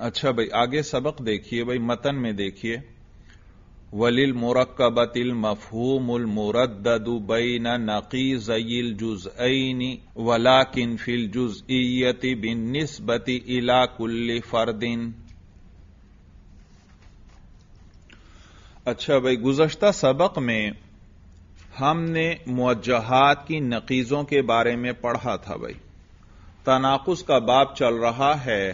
अच्छा भाई आगे सबक देखिए भाई, मतन में देखिए वलिल मुरक्कबतिल मफहूमुल मुरद्ददु बैन नक़ीज़ैल जुज़अैनि वलाकिन फिल जुज़इय्यति बिन्निस्बति इला कुल्लि फर्दिन। अच्छा भाई गुज़श्ता सबक में हमने मुवज्जहात की नक़ीज़ों के बारे में पढ़ा था भाई, तनाक़ुस का बाब चल रहा है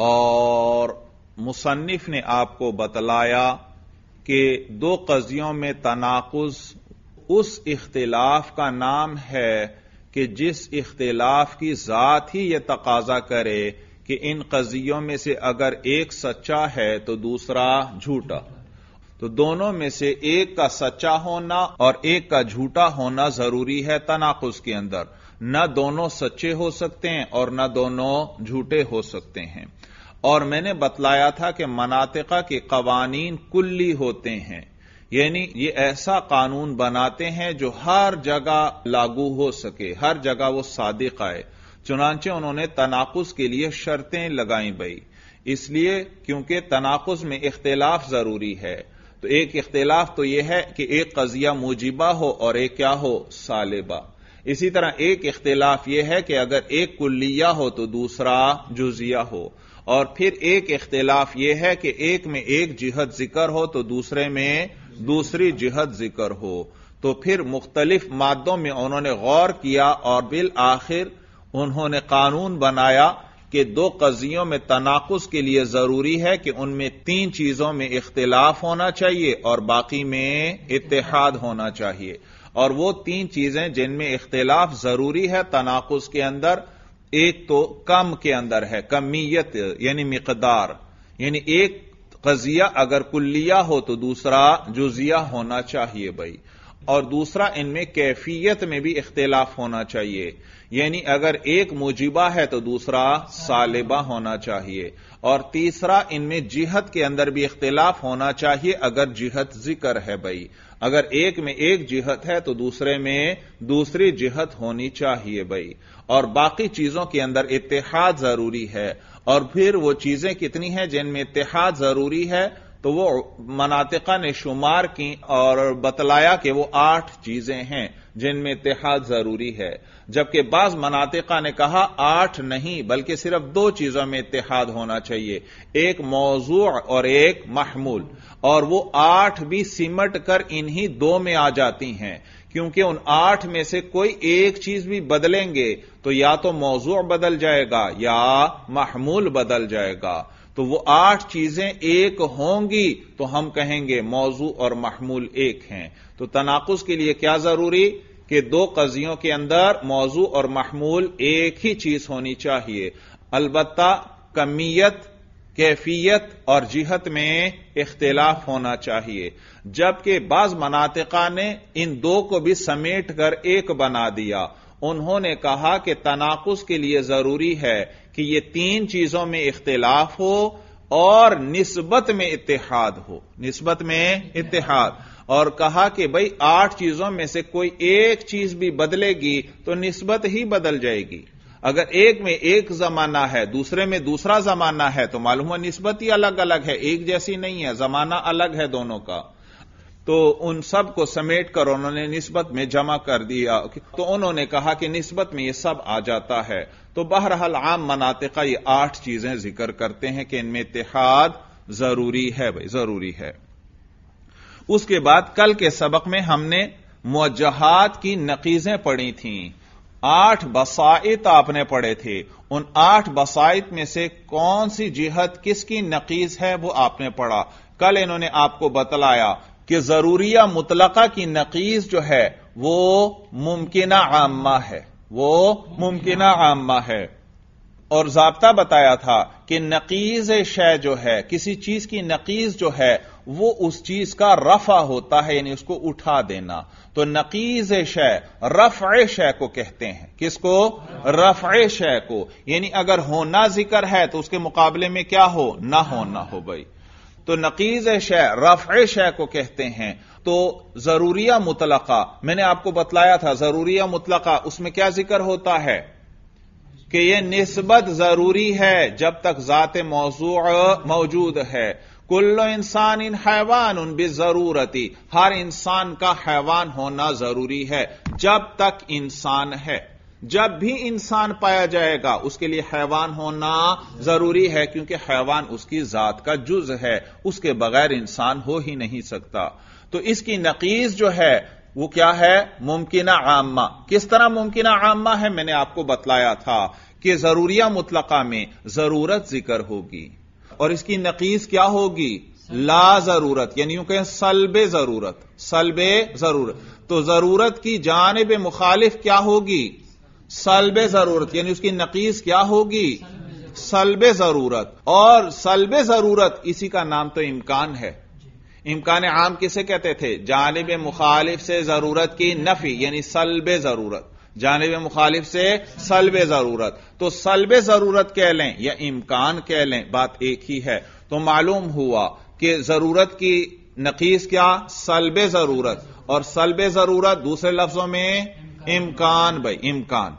और मुसन्निफ ने आपको बतलाया कि दो क़ज़ियों में तनाक़ुस उस इख्तिलाफ का नाम है कि जिस इख्तिलाफ की ज़ात ही यह तकाज़ा करे कि इन क़ज़ियों में से अगर एक सच्चा है तो दूसरा झूठा, तो दोनों में से एक का सच्चा होना और एक का झूठा होना ज़रूरी है तनाक़ुस के अंदर। न दोनों सच्चे हो सकते हैं और न दोनों झूठे हो सकते हैं। और मैंने बतलाया था कि मनातिक़ा के कवानीन कुल्ली होते हैं, यानी ये ऐसा कानून बनाते हैं जो हर जगह लागू हो सके, हर जगह वो सादिक आए। चुनांचे उन्होंने तनाक़ुस के लिए शर्तें लगाई भाई, इसलिए क्योंकि तनाक़ुस में इख्तिलाफ ज़रूरी है। तो एक इख्तिलाफ तो यह है कि एक क़ज़िया मूजिबा हो और एक क्या हो, सालिबा। इसी तरह एक इख्तिलाफ यह है कि अगर एक कुल्लिया हो तो दूसरा जुजिया हो, और फिर एक इख्तिलाफ यह है कि एक में एक जिहत जिक्र हो तो दूसरे में दूसरी जिहत जिक्र हो। तो फिर मुख्तलिफ मादों में उन्होंने गौर किया और बिल आखिर उन्होंने कानून बनाया कि दो क़ज़ियों में तनाक़ुस के लिए ज़रूरी है कि उनमें तीन चीज़ों में इख्तिलाफ होना चाहिए और बाकी में इत्तेहाद होना चाहिए। और वो तीन चीजें जिनमें इख्तिलाफ जरूरी है तनाक़ुस के अंदर, एक तो कम के अंदर है, कमियत यानी मिकदार, यानी एक क़ज़िया अगर कुल्लिया हो तो दूसरा जुज़िया होना चाहिए भाई। और दूसरा इनमें कैफियत में भी इख्तिलाफ होना चाहिए, यानी अगर एक मूजिबा है तो दूसरा सालिबा होना चाहिए। और तीसरा इनमें जिहत के अंदर भी इख्तिलाफ होना चाहिए, अगर जिहत जिक्र है भाई, अगर एक में एक जिहत है तो दूसरे में दूसरी जिहत होनी चाहिए भाई। और बाकी चीजों के अंदर इत्तेहाद जरूरी है। और फिर वो चीजें कितनी हैं जिनमें इत्तेहाद जरूरी है, तो वो मनातिक़ा ने शुमार की और बतलाया कि वो 8 चीजें हैं जिनमें इत्तेहाद जरूरी है, जबकि बाज मनातिक़ा ने कहा 8 नहीं बल्कि सिर्फ 2 चीजों में इत्तेहाद होना चाहिए, एक मौज़ू और एक महमूल। और वो 8 भी सिमट कर इन्हीं 2 में आ जाती हैं, क्योंकि उन 8 में से कोई एक चीज भी बदलेंगे तो या तो मौज़ू बदल जाएगा या महमूल बदल जाएगा। तो वो 8 चीजें एक होंगी तो हम कहेंगे मौजू और महमूल एक हैं। तो तनाक़ुस के लिए क्या जरूरी कि दो क़ज़ियों के अंदर मौजू और महमूल एक ही चीज होनी चाहिए। अलबत्ता कमियत, कैफियत और जिहत में इख्तिलाफ होना चाहिए, जबकि बाज मनातिक़ा ने इन 2 को भी समेट कर एक बना दिया। उन्होंने कहा कि तनाक़ुस के लिए जरूरी है कि ये 3 चीजों में इख्तिलाफ हो और निस्बत में इत्तेहाद हो, निस्बत में इत्तेहाद। और कहा कि भाई 8 चीजों में से कोई एक चीज भी बदलेगी तो निस्बत ही बदल जाएगी। अगर एक में एक जमाना है दूसरे में दूसरा जमाना है तो मालूम हुआ निस्बत ही अलग अलग है, एक जैसी नहीं है, जमाना अलग है दोनों का। तो उन सब को समेट कर उन्होंने निस्बत में जमा कर दिया। तो उन्होंने कहा कि निस्बत में ये सब आ जाता है। तो बहरहाल आम मनातिक़ा ये 8 चीजें जिक्र करते हैं कि इनमें इत्तेहाद जरूरी है भाई, जरूरी है। उसके बाद कल के सबक में हमने मुवज्जहात की नक़ीज़ें पढ़ी थीं, 8 बसाइत आपने पढ़े थे। उन 8 बसाइत में से कौन सी जिहत किसकी नक़ीज़ है वो आपने पढ़ा। कल इन्होंने आपको बतलाया कि जरूरिया मुतलका की नक़ीज़ जो है वो मुमकिना आम्मा है, वो मुमकिना आम्मा है। और ज़ाब्ता बताया था कि नक़ीज़ शय जो है, किसी चीज की नक़ीज़ जो है वो उस चीज का रफा होता है, यानी उसको उठा देना। तो नक़ीज़ शय रफ़ शय को कहते हैं, किसको? रफ़ शय को, यानी अगर होना जिक्र है तो उसके मुकाबले में क्या हो, ना होना हो भाई। तो नक़ीज़ शय रफ़ शय को कहते हैं। तो ज़रूरिया मुतलका मैंने आपको बतलाया था, ज़रूरिया मुतलका उसमें क्या जिक्र होता है? कि यह निस्बत जरूरी है जब तक जात मौजू मौजूद है। कुल्लो इंसान इन हैवान उन भी जरूरती, हर इंसान का हैवान होना जरूरी है जब तक इंसान है। जब भी इंसान पाया जाएगा उसके लिए हैवान होना जरूरी है, क्योंकि हैवान उसकी जात का जुज है, उसके बगैर इंसान हो ही नहीं सकता। तो इसकी नकीज जो है वो क्या है? मुमकिना आमा। किस तरह मुमकिना आमा है? मैंने आपको बतलाया था कि जरूरिया मुतलका में जरूरत जिक्र होगी और इसकी नकीज क्या होगी? ला जरूरत, यानी यूं कहें सल्बे जरूरत, सल्बे जरूरत। तो जरूरत की जानिब मुखालिफ क्या होगी? सल्बे जरूरत, यानी उसकी नकीज क्या होगी? सल्बे जरूरत। और सल्बे जरूरत इसी का नाम तो इम्कान है। इम्कान आम किसे कहते थे? जानिब मुखालिफ से जरूरत की नफी, यानी सल्बे जरूरत, जानिब मुखालिफ से सल्बे जरूरत। तो सल्बे जरूरत कह लें या इम्कान कह लें, बात एक ही है। तो मालूम हुआ कि जरूरत की नकीस क्या? सल्बे जरूरत, और सल्बे जरूरत दूसरे लफ्जों में इम्कान। भाई इम्कान,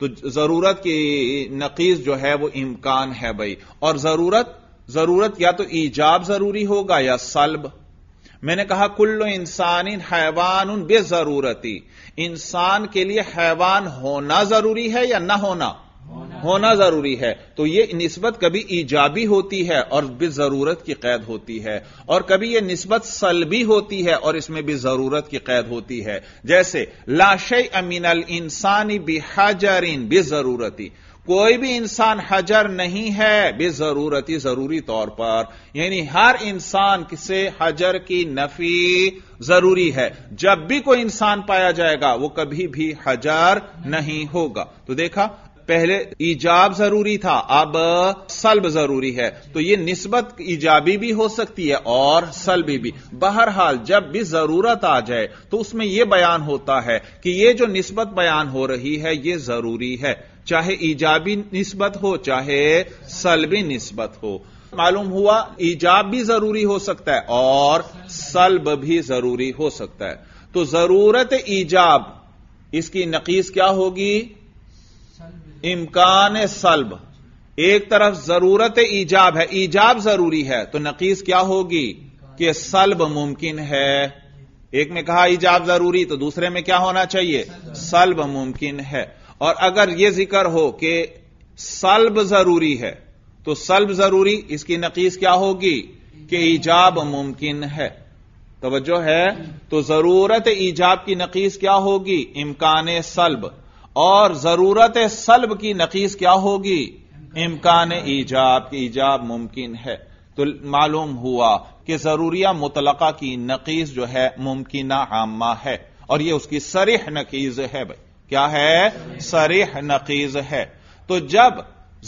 तो जरूरत की नकीस जो है वो इम्कान है भाई। और जरूरत जरूरत या तो ईजाब जरूरी होगा या सल्ब। मैंने कहा कुल्लो इंसानिन हैवानुन बे जरूरती, इंसान के लिए हैवान होना जरूरी है या ना होना? होना जरूरी है। तो यह निस्बत कभी ईजाबी होती है और बे जरूरत की कैद होती है, और कभी यह निस्बत सल्बी होती है और इसमें भी जरूरत की कैद होती है। जैसे ला शैअ मिनल इंसानी बिहजरिन बे जरूरती, कोई भी इंसान हजर नहीं है बेजरूरती, जरूरी तौर पर, यानी हर इंसान से हजर की नफी जरूरी है। जब भी कोई इंसान पाया जाएगा वो कभी भी हजर नहीं होगा। तो देखा, पहले ईजाब जरूरी था, अब सल्ब जरूरी है। तो यह निस्बत ईजाबी भी हो सकती है और सल्बी भी। बहरहाल जब भी जरूरत आ जाए तो उसमें यह बयान होता है कि यह जो निस्बत बयान हो रही है यह जरूरी है, चाहे ईजाबी निस्बत हो चाहे सल्बी निस्बत हो। मालूम हुआ ईजाब भी जरूरी हो सकता है और सल्ब भी जरूरी हो सकता है। तो जरूरत ईजाब, इसकी नकीस क्या होगी? इम्कान सल्ब। एक तरफ जरूरत ईजाब है, ईजाब जरूरी है, तो नकीस क्या होगी कि सल्ब मुमकिन है। एक में कहा ईजाब जरूरी, तो दूसरे में क्या होना चाहिए? सल्ब मुमकिन है। और अगर यह जिक्र हो कि सल्ब जरूरी है तो सल्ब जरूरी, इसकी नकीस क्या होगी कि ईजाब मुमकिन है। तवज्जो है? तो जरूरत ईजाब की नकीस क्या होगी? इम्कान सल्ब। और जरूरत सल्ब की नकीस क्या होगी? इम्कान ईजाब, कि ईजाब मुमकिन है। तो मालूम हुआ कि जरूरिया मुतलका की नकीस जो है मुमकिना आमा है, और यह उसकी सरीह नकीज है भाई। क्या है? सरीह नकीज है। तो जब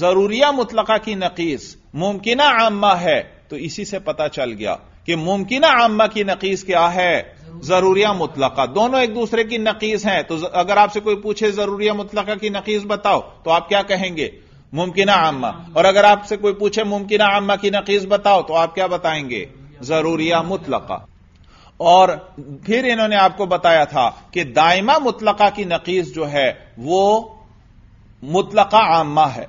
जरूरिया मुतलका की नकीस मुमकिना आमा है तो इसी से पता चल गया कि मुमकिना आमा की नकीस क्या है? जरूरिया मुतलका। दोनों एक दूसरे की नकीस हैं। तो अगर आपसे कोई पूछे जरूरिया मुतलका की नकीस बताओ, तो आप क्या कहेंगे? मुमकिना आमा। और अगर आपसे कोई पूछे मुमकिना आमा की नकीस बताओ, तो आप क्या बताएंगे? जरूरिया मुतलका। और फिर इन्होंने आपको बताया था कि दायमा मुतलका की नकीस जो है वो मुतलका आमा है।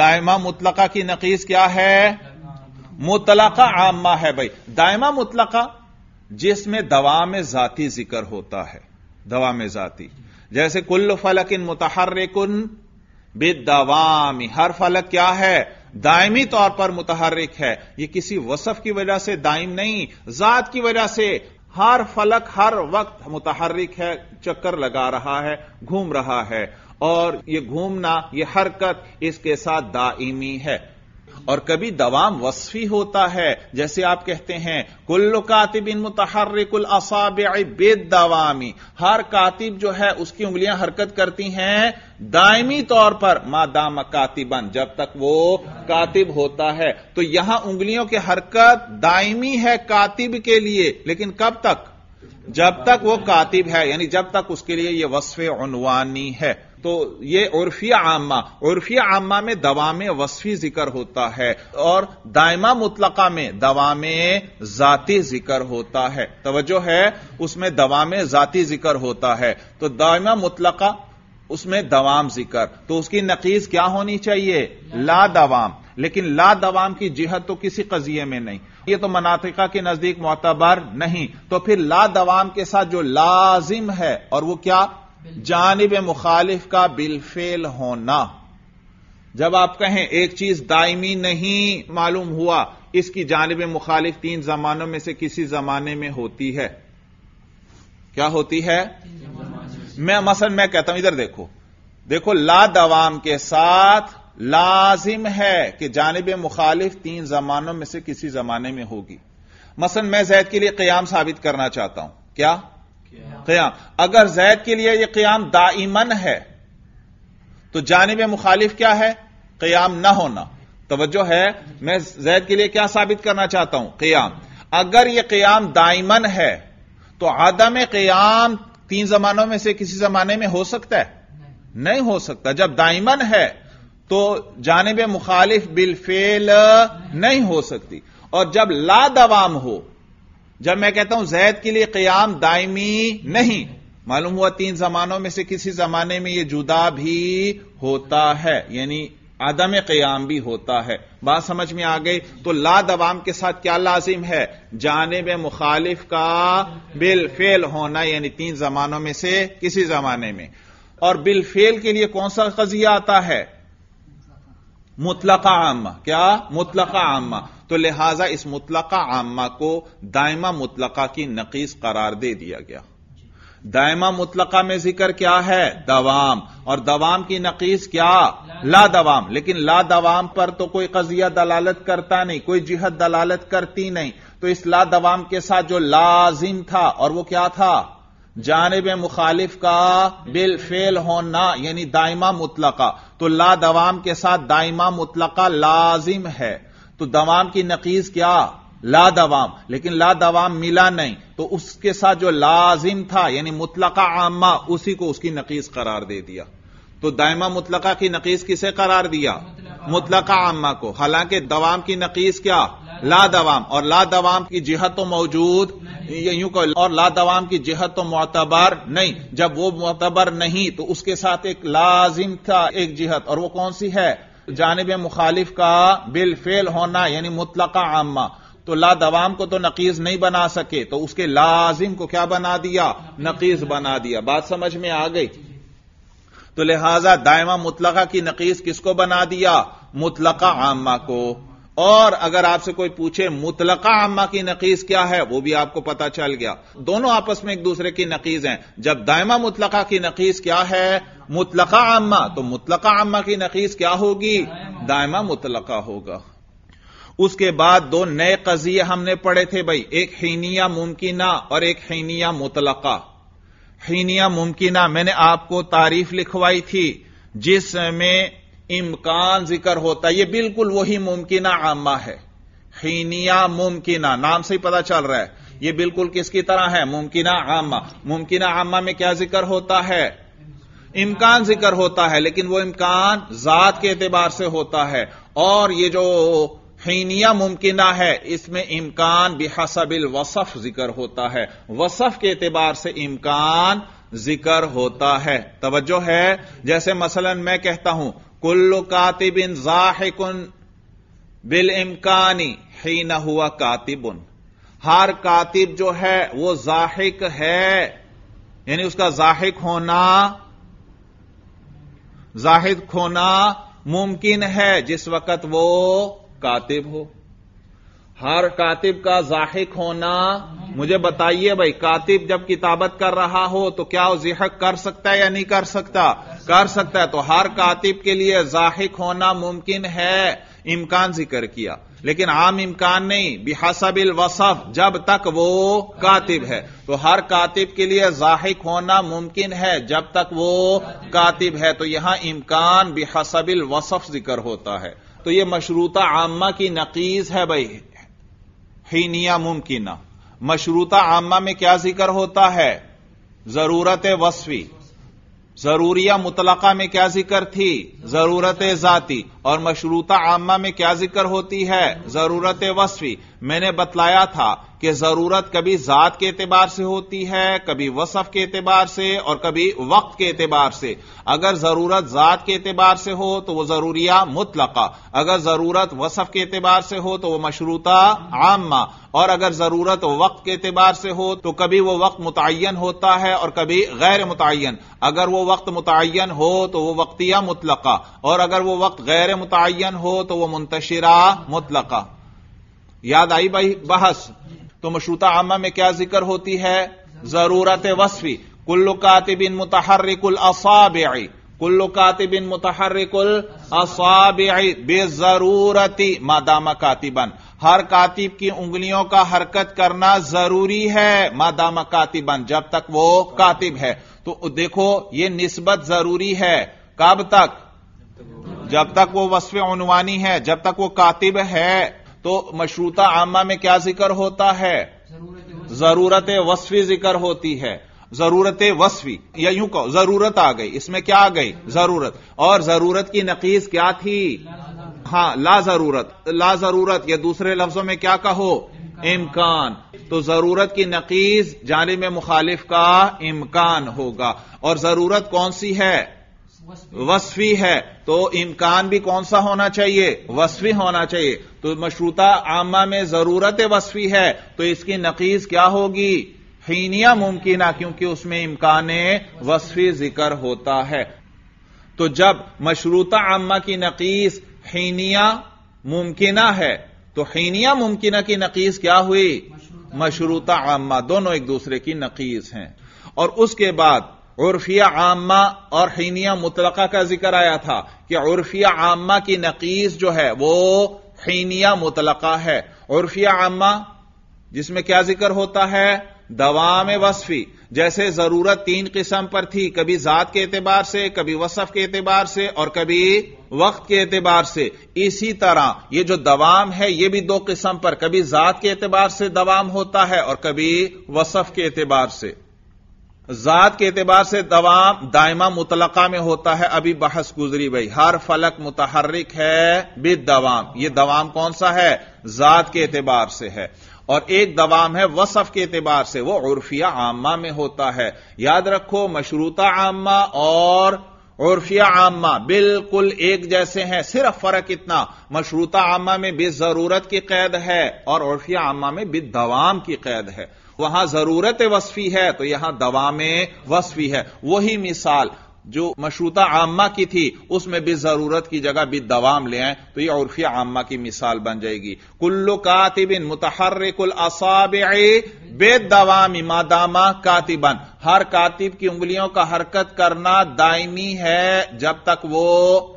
दायमा मुतलका की नकीस क्या है? मुतलका आमा है भाई। दायमा मुतलका जिसमें दवा में जाती जिक्र होता है, दवा में जाती, जैसे कुल फलकिन मुतहर्रिकुन बिद्दवामी, हर फलक क्या है? दायमी तौर पर मुतहर्रिक है। यह किसी वसफ की वजह से दायम नहीं, जात की वजह से हर फलक हर वक्त मुतहर्रिक है, चक्कर लगा रहा है, घूम रहा है। और यह घूमना, यह हरकत इसके साथ दायमी है। और कभी दवाम वस्फी होता है, जैसे आप कहते हैं कुल्लु कातिबिन मुतहर्रिकुल असाबिअ बिद्दवामी, हर कातिब जो है उसकी उंगलियां हरकत करती हैं दायमी तौर पर, मादाम कातिबन, जब तक वो कातिब होता है। तो यहां उंगलियों की हरकत दायमी है कातिब के लिए, लेकिन कब तक? जब तक वो कातिब है, यानी जब तक उसके लिए यह वस्फे उनवानी है। तो यह उर्फिया आमा, उर्फिया आमा में दवामे वस्फी जिक्र होता है, और दायमा मुतलका में दवामे जाती जिक्र होता है। तवज्जो है? उसमें दवामे जाती जिक्र होता है। तो दायमा मुतलका उसमें दवाम जिक्र, तो उसकी नकीज क्या होनी चाहिए? ला दवाम। लेकिन ला दवाम की जिहत तो किसी कजिए में नहीं, ये तो मनातिका के नजदीक मोतबर नहीं। तो फिर ला दवाम के साथ जो लाजिम है और वो क्या? जानिब मुखालिफ का बिलफेल होना। जब आप कहें एक चीज दायमी नहीं मालूम हुआ, इसकी जानिब मुखालिफ तीन जमानों में से किसी जमाने में होती है। क्या होती है? मैं मसलन मैं कहता हूं इधर देखो, देखो ला दवाम के साथ लाजिम है कि जानिब मुखालिफ तीन जमानों में से किसी जमाने में होगी। मसलन मैं जैद के लिए क़याम साबित करना चाहता हूं। क्या क़याम? अगर जैद के लिए यह क़याम दाइमन है तो जानिब मुखालिफ क्या है? क़याम ना होना। तवज्जो है, मैं जैद के लिए क्या साबित करना चाहता हूं? क़याम। अगर यह क़याम दाइमन है तो आदम क़याम तीन जमानों में से किसी जमाने में हो सकता है? नहीं हो सकता। जब दाइमन है तो जानिब मुखालिफ बिलफेल नहीं हो सकती। और जब ला दवाम हो, जब मैं कहता हूं जैद के लिए क़याम दायमी नहीं, मालूम हुआ तीन जमानों में से किसी जमाने में यह जुदा भी होता है, यानी आदम क़याम भी होता है। बात समझ में आ गई? तो ला दवाम के साथ क्या लाजिम है? जानिब मुखालिफ का बिलफेल होना, यानी तीन जमानों में से किसी जमाने में। और बिलफेल के लिए कौन सा क़ज़िया आता है? मुतलका आमा। क्या? मुतलका आमा। तो लिहाजा इस मुतलका आमा को दायमा मुतलका की नकीस करार दे दिया गया। दायमा मुतलका में जिक्र क्या है? दवाम। और दवाम की नकीस क्या? ला दवाम। लेकिन ला दवाम पर तो कोई कजिया दलालत करता नहीं, कोई जिहत दलालत करती नहीं। तो इस ला दवाम के साथ जो लाजिम था और वो क्या था? जानिब मुखालिफ का बिलफेल होना, यानी दायमा मुतलका। तो ला दवाम के साथ दायमा मुतलका लाजिम है, तो दवाम की नकीज क्या? ला दवाम। लेकिन ला दवाम मिला नहीं, तो उसके साथ जो लाजिम था यानी मुतलका आमा, उसी को उसकी नकीज करार दे दिया। तो दायमा मुतलका की नकीज किसे करार दिया? मुतलका आमा को। हालांकि दवाम की नकीज क्या? ला दवाम। और ला दवाम की जिहत तो मौजूद यूं कहो, और ला दवाम की जिहत तो मोतबर नहीं। जब वो मोतबर नहीं तो उसके साथ एक लाजिम था, एक जिहत, और वो कौन सी है? जानिब मुखालिफ का बिलफेल होना, यानी मुतलका आमा। तो ला दवाम को तो नकीज नहीं बना सके, तो उसके लाजिम को क्या बना दिया? नकीज बना दिया। बात समझ में आ गई? तो लिहाजा दायमा मुतलका की नकीज किसको बना दिया? मुतलका आमा को। और अगर आपसे कोई पूछे मुतलका आमा की नकीज क्या है, वो भी आपको पता चल गया। दोनों आपस में एक दूसरे की नकीज हैं। जब दायमा मुतलका की नकीज क्या है? मुतलका आमा। तो मुतलका आमा की नकीज क्या होगी? दायमा मुतलका होगा। उसके बाद दो नए कजिए हमने पढ़े थे भाई, एक हीनिया मुमकिना और एक हीनिया मुतलका। हीनिया मुमकिना मैंने आपको तारीफ लिखवाई थी जिसमें इम्कान जिक्र होता है, यह बिल्कुल वही मुमकिना आमा है। हीनिया मुमकिना नाम से ही पता चल रहा है यह बिल्कुल किसकी तरह है? मुमकिना आमा। मुमकिना आमा में क्या जिक्र होता है? इम्कान जिक्र होता है, लेकिन वह इम्कान जात के एतबार से होता है। और यह जो हीनिया मुमकिना है इसमें इम्कान बिहसबिल वसफ जिक्र होता है, वसफ के एतबार से इम्कान जिक्र होता है। तवज्जो है? जैसे मसलन मैं कहता हूं कुल्लु कातिबिन ज़ाहिकुन बिल इम्कानी हीना हुआ कातिबुन। हर कातिब जो है वो ज़ाहिक है, यानी उसका ज़ाहिक होना मुमकिन है जिस वक्त वो कातिब हो। हर कातिब का ज़ाहिक होना, मुझे बताइए भाई, कातिब जब किताबत कर रहा हो तो क्या वो ज़िहक कर सकता है या नहीं कर सकता? कर सकता है। तो हर कातिब के लिए ज़ाहिक होना मुमकिन है, इम्कान जिक्र किया, लेकिन आम इम्कान नहीं, बिहसबिल वसफ, जब तक वो कातिब है। तो हर कातिब के लिए ज़ाहिक होना मुमकिन है जब तक वो कातिब है। तो यहां इम्कान बिहसबिल वसफ जिक्र होता है। तो यह मशरूता आमा की नकीज है भाई हीनिया मुमकिना। मशरूता आमा में क्या जिक्र होता है? जरूरत वसफी। जरूरिया मुतलका में क्या जिक्र थी? ज़रूरत ज़ाती और मशरूता आमा में क्या जिक्र होती है? ज़रूरत वस्फ़ी। मैंने बतलाया था कि ज़रूरत कभी ज़ात के एतबार से होती है, कभी वसफ़ के एतबार से और कभी वक्त के एतबार से। अगर ज़रूरत ज़ात के एतबार से हो तो वह ज़रूरिया मुतलक़ा, अगर ज़रूरत वसफ़ के एतबार से हो तो वह मशरूता आमा, और अगर ज़रूरत वक्त के एतबार से हो तो कभी वो वक्त मुतय्यन होता है और कभी गैर मुतय्यन। अगर वो वक्त मुतय्यन हो तो वो वक्तिया मुतलक़ा, और अगर वो वक्त गैर मुतय्यन हो तो वह मुंतशिरा मुतलक़ा। याद आई भाई बहस? तो मशरूता आमा में क्या जिक्र होती है? ज़रूरत वस्फ़ी। कुल्लु कातिबिन मुतहर्रिकुल असाबिई, कुल्लु कातिबिन मुतहर्रिकुल असाबिई बेज़रूरती मादामा कातिबन। हर कातिब की उंगलियों का हरकत करना जरूरी है मादामा कातिबन, जब तक वो कातिब है। तो देखो ये निस्बत जरूरी है कब तक? जब तक वो वस्फ़े उन्वानी है, जब तक वो कातिब है। तो मशरूता आमा में क्या जिक्र होता है? ज़रूरत वस्फ़ी जिक्र होती है। ज़रूरत वस्फ़ी या यूं कहो ज़रूरत आ गई, इसमें क्या आ गई? ज़रूरत। और ज़रूरत की नक़ीज़ क्या थी? हाँ, ला ज़रूरत। ला ज़रूरत या दूसरे लफ्जों में क्या कहो? इम्कान। तो ज़रूरत की नक़ीज़ जानिब मुखालिफ का इम्कान होगा। और ज़रूरत कौन सी है? वस्फ़ी है। तो इम्कान भी कौन सा होना चाहिए? वस्फ़ी होना चाहिए। तो मशरूता आमा में ज़रूरत वस्फ़ी है तो इसकी नक़ीज़ क्या होगी? हीनिया मुमकिना, क्योंकि उसमें इम्कान वस्फ़ी जिक्र होता है। तो जब मशरूता आमा की नक़ीज़ हीनिया मुमकिना है तो हीनिया मुमकिना की नक़ीज़ क्या हुई? मशरूता आमा। दोनों एक दूसरे की नक़ीज़ हैं। और उसके बाद उर्फिया आमा और हीनिया मुतलका का जिक्र आया था कि उर्फिया आमा की नक़ीज़ जो है वो हीनिया मुतलका है। उर्फिया आमा जिसमें क्या जिक्र होता है? दवाम वस्फ़ी। जैसे ज़रूरत तीन किस्म पर थी, कभी ज़ात के एतबार से, कभी वसफ़ के एतबार से और कभी वक्त के एतबार से। इसी तरह ये जो दवाम है ये भी दो किस्म पर, कभी ज़ात के एतबार से दवाम होता है और कभी वसफ़ के एतबार से। ज़ात के एतबार से दवाम दायमा मुतलका में होता है। अभी बहस गुजरी भाई, हर फलक मुतहर्रिक है बिद दवाम। यह दवाम कौन सा है? ज़ात के एतबार से है। और एक दवाम है वसफ़ के एतबार से, वह उर्फिया आमा में होता है। याद रखो मशरूता आमा और उर्फिया आमा बिल्कुल एक जैसे हैं, सिर्फ फर्क इतना, मशरूता आमा में बे ज़रूरत की कैद है और उर्फिया आमा में बे दवाम की कैद है। वहां ज़रूरत वस्फ़ी है तो यहां दवाम वस्फ़ी है। वही मिसाल जो मशरूता आमा की थी उसमें भी ज़रूरत की जगह भी दवाम ले आए तो यह उर्फिया आमा की मिसाल बन जाएगी। कुल्लु कातिबिन मुतहर्रिकुल असाबिई बेदवामी मादामा कातिबन। हर कातिब की उंगलियों का हरकत करना दायमी है जब तक वो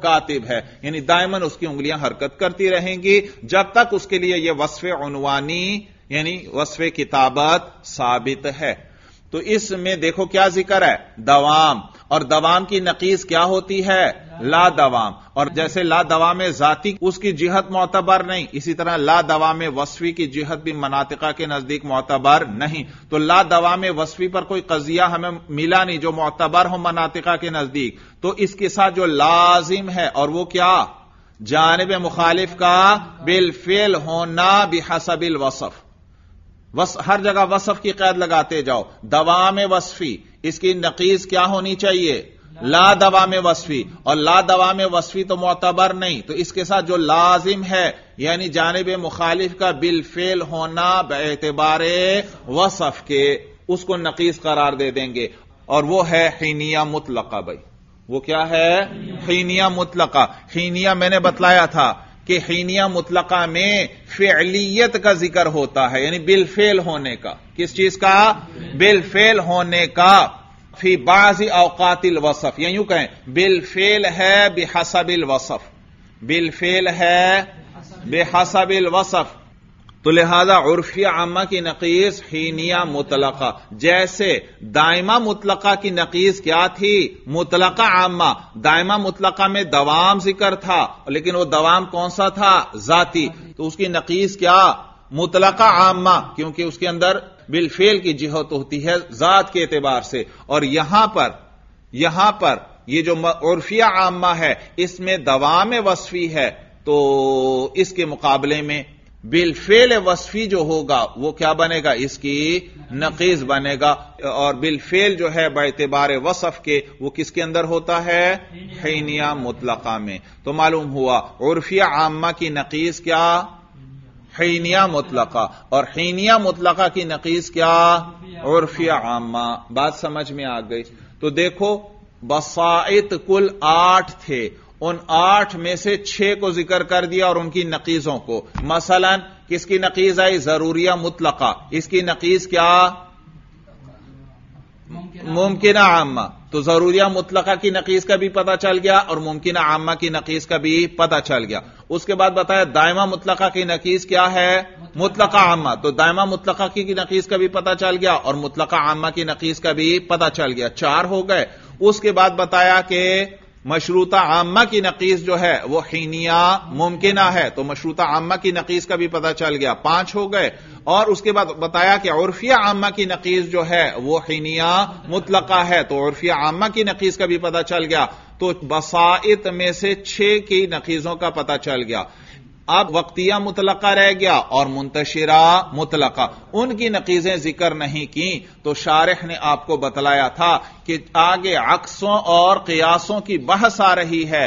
कातिब है, यानी दायमन उसकी उंगलियां हरकत करती रहेंगी जब तक उसके लिए यह वस्फ़े उनवानी यानी वस्फ़े किताबत साबित है। तो इसमें देखो क्या जिक्र है? दवाम। और दवाम की नक़ीज़ क्या होती है? ला दवाम। और जैसे ला दवाम ज़ाती उसकी जिहत मोतबर नहीं, इसी तरह ला दवाम वस्फ़ी की जिहत भी मनातिका के नज़दीक मोतबर नहीं। तो ला दवाम वस्फ़ी पर कोई कज़िया हमें मिला नहीं जो मोतबर हो मनातिका के नज़दीक। तो इसके साथ जो लाजिम है और वो क्या? जानिब मुखालिफ का बिलफेल होना बिहसबिल वसफ़। हर जगह वसफ़ की कैद लगाते जाओ। दवाम वस्फ़ी इसकी नक़ीज़ क्या होनी चाहिए? ला दवाम वस्फ़ी। और ला दवाम वस्फ़ी तो मोतबर नहीं, तो इसके साथ जो लाजिम है यानी जानिब मुखालिफ का बिलफेल होना बेएतबारे वसफ़ के, उसको नक़ीज़ करार दे देंगे। और वो है हीनिया मुतलका। भाई वो क्या है? हीनिया मुतलका। हीनिया मैंने बतलाया था कि हीनिया मुतलका में फ़िअलियत का जिक्र होता है, यानी बिलफेल होने का। किस चीज का? बिलफेल होने का। फी बाज़ी औक़ातिल वसफ़, या यूं कहें बिलफेल है बेहसबिल वसफ़। बिलफेल है बेहसबिल वसफ़। तो लिहाजा उर्फिया आमा की नक़ीज़ हीनिया मुतलका। जैसे दायमा मुतलका की नक़ीज़ क्या थी? मुतलका आमा। दायमा मुतलका में दवाम जिक्र था लेकिन वो दवाम कौन सा था? ज़ाती। तो उसकी नक़ीज़ क्या? मुतलका आमा, क्योंकि उसके अंदर बिलफेल की जिहत होती है ज़ात के एतबार से। और यहां पर ये जो उर्फिया आमा है इसमें दवाम वस्फी है, तो इसके मुकाबले में बिलफेल वस्फी जो होगा वो क्या बनेगा, इसकी नकीज बनेगा। और बिलफेल जो है बाएतबार वसफ के वो किसके अंदर होता है, हैनिया मुतलका में। तो मालूम हुआ उर्फिया आमा की नकीज क्या, हैनिया मुतलका, और हैनिया मुतलका की नकीज क्या, उर्फिया आमा। बात समझ में आ गई। तो देखो बसाइत कुल 8 थे, उन 8 में से 6 को जिक्र कर दिया और उनकी नकीजों को। मसलन किसकी नकीज आई, जरूरिया मुतलका, इसकी नकीज क्या, मुमकिना आमा। तो जरूरिया मुतलका की नकीज का भी पता चल गया और मुमकिना आमा की नकीज का भी पता चल गया। उसके बाद बताया दायमा मुतलका की नकीज क्या है, मुतलका आमा। तो दायमा मुतलका की नकीज का भी पता चल गया और मुतलका आमा की नकीज का भी पता चल गया, 4 हो गए। उसके बाद बताया कि मशरूता आम्मा की नकीज जो है वो हीनिया मुमकिना है, तो मशरूता आम्मा की नकीज का भी पता चल गया, 5 हो गए। और उसके बाद बताया कि उर्फिया आम्मा की नकीज जो है वो हीनिया मुतलका है, तो उर्फिया आम्मा की नकीज का भी पता चल गया। तो बसाइत में से 6 की नकीजों का पता चल गया। अब वक्तिया मुतलका रह गया और मुंतशिरा मुतलका, उनकी नकीजें जिक्र नहीं की। तो शारिह ने आपको बतलाया था कि आगे अक्सों और कियासों की बहस आ रही है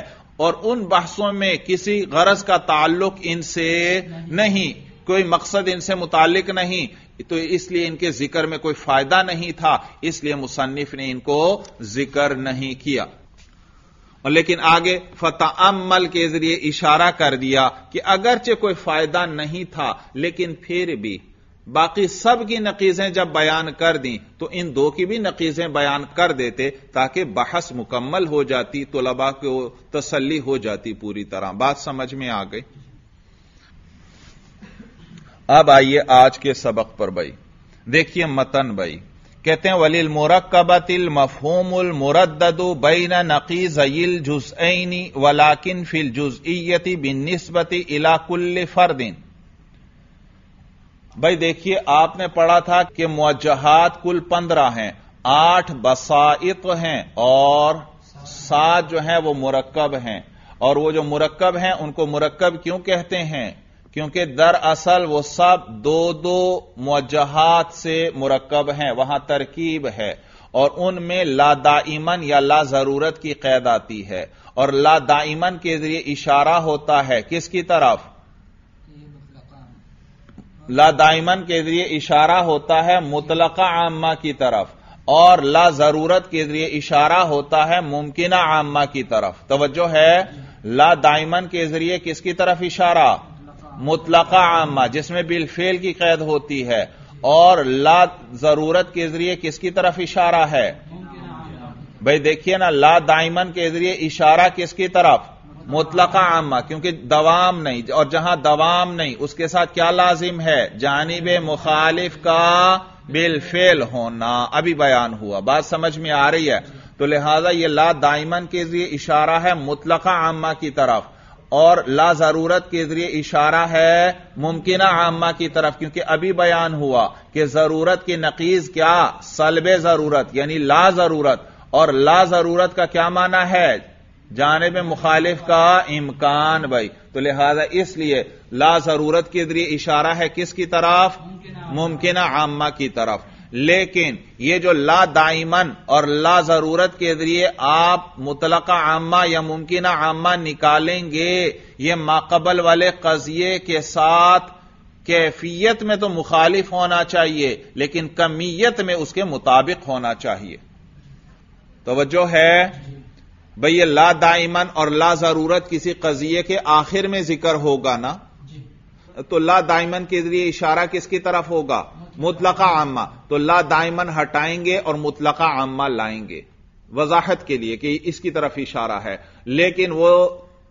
और उन बहसों में किसी गरज का ताल्लुक इनसे नहीं, कोई मकसद इनसे मुतालिक नहीं, तो इसलिए इनके जिक्र में कोई फायदा नहीं था, इसलिए मुसन्निफ ने इनको जिक्र नहीं किया। और लेकिन आगे फताअम्मल के जरिए इशारा कर दिया कि अगरचे कोई फायदा नहीं था लेकिन फिर भी बाकी सब की नकीजें जब बयान कर दी तो इन 2 की भी नकीजें बयान कर देते ताकि बहस मुकम्मल हो जाती, तलबा को तसल्ली हो जाती पूरी तरह। बात समझ में आ गई। अब आइए आज के सबक पर भाई, देखिए मतन भाई कहते हैं वलिल मुरक्कबतिल मफहूमुल मुरद्ददु बैन नकीज़ैल जुज़अैनि वलाकिन फिल जुज़इय्यति बिन्निस्बति इला कुल्लि फर्दिन। भाई देखिए आपने पढ़ा था कि मुवज्जहात कुल 15 हैं, 8 बसाइत हैं और 7 जो हैं वो मुरक्कब हैं। और वो जो मुरक्कब हैं उनको मुरक्कब क्यों कहते हैं, क्योंकि दरअसल वो सब 2-2 मुवज्जहात से मुरक्कब हैं, वहां तरकीब है। और उनमें ला दाइमन या ला जरूरत की कैद आती है और ला दाइमन के जरिए इशारा होता है किसकी तरफ, ला दाइमन के जरिए इशारा होता है मुतलका आम्मा की तरफ और ला जरूरत के जरिए इशारा होता है मुमकिना आम्मा की तरफ। तवज्जो है, ला दाइमन के जरिए किसकी तरफ इशारा, मुतलका आमा जिसमें बिलफेल की कैद होती है, और ला जरूरत के जरिए किसकी तरफ इशारा है। भाई देखिए ना, ला दाइमन के जरिए इशारा किसकी तरफ, मुतलका आमा, क्योंकि दवाम नहीं, और जहां दवाम नहीं उसके साथ क्या लाजिम है, जानिब मुखालिफ का बिलफेल होना। अभी बयान हुआ, बात समझ में आ रही है। तो लिहाजा यह ला दाइमन के जरिए इशारा है मुतलका आमा की तरफ और ला जरूरत के जरिए इशारा है मुमकिना आमा की तरफ, क्योंकि अभी बयान हुआ कि जरूरत की नकीज क्या, सल्बे जरूरत यानी ला जरूरत, और ला जरूरत का क्या माना है, जानिब मुखालिफ का इम्कान। भाई तो लिहाजा इसलिए ला जरूरत के जरिए इशारा है किसकी तरफ, मुमकिना आमा की तरफ। लेकिन यह जो ला दाइमन और ला जरूरत के जरिए आप मुतलका आमा या मुमकिना आमा निकालेंगे, यह माकबल वाले कजिए के साथ कैफियत में तो मुखालिफ होना चाहिए लेकिन कमियत में उसके मुताबिक होना चाहिए। तवज्जो है भाई, ये ला दाइमन और ला जरूरत किसी कजिए के आखिर में जिक्र होगा ना, तो ला दाइमन के जरिए इशारा किसकी तरफ होगा, मुतलका आमा। तो ला दाइमन हटाएंगे और मुतलका आमा लाएंगे वजाहत के लिए कि इसकी तरफ इशारा है। लेकिन वो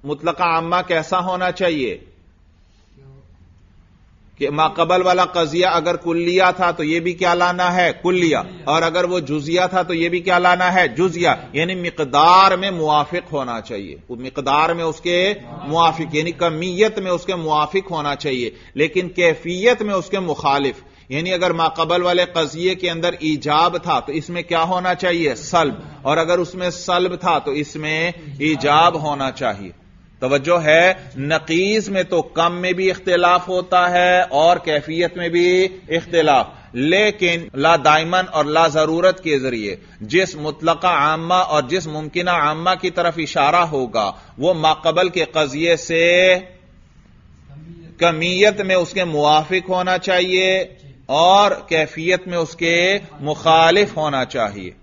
मुतलका आमा कैसा होना चाहिए कि माकबल वाला कजिया अगर कुल्लिया था तो यह भी क्या लाना है, कुल्लिया, और अगर वो जुजिया था तो यह भी क्या लाना है, जुजिया, यानी मिकदार में मुआफिक होना चाहिए, मिकदार में उसके मुआफिक यानी कमियत में उसके मुआफिक होना चाहिए लेकिन कैफियत में उसके मुखालिफ, यानी अगर माकबल वाले कजिए के अंदर ईजाब था तो इसमें क्या होना चाहिए? सल्ब। और अगर उसमें सल्ब था तो इसमें ईजाब होना चाहिए। तवज्जो है, नकीज में तो कम में भी इख्तिलाफ होता है और कैफियत में भी इख्तिलाफ, लेकिन ला दायमन और ला जरूरत के जरिए जिस मुतलका आमा और जिस मुमकिना आमा की तरफ इशारा होगा वह माकबल के कजिए से कमियत में उसके मुआफिक होना चाहिए और कैफियत में उसके मुखालिफ होना चाहिए।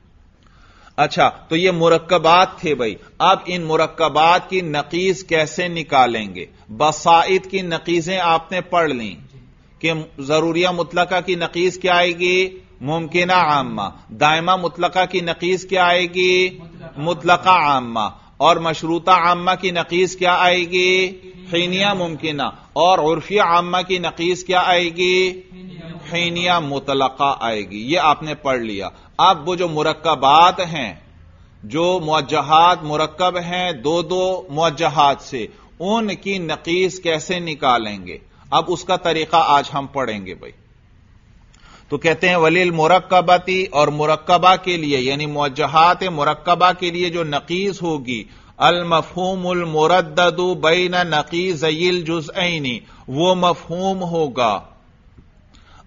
अच्छा, तो ये मुरक्कबात थे भाई। अब इन मुरक्कबात की नकीज कैसे निकालेंगे? बसाइत की नकीजें आपने पढ़ ली कि जरूरिया मुतलका की नकीज क्या आएगी? मुमकिना आमा। दायमा मुतलका की नकीज क्या आएगी? मुतलका आमा। और मशरूता आमा की नकीज क्या आएगी? हीनिया मुमकिना। और उर्फिया आमा की नकीज क्या आएगी? हीनिया मुतलका आएगी। यह आपने पढ़ लिया। अब वो जो मुरक्कबात हैं, जो मुवज्जहात मुरक्कब हैं दो दो मुवज्जहात से, उनकी नकीज कैसे निकालेंगे? अब उसका तरीका आज हम पढ़ेंगे भाई। तो कहते हैं वलिल मुरक्कबती, और मुरक्कबा के लिए यानी मुवज्जहात मुरक्कबा के लिए जो नकीज होगी अल मफहूमुल मुरद्ददु बैना नकीज़ैल जुज़अैनी, वो मफहूम होगा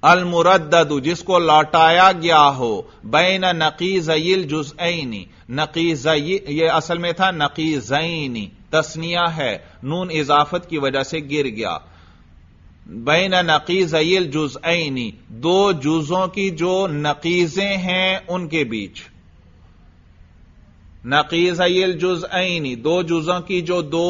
अल मुरद्ददु जिसको लौटाया गया हो बैना नकीज़ैल जुज़अैनी। नकीज़ैन ये असल में था नकीज़ैनी, तस्निया है, नून इजाफत की वजह से गिर गया। बैन नकीज़ैल जुज़अैनी, दो जुजों की जो नकीजें हैं उनके बीच। नकीज़ैल जुज़अैनी, दो जुजों की जो दो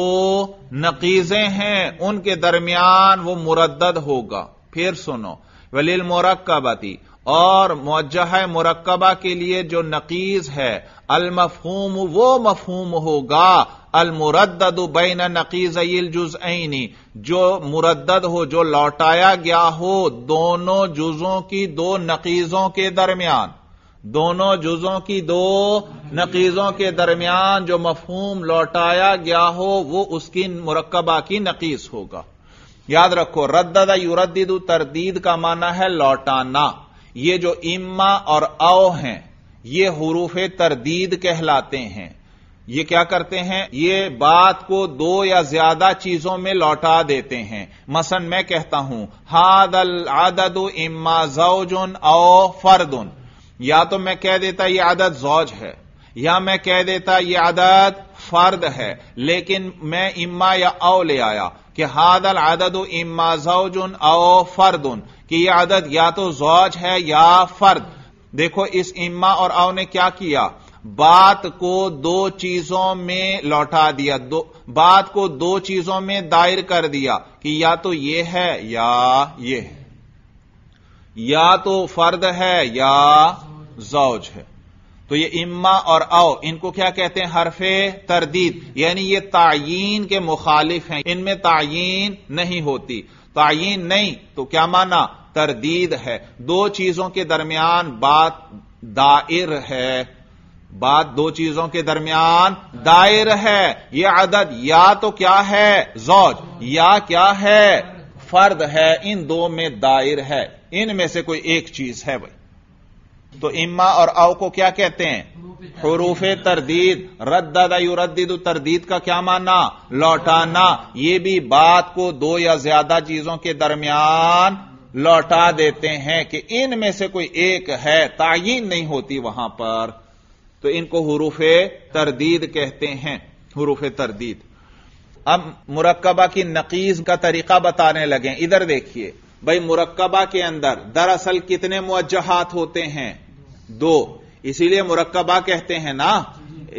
नकीजें हैं उनके दरमियान वो मुरद्दद होगा। फिर सुनो वलिल मुरक्कबती, और मुवज्जह मुरक्कबा के लिए जो नकीज है अल मफहूम, वो मफहूम होगा अल मुरद्दद बैन नकीज़ैल जुज़अैनी, जो मुरद्दद हो, जो लौटाया गया हो दोनों जुजों की दो नकीजों के दरमियान। दोनों जुजों की दो नकीजों के दरमियान जो मफहूम लौटाया गया हो वो उसकी मुरक्कबा की नकीज होगा। याद रखो रद्ददा युरद्दिदु तरदीद का माना है लौटाना। ये जो इम्मा और औ हैं ये हुरूफे तरदीद कहलाते हैं। ये क्या करते हैं? ये बात को दो या ज्यादा चीजों में लौटा देते हैं। मसलन मैं कहता हूं हादल आददु इम्मा ज़ौजुन औ फर्दुन, या तो मैं कह देता यह आदत ज़ौज है या मैं कह देता यह आदत फर्द है, लेकिन मैं इम्मा या औ ले आया कि हादल आददु इम्मा ज़ौजुन औ फर्दुन, कि यह आदत या तो ज़ौज है या फर्द। देखो इस इम्मा और औ ने क्या किया? बात को दो चीजों में लौटा दिया, बात को दो चीजों में दायर कर दिया कि या तो ये है या ये है, या तो फर्द है या ज़ौज है। तो ये इम्मा और औ इनको क्या कहते हैं? हरफे तरदीद, यानी ये तायीन के मुखालिफ हैं, इनमें तायीन नहीं होती। तायीन नहीं तो क्या माना? तरदीद है। दो चीजों के दरमियान बात दायर है, बात दो चीजों के दरमियान दायर है। यह अदद या तो क्या है? ज़ौज, या क्या है? फर्द है। इन दो में दायर है, इनमें से कोई एक चीज है भाई। तो इम्मा और औ को क्या कहते हैं? हुरूफे तरदीद। रद्ददा युरद्दिदु तरदीद का क्या माना? लौटाना। यह भी बात को दो या ज्यादा चीजों के दरमियान लौटा देते हैं कि इनमें से कोई एक है, तायीन नहीं होती वहां पर। तो इनको हुरूफे तरदीद कहते हैं, हुरूफे तरदीद। अब मुरक्कबा की नकीज का तरीका बताने लगे। इधर देखिए भाई, मुरक्कबा के अंदर दरअसल कितने मुवज्जहात होते हैं? दो। इसीलिए मुरक्कबा कहते हैं ना।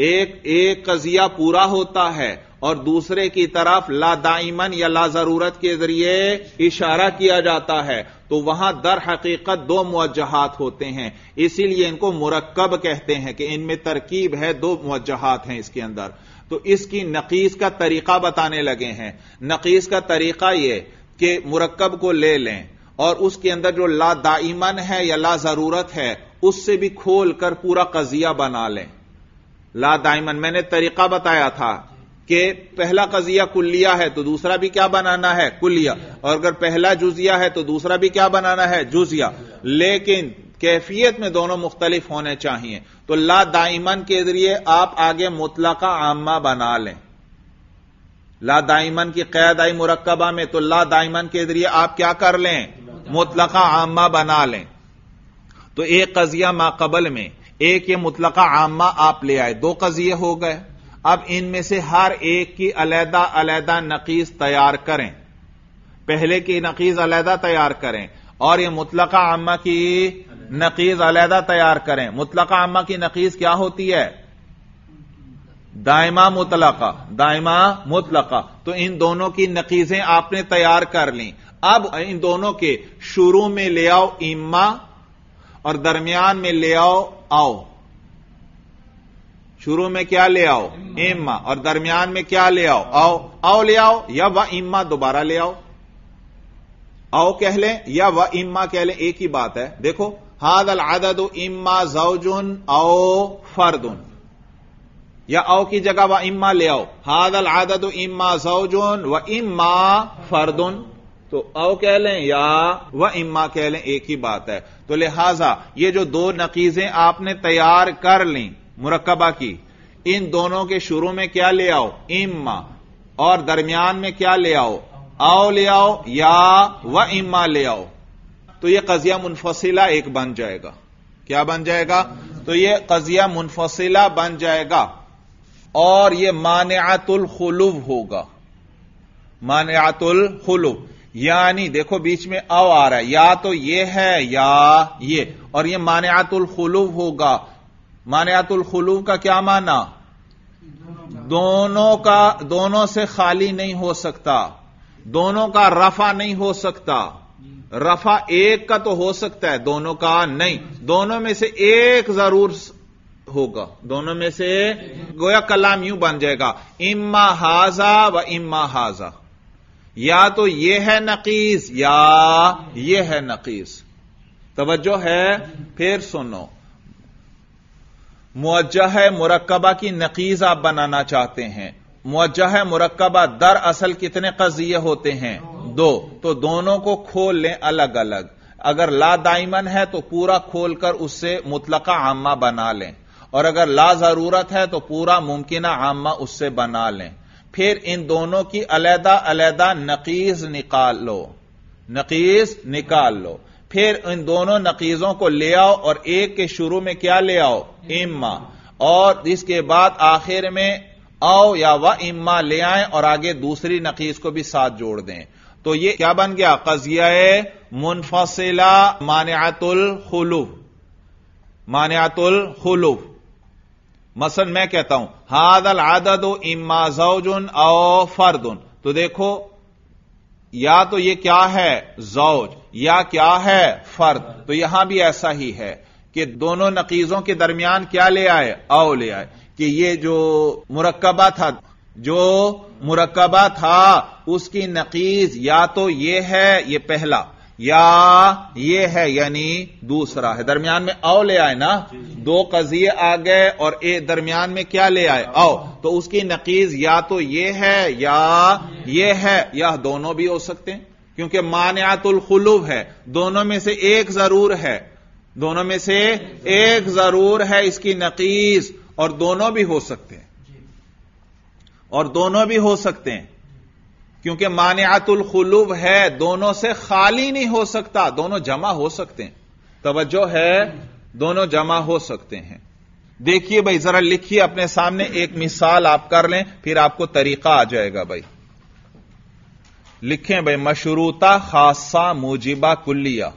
एक एक कजिया पूरा होता है और दूसरे की तरफ ला दाइमन या ला जरूरत के जरिए इशारा किया जाता है, तो वहां दर हकीकत दो मुवज्जहात होते हैं। इसीलिए इनको मुरक्कब कहते हैं कि इनमें तरकीब है, दो मुवज्जहात हैं इसके अंदर। तो इसकी नकीज का तरीका बताने लगे हैं। नकीज का तरीका यह कि मुरक्कब को ले लें और उसके अंदर जो ला दाइमन है या ला जरूरत है उससे भी खोल कर पूरा कजिया बना लें। ला दाइमन मैंने तरीका बताया था कि पहला कजिया कुल्लिया है तो दूसरा भी क्या बनाना है, कुल्लिया। और अगर पहला जुजिया है तो दूसरा भी क्या बनाना है, जुजिया। लेकिन कैफियत में दोनों मुख्तलिफ होने चाहिए। तो ला दाइमन के जरिए आप आगे मुतलका आमा बना लें। ला दाइमन की कैद आई मुरक्कबा में, तो ला दाइमन के जरिए आप क्या कर लें, मुतलका आमा बना लें। तो एक कजिया माकबल में, एक ये मुतलका आमा आप ले आए, दो कजिए हो गए। अब इनमें से हर एक की अलहदा अलहदा नकीज तैयार करें, पहले की नकीज अलहदा तैयार करें और यह मुतलका आमा की नकीज अलहदा तैयार करें। मुतलका आमा की नकीज क्या होती है, दायमा मुतलका, दायमा मुतलका। तो इन दोनों की नकीजें आपने तैयार कर ली। अब इन दोनों के शुरू में ले आओ इम्मा और दरमियान में ले आओ आओ। शुरू में क्या ले आओ, इम्मा, और दरमियान में क्या ले आओ, आओ। आओ ले आओ या व इम्मा दोबारा ले आओ, आओ कह लें या व इम्मा कह लें, एक ही बात है। देखो हादल आददु इम्मा जौजुन आओ फर्दुन, या आओ की जगह व इम्मा ले आओ। हादल आददु इम्मा जौजुन व इम्मा फर्दुन, तो आओ कह लें या व इम्मा कह लें, एक ही बात है। तो लिहाजा ये जो दो नकीजें आपने तैयार कर ली मुरक्कबा की, इन दोनों के शुरू में क्या ले आओ, इम्मा, और दरमियान में क्या ले आओ, आओ ले आओ या व इम्मा ले आओ। तो यह कजिया मुनफसिला एक बन जाएगा। क्या बन जाएगा, तो यह कजिया मुनफसिला बन जाएगा और यह मानिअतुल खुलूव होगा। मानिअतुल खुलूव यानी देखो बीच में आओ आ रहा है, या तो यह है या ये, और यह मानिअतुल खुलूव होगा। मानिअतुल खुलूव का क्या माना, दोनों का, दोनों से खाली नहीं हो सकता, दोनों का रफा नहीं हो सकता। रफा एक का तो हो सकता है, दोनों का नहीं। दोनों में से एक जरूर होगा, दोनों में से। गोया कलाम यूं बन जाएगा, इम्मा हाजा व इम्मा हाजा, या तो यह है नकीस या यह है नकीस। तवज्जो है, फिर सुनो। मुअज्जह मुरक्कबा की नकीज आप बनाना चाहते हैं। मुअज्जह मुरक्कबा दरअसल कितने कजिए होते हैं, दो। तो दोनों को खोल लें अलग अलग। अगर ला दाइमन है तो पूरा खोलकर उससे मुतलका आमा बना लें, और अगर ला जरूरत है तो पूरा मुमकिना आमा उससे बना लें। फिर इन दोनों की अलहदा अलहदा नकीज निकाल लो, नकीज निकाल लो। फिर इन दोनों नकीजों को ले आओ और एक के शुरू में क्या ले आओ, इम्मा, और इसके बाद आखिर में आओ या व इम्मा ले आए और आगे दूसरी नकीज को भी साथ जोड़ दें। तो ये क्या बन गया, कजिया मुनफसिला मानिअतुल खुलूव, मानिअतुल खुलूव। मसलन मैं कहता हूं हादल आददु इम्मा जौजुन औ फर्दुन, तो देखो या तो ये क्या है, जौज, या क्या है, फर्द। तो यहां भी ऐसा ही है कि दोनों नकीजों के दरमियान क्या ले आए, आओ ले आए। कि ये जो मुरक्कबा था, जो मुरक्कबा था उसकी नकीज या तो ये है, ये पहला, या ये है यानी दूसरा है। दरमियान में आओ ले आए ना, दो कजिए आ गए और ए दरमियान में क्या ले आए, आओ। तो उसकी नकीज या तो ये है या ये है, या दोनों भी हो सकते हैं, क्योंकि मानिअतुल खुलूव है, दोनों में से एक जरूर है, दोनों में से एक जरूर है इसकी नकीज। और दोनों भी हो सकते हैं, और दोनों भी हो सकते हैं, क्योंकि मानिअतुल खुलूव है, दोनों से खाली नहीं हो सकता, दोनों जमा हो सकते हैं। तवज्जो है, दोनों जमा हो सकते हैं। देखिए भाई, जरा लिखिए अपने सामने, एक मिसाल आप कर लें, फिर आपको तरीका आ जाएगा। भाई लिखें भाई, मशरूता खासा मूजिबा कुल्लिया,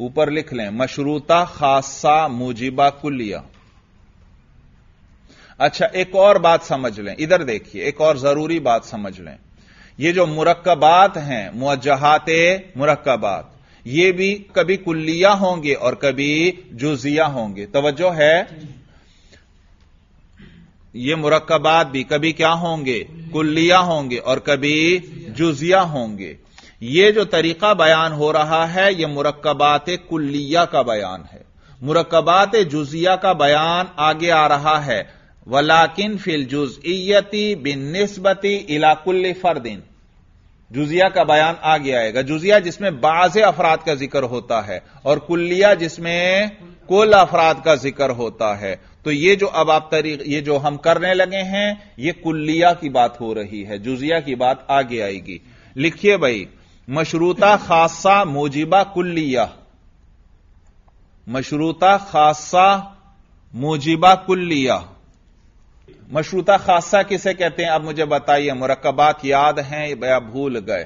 ऊपर लिख लें मशरूता खासा मूजिबा कुल्लिया। अच्छा, एक और बात समझ लें, इधर देखिए, एक और जरूरी बात समझ लें। ये जो मुरक्कबात हैं, मुअज्जहाते मुरक्कबात, ये भी कभी कुल्लिया होंगे और कभी जुजिया होंगे। तवज्जो है, ये मुरक्कबात भी कभी क्या होंगे, कुल्लिया होंगे और कभी जुजिया होंगे। ये जो तरीका बयान हो रहा है, यह मुरक्कबात कुल्लिया का बयान है। मुरक्कबात जुजिया का बयान आगे आ रहा है। वलाकिन फिल जुज़इयती बिन्निस्बती इला कुल्लि फर्दिन। जुजिया का बयान आगे आएगा। जुजिया जिसमें बाज़े अफराद का जिक्र होता है और कुल्लिया जिसमें कुल अफराद का जिक्र होता है। तो ये जो अब आप ये जो हम करने लगे हैं ये कुल्लिया की बात हो रही है, जुजिया की बात आगे आएगी। लिखिए भाई, मशरूता खासा मूजिबा कुल्लिया, मशरूता खासा मूजिबा कुल्लिया। मशरूता खासा किसे कहते हैं आप मुझे बताइए। मुरक्कबात याद हैं या भूल गए।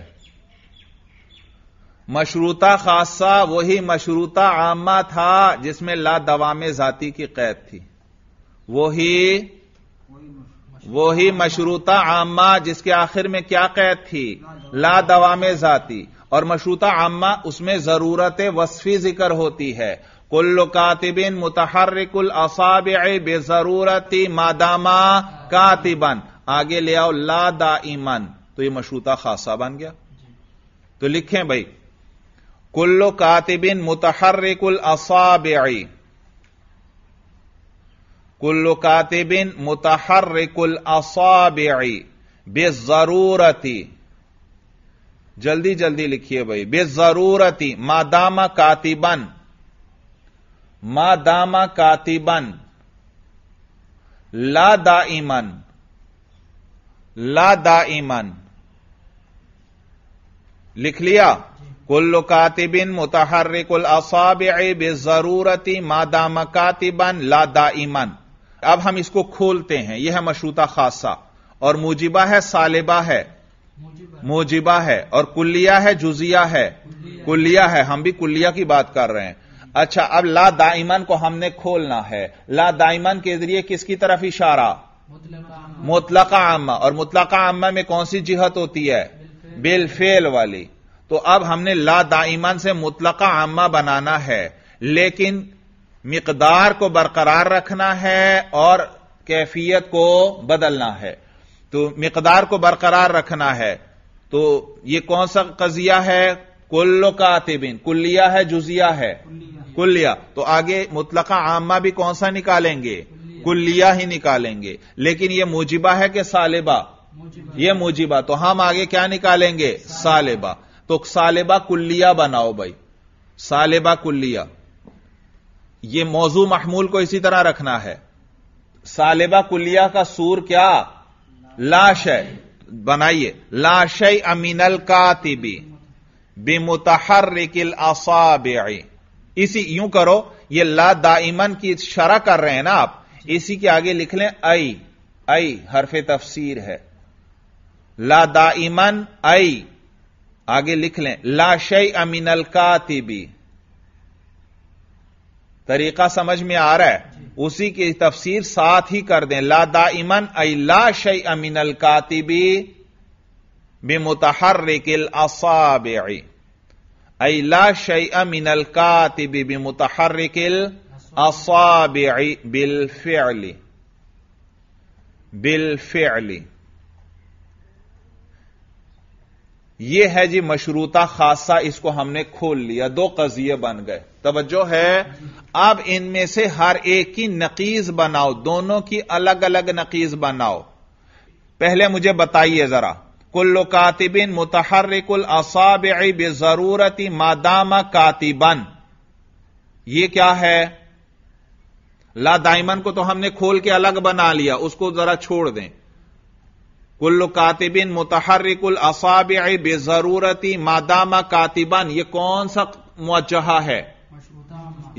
मशरूता खासा वही मशरूता आमा था जिसमें ला दवामे जाती की कैद थी। वही मशरूता आमा जिसके आखिर में क्या कैद थी, ला दवामे जाती। और मशरूता आमा उसमें जरूरत वस्फी जिक्र होती है। कुल्लु कातिबिन मुतहर्रिकुल असाबिअ बेजरूरती मादामा कातिबन। आगे ले आओ ला दाइमन, तो ये मशरूता खासा बन गया। तो लिखें भाई, कुल्लु कातिबिन मुतहर्रिकुल असाबिअ, कुल्लु कातिबिन मुतहर्रिकुल असाबिअ बेजरूरती। जल्दी जल्दी लिखिए भाई, बेजरूरती मादामा कातिबन, मादामा कातिबन। ला दाइमन, ला दाइमन। लिख लिया, कुल्लु कातिबिन मुतहर्रिकुल असाबिअ बिज़रूरती मादामा कातिबन ला दाइमन। अब हम इसको खोलते हैं। यह है मशरूता खासा और मूजिबा है, सालिबा है, मूजिबा है। और कुल्लिया है, जुजिया है, कुल्लिया है। हम भी कुल्लिया की बात कर रहे हैं। अच्छा, अब ला दाइमन को हमने खोलना है। ला दाइमन के जरिए किसकी तरफ इशारा, मुतलका आमा। और मुतलका आमा में कौन सी जिहत होती है, बिलफेल वाली। तो अब हमने ला दाइमन से मुतलका आमा बनाना है, लेकिन मिकदार को बरकरार रखना है और कैफियत को बदलना है। तो मिकदार को बरकरार रखना है, तो यह कौन सा कजिया है, कुल्लु कातिबिन। कुल्लिया है, जुजिया है, कुल्लिया। तो आगे मुतलका आमा भी कौन सा निकालेंगे, कुल्लिया ही निकालेंगे। लेकिन यह मूजिबा है कि सालिबा, यह मूजिबा। तो हम आगे क्या निकालेंगे, सालिबा। तो सालिबा कुल्लिया बनाओ भाई, सालिबा कुल्लिया। यह मौजू महमूल को इसी तरह रखना है। सालिबा कुल्लिया का सूर क्या, लाश है। बनाइए, लाशय अमीनल कातिबी बिमुतहर्रिकिल असाबिअ। इसी यूं करो, ये ला दाइमन की शरह कर रहे हैं ना आप, इसी के आगे लिख लें आई। आई हरफे तफसीर है। ला दाइमन आई, आगे लिख लें ला शैअ मिनल कातिबी। तरीका समझ में आ रहा है, उसी की तफसीर साथ ही कर दें। ला दाइमन आई ला शैअ मिनल कातिबी बिमुतहर्रिकिल असाबिअ ऐ ला शैअ मिनल कातिबी बिमुतहर्रिकिल असाबिअ बिल्फिअलि, बिल्फिअलि। यह है जी मशरूता खासा। इसको हमने खोल लिया, दो कजिए बन गए। तवज्जो है। अब इनमें से हर एक की नकीज बनाओ, दोनों की अलग अलग नकीज बनाओ। पहले मुझे बताइए जरा, कुल्लु कातिबिन मुतहर्रिकुल असाबिअ बिज़रूरति मादामा कातिबन, यह क्या है। ला दाइमन को तो हमने खोल के अलग बना लिया, उसको जरा छोड़ दें। कुल्लु कातिबिन मुतहर्रिकुल असाबिअ बिज़रूरति मादामा कातिबन, यह कौन सा मुवज्जहा है,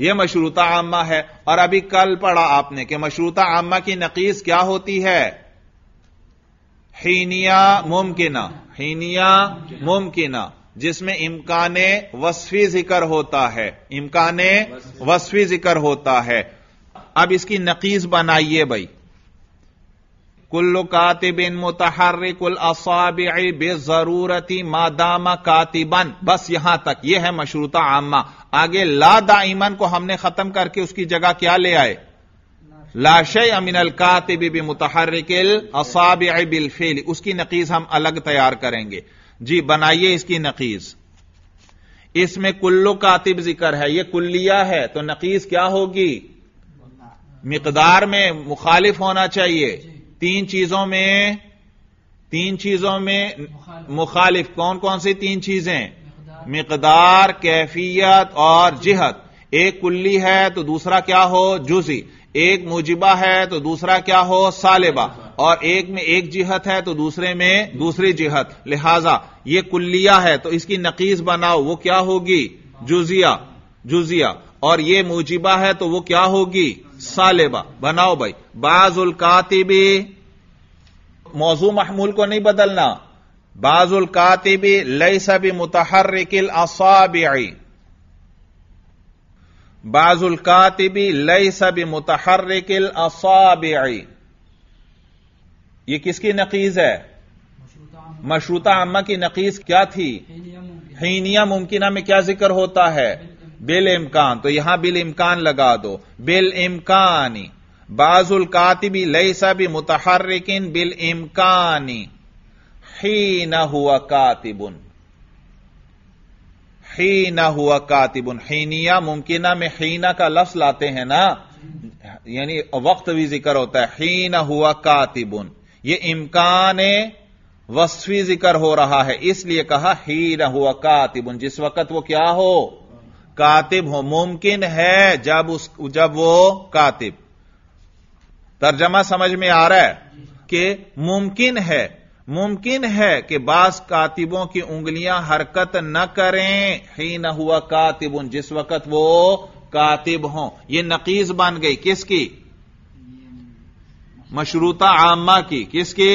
यह मशरूता आमा है। और अभी कल पढ़ा आपने कि मशरूता आमा की नकीस क्या होती है, हीनिया मुमकिना, हीनिया मुमकिना, जिसमें इम्काने वस्फी जिक्र होता है, इम्काने वस्फी जिक्र होता है। अब इसकी नकीस बनाइए भाई, कुल्लु कातिबिन मुतहर्रिकुल असाबिअ बिज़रूरति मादामा कातिबन। बस यहां तक, यह है मशरूता आमा। आगे ला दाइमन को हमने खत्म करके उसकी जगह क्या ले आए, ला शैअ मिनल कातिबी बिमुतहर्रिकिल असाबिअ बिल्फिल। उसकी नकीज हम अलग तैयार करेंगे जी। बनाइए इसकी नकीज। इसमें कुल्लु कातिब जिक्र है, यह कुल्लिया है, तो नकीज क्या होगी, मिकदार में मुखालिफ होना चाहिए। तीन चीजों में मुखालिफ कौन कौन सी तीन चीजें? मिकदार, कैफियत और जिहत। एक कुल्ली है तो दूसरा क्या हो? जुजी। एक मुजिबा है तो दूसरा क्या हो? सालिबा। और एक में एक जिहत है तो दूसरे में दूसरी जिहत। लिहाजा ये कुल्लिया है तो इसकी नकीस बनाओ, वो क्या होगी? जुजिया। और ये मुजिबा है तो वो क्या होगी? सालिबा। बनाओ भाई। बाजुल कातिबी, मौजू महमूल को नहीं बदलना। बाजुल कातिबी लैसा बि मुतहर्रिकिल असाबिई। बाजुल कातिबी लैसा बि मुतहर्रिकिल असाबिई। ये किसकी नकीज है? मशरूता अम्मा की नकीज क्या थी? हीनिया मुमकिना में क्या जिक्र होता है? बिल इमकान, तो यहां बिल इमकान लगा दो। बिल इमकानी, बाजुल कातिबी लैसा बि मुतहर्रिकिन बिल इमकानी हीना हुआ कातिबुन। हीना हुआ कातिबुन, हीनिया मुमकिना में हीना का लफ्ज लाते हैं ना, यानी वक्त भी जिक्र होता है। हीना हुआ कातिबुन, ये इमकान वस्फी जिक्र हो रहा है, इसलिए कहा हीना हुआ कातिबुन, जिस वक्त वो क्या हो? कातिब हो। मुमकिन है जब वो कातिब। तर्जमा समझ में आ रहा है कि मुमकिन है कि बास कातिबों की उंगलियां हरकत न करें हीना हुआ कातिबुन, जिस वक्त वो कातिब हों। यह नकीज बन गई किसकी? मशरूता आमा की। किसकी?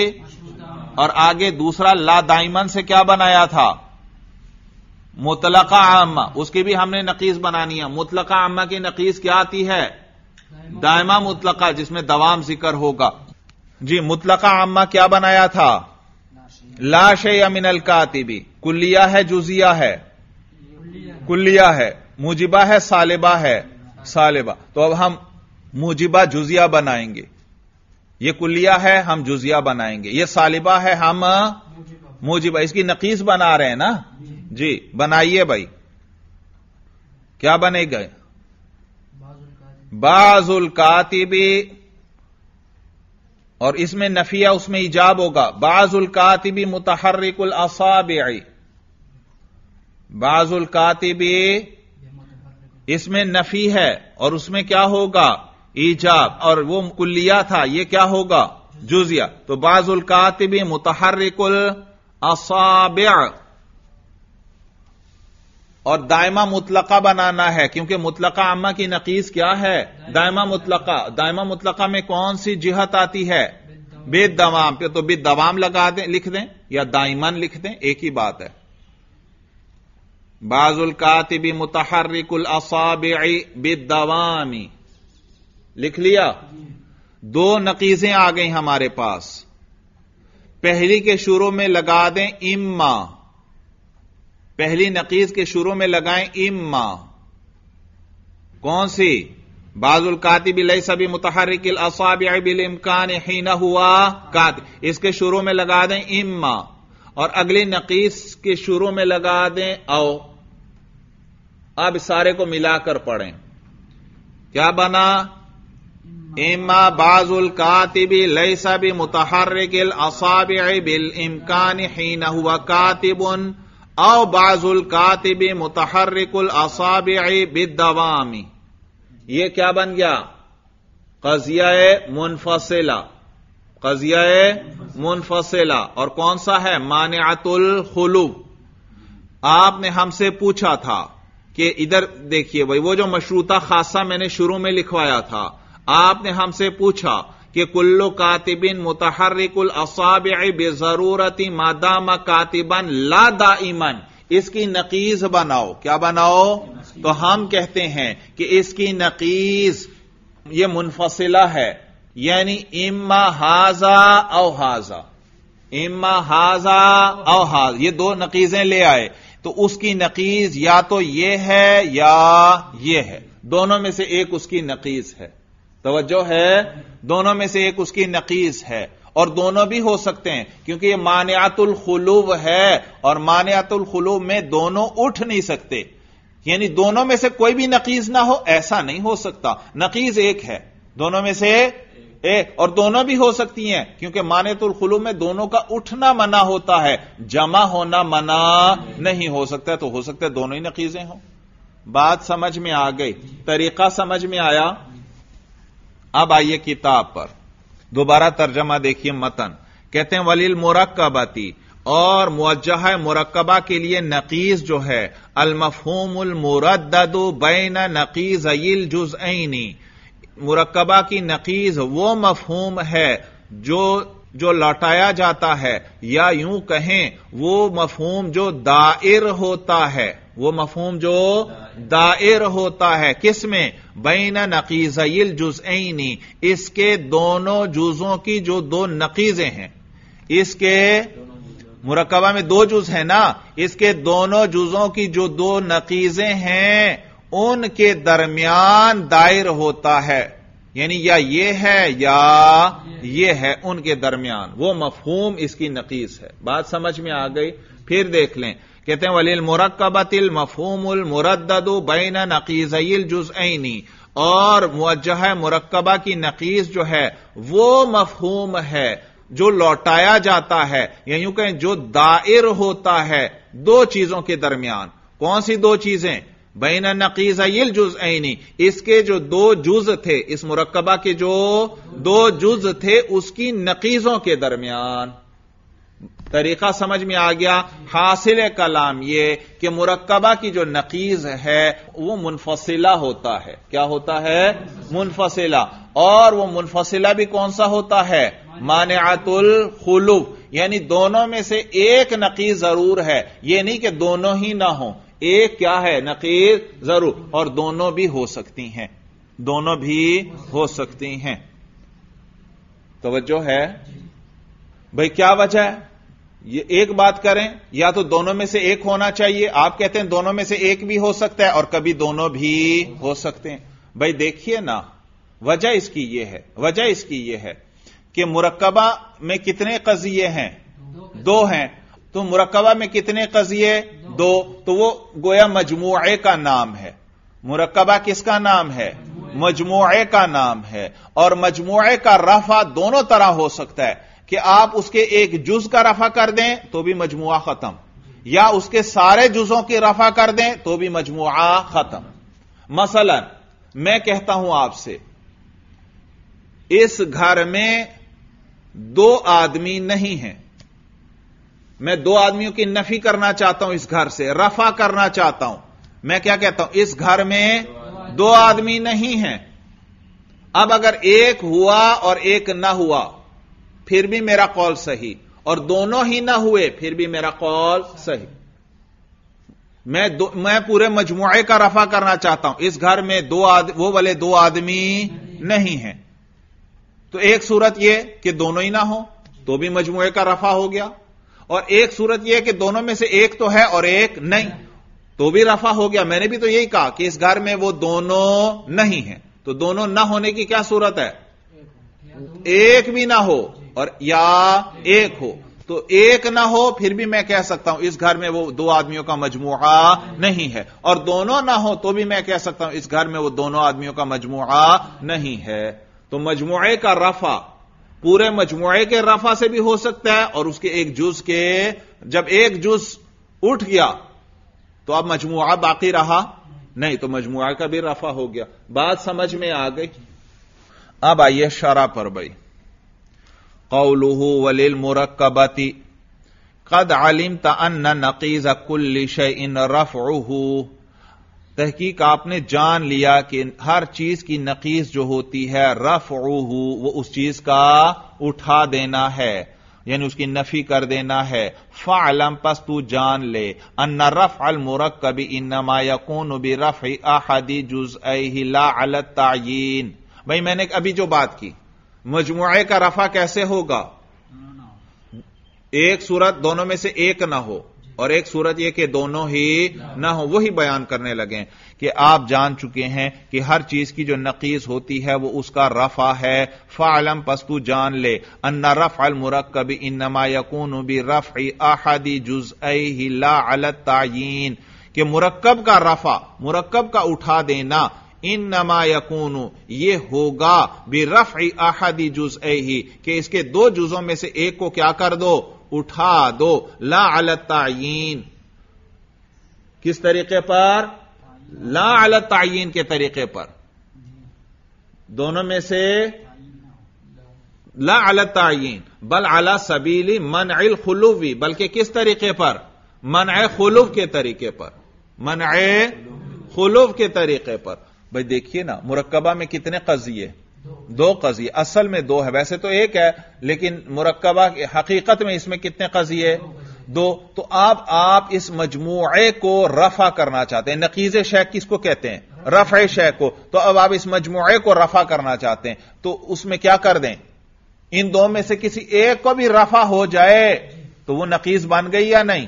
और आगे दूसरा ला दाइमन से क्या बनाया था? मुतलका आमा, उसकी भी हमने नकीज बनानी है। मुतलका आमा की नकीज क्या आती है? दायमा मुतलका, जिसमें दवाम जिक्र होगा। जी, मुतलका आमा क्या बनाया था? लाशे अमिनल कातिबी। कुल्लिया है, जुजिया है। कुल्लिया है, मुजिबा है, सालिबा है। सालिबा, तो अब हम मुजिबा जुजिया बनाएंगे। यह कुल्लिया है, हम जुजिया बनाएंगे। यह सालिबा है, हम मुजिबा। इसकी नकीस बना रहे हैं ना जी, बनाइए भाई। क्या बनेगा? बाजुल कातिबी, और इसमें नफिया उसमें इजाब होगा। बाजुल कातिबी मुतहर्रिकुल असाबिई। बाजुल कातिबी इसमें नफी है और उसमें क्या होगा? इजाब। और वो कुल्लिया था, ये क्या होगा? जुजिया। तो बाजुल कातिबी मुतहर्रिकुल असाबिई, और दायमा मुतलका बनाना है, क्योंकि मुतलका अम्मा की नकीस क्या है? दायमा मुतलका। दायमा मुतलका में कौन सी जिहत आती है? बेद दवाम पे, तो बेद दवाम लगा दें, लिख दें, या दायमन लिख दें, एक ही बात है। बाजुल कातिबी मुतहर्रिकुल असाबिई बेद दवामी, लिख लिया। दो नकीजें आ गई हमारे पास। पहली के शुरू में लगा दें इम्मा। पहली नकीज के शुरू में लगाएं इम्मा। कौन सी? बाजुल कातिबी लैसा बि मुतहर्रिकिल असाबिई बिल इमकान हीना हुआ कातिब, इसके शुरू में लगा दें इम्मा। और अगली नकीज के शुरू में लगा दें आओ। अब सारे को मिलाकर पढ़ें, क्या बना? इम्मा बाजुल कातिबी लैसा बि मुतहर्रिकिल असाबिई बिल इमकान हीना हुआ कातिबुन औ बाजुल कातिबी मुतहर्रिकुल असाबिई बिद्दवामी। ये क्या बन गया? कजिया मुनफसिला। और कौन सा है? मानिअतुल खुलूब। आपने हमसे पूछा था कि इधर देखिए भाई, वो जो मशरूता खासा मैंने शुरू में लिखवाया था, आपने हमसे पूछा कि कुल्लु कातिबिन मुतहर्रिकुल असाबिई बेजरूरती मादामा कातिबन ला दाइमन, इसकी नकीज बनाओ। क्या बनाओ? तो हम कहते हैं कि इसकी नकीज ये मुनफसिला है, यानी इम्मा हाजा औ हाजा। इम्मा हाजा औ हाजा, ये दो नकीजें ले आए, तो उसकी नकीज या तो ये है या ये है, दोनों में से एक उसकी नकीज है। तवज्जो है, दोनों में से एक उसकी नकीज है, और दोनों भी हो सकते हैं, क्योंकि यह मानिअतुल खुलूब है, और मानिअतुल खुलूब में दोनों उठ नहीं सकते, यानी दोनों में से कोई भी नकीज ना हो, ऐसा नहीं हो सकता। नकीज एक है, दोनों में से एक, और दोनों भी हो सकती हैं क्योंकि मानेतुल खुलू में दोनों का उठना मना होता है, जमा होना मना नहीं हो सकता, तो हो सकता है दोनों ही नकीजें हों। बात समझ में आ गई, तरीका समझ में आया। अब आइए किताब पर, दोबारा तर्जमा देखिए मतन। कहते हैं वलिल मुरक्कबाती, और मुवज्जह मुरक्कबा के लिए नकीज जो है अल मफहूमुल मुरद्ददु बैन नकीज़ैल जुज़अैनी, मुरक्कबा की नकीज वो मफहूम है जो लौटाया जाता है, या यूं कहें वो मफहूम जो दायर होता है, वो मफहूम जो दायर होता है किसमें, बैन नकीज़ैल जुज़अैनी, इसके दोनों जुजों की जो दो नकीजें हैं, इसके मुरक्कबा में दो जुज हैं ना, इसके दोनों जुजों की जो दो नकीजें हैं उनके दरमियान दायर होता है, यानी या ये है या ये है, उनके दरमियान वो मफहूम इसकी नकीज है। बात समझ में आ गई। फिर देख लें, कहते हैं वलिल मुरक्कबतिल मफहूमुल मुरद्ददु बैन नकीज़ैल जुज़अैनी, और मुवज्जह मुरक्कबा की नकीज जो है वो मफहूम है जो लौटाया जाता है, या यूं कहें जो दायर होता है दो चीजों के दरमियान। कौन सी दो चीजें, बैन नकीज़ैल जुज़अैनी, इसके जो दो जुज थे, इस मुरक्कबा के जो दो जुज थे उसकी नकीजों के दरमियान। तरीका समझ में आ गया। हासिल कलाम यह कि मुरक्कबा की जो नकीज है वो मुनफसिला होता है। क्या होता है? मुनफसिला। और वो मुनफसिला भी कौन सा होता है? मानिअतुल खुलू, यानी दोनों में से एक नकीज जरूर है, यह नहीं कि दोनों ही ना हो, एक क्या है नकीज जरूर, और दोनों भी हो सकती हैं, दोनों भी हो सकती हैं। तवज्जो है भाई, क्या वजह है? ये एक बात करें, या तो दोनों में से एक होना चाहिए, आप कहते हैं दोनों में से एक भी हो सकता है और कभी दोनों भी हो सकते हैं। भाई देखिए ना, वजह इसकी यह है, वजह इसकी यह है कि मुरक्कबा में कितने कजिए हैं? दो हैं। तो मुरक्कबा में कितने कजिए? दो। तो वो गोया मजमूए का नाम है। मुरक्कबा किसका नाम है? मजमूए का नाम है। और मजमूए का रफा दोनों तरह हो सकता है कि आप उसके एक जुज का रफा कर दें तो भी मजमुआ खत्म, या उसके सारे जुजों की रफा कर दें तो भी मजमुआ खत्म। मसलन मैं कहता हूं आपसे, इस घर में दो आदमी नहीं हैं, मैं दो आदमियों की नफी करना चाहता हूं, इस घर से रफा करना चाहता हूं, मैं क्या कहता हूं, इस घर में दो आदमी नहीं हैं। अब अगर एक हुआ और एक ना हुआ फिर भी मेरा कौल सही, और दोनों ही ना हुए फिर भी मेरा कौल सही। मैं पूरे मजमुए का रफा करना चाहता हूं, इस घर में वो वाले दो आदमी नहीं हैं, तो एक सूरत यह कि दोनों ही ना हो तो भी मजमुए का रफा हो गया, और एक सूरत यह कि दोनों में से एक तो है और एक नहीं, तो भी रफा हो गया। मैंने भी तो यही कहा कि इस घर में वो दोनों नहीं हैं, तो दोनों ना होने की क्या सूरत है? एक भी ना हो और या एक हो। तो एक ना हो फिर भी मैं कह सकता हूं इस घर में वो दो आदमियों का मजमुआ नहीं है, और दोनों ना हो तो भी मैं कह सकता हूं इस घर में वो दोनों आदमियों का मजमुआ नहीं है। तो मजमुए का रफा पूरे मजमुए के रफा से भी हो सकता है, और उसके एक जुज के, जब एक जुज उठ गया तो अब मजमुआ बाकी रहा नहीं, तो मजमुआ का भी रफा हो गया। बात समझ में आ गई। अब आइए शरा पर। भाई कौलुहु वलिल मुरक्कबति कद अलिमत अन्न नकीज कुल्लि शैइन रफ़उहु, तहकीक आपने जान लिया कि हर चीज की नकीज जो होती है रफ़उहु, वो उस चीज का उठा देना है, यानी उसकी नफी कर देना है। फ़अलम, पस तू जान ले, अन्न रफ़अल मुरक्कबि इन्नमा यकूनु बिरफ़इ अहदि जुज़अइहि ला अला तअयीन। भाई मैंने अभी जो बात की, मजमुए का रफा कैसे होगा? एक सूरत दोनों में से एक ना हो, और एक सूरत यह कि दोनों ही ना हो। वही बयान करने लगे कि आप जान चुके हैं कि हर चीज की जो नकीज होती है वो उसका रफा है। फ़अलम, पस्तु जान ले, अन्ना रफ़अल मुरक्कबि इन्नमा यकूनु बिरफ़इ अहदि जुज़अइहि ला अला तअयीन, कि मुरक्कब का रफा, मुरक्कब का उठा देना इन्नमा यकूनु, ये होगा बिरफ़्इ अहदी जुज़अही, कि इसके दो जुजों में से एक को क्या कर दो, उठा दो। ला अला तायीन, किस तरीके पर? ला अला तायीन के तरीके पर। दोनों में से ला अला तायीन, बल अला सबीली मनअल खुलूवी, बल्कि किस तरीके पर? मनअ खुलूव के तरीके पर, मनअ खुलूव के तरीके पर। भाई देखिए ना, मुरक्कबा में कितने कज़िए? दो कज़िए, असल में दो है, वैसे तो एक है लेकिन मुरक्कबा हकीकत में इसमें कितने कज़िए? दो। तो आप इस मजमूए को रफा करना चाहते हैं। नकीज़े शै किसको कहते हैं? रफ़े शै को। तो अब आप इस मजमूए को रफा करना चाहते हैं, तो उसमें क्या कर दें? इन दो में से किसी एक को भी रफा हो जाए तो वो नकीज़ बन गई या नहीं?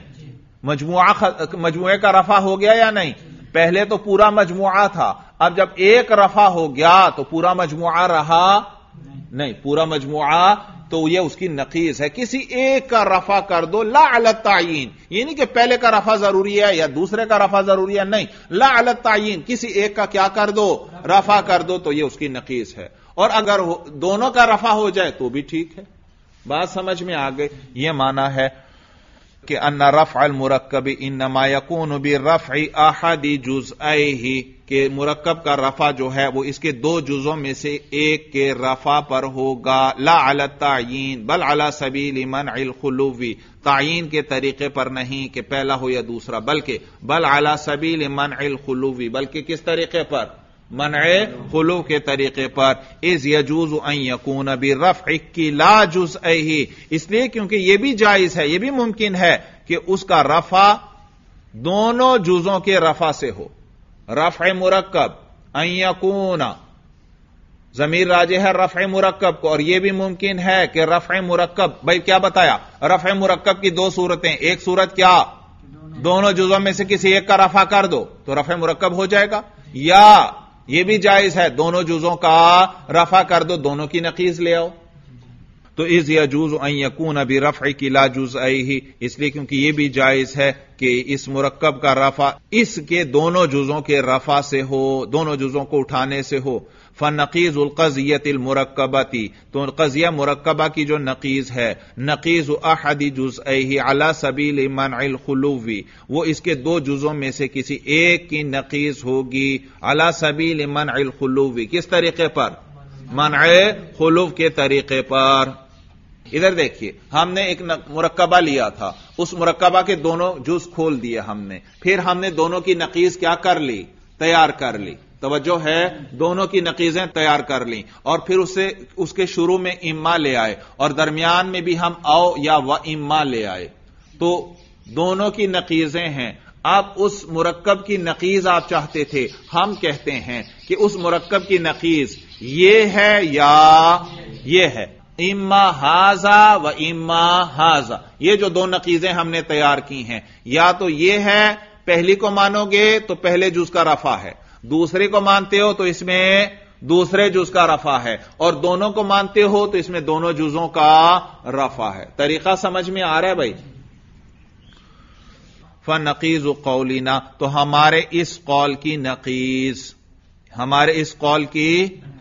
मजमूए का रफा हो गया या नहीं? पहले तो पूरा मजमूआ था, अब जब एक रफा हो गया तो पूरा मजमूआ रहा नहीं। पूरा मजमूआ तो यह उसकी नकीज है। किसी एक का रफा कर दो ला अला तायीन, ये नहीं कि पहले का रफा जरूरी है या दूसरे का रफा जरूरी है, नहीं, ला अला तायीन, किसी एक का क्या कर दो? रफा कर दो, तो यह उसकी नकीज है। और अगर दोनों का रफा हो जाए तो भी ठीक है। बात समझ में आ गई। यह माना है कि अन्ना रफ़अल मुरक्कबी इन्नमा यकूनु बिरफ़इ अहदी जुज़अइही, के मुरक्कब का रफा जो है वो इसके दो जुजों में से एक के रफा पर होगा। ला अला तायीन बल अला सबील मनअल खुलूवी, तायीन के तरीके पर नहीं कि पहला हो या दूसरा, बल्कि बल अला सबील मनअल खुलूवी, बल्कि किस तरीके पर? मनए खुलू के तरीके पर। इज यजूज़ अन यकून बिरफ़इ किला जुज़अही, इसलिए क्योंकि यह भी जायज है, यह भी मुमकिन है कि उसका रफा दोनों जुजों के रफा से हो। रफ़ मुरक्कब अन यकून, ज़मीर राजिह है रफ़ मुरक्कब को, और यह भी मुमकिन है कि रफ़ मुरक्कब, भाई क्या बताया, रफ़ मुरक्कब की दो सूरतें, एक सूरत क्या, दोनों जुजों में से किसी एक का रफा कर दो तो रफ़ मुरक्कब हो जाएगा, या यह भी जायज है दोनों जुजों का रफा कर दो, दोनों की नकीज ले आओ। तो इज यजूज़ अन यकून बिरफ़इ किला जुज़अइही, इसलिए क्योंकि यह भी जायज है कि इस मुरक्कब का रफा इसके दोनों जुजों के रफा से हो, दोनों जुजों को उठाने से हो। फनक़ीज़ुल क़ज़ियतिल मुरक्कबती, तो क़ज़िया मुरक्कबा की जो नक़ीज़ है, नक़ीज़ु अहदी जुज़अइही अला सबील मनअल खुलूवी, वो इसके दो जुजों में से किसी एक की नक़ीज़ होगी अला सबील मनअल खुलूवी, किस तरीके पर? मनअ खुलूव के तरीके पर। इधर देखिए, हमने एक मुरक्कबा लिया था, उस मुरक्कबा के दोनों जुज खोल दिए हमने, फिर हमने दोनों की नक़ीज़ क्या कर ली? तैयार कर ली। तवज्जो है, दोनों की नक़ीज़ें तैयार कर ली, और फिर उससे उसके शुरू में इम्मा ले आए और दरमियान में भी हम आओ या व इम्मा ले आए, तो दोनों की नक़ीज़ें हैं। आप उस मुरक्कब की नक़ीज़ आप चाहते थे, हम कहते हैं कि उस मुरक्कब की नक़ीज़ ये है या ये है, इम्मा हाजा व इम्मा हाजा, ये जो दो नक़ीज़ें हमने तैयार की हैं, या तो ये है, पहली को मानोगे तो पहले जुज का रफा है, दूसरे को मानते हो तो इसमें दूसरे जुज का रफा है, और दोनों को मानते हो तो इसमें दोनों जुजों का रफा है। तरीका समझ में आ रहा है भाई? फनक़ीज़ु क़ौलिना, तो हमारे इस कौल की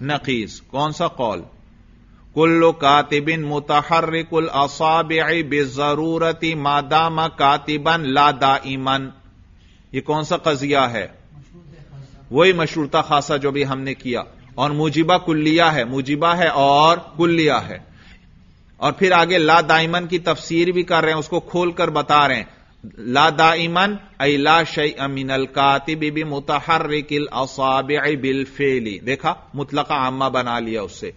नक़ीज़, कौन सा कौल? कुल्लु कातिबिन मुतहर्रिकुल असाबिअ बिज़रूरति मादामा कातिबन ला दाइमन, ये कौन सा क़ज़िया है? वही मशरूता खासा जो भी हमने किया, और मुजिबा कुल्लिया है, मुजिबा है और कुल्लिया है। और फिर आगे ला दाइमन की तफसीर भी कर रहे हैं, उसको खोलकर बता रहे हैं। ला दाइमन ऐ ला शैअ मिनल कातिबि बि मुतहर्रिकिल असाबिअ बिल फेली, देखा मुतलका आमा बना लिया उससे।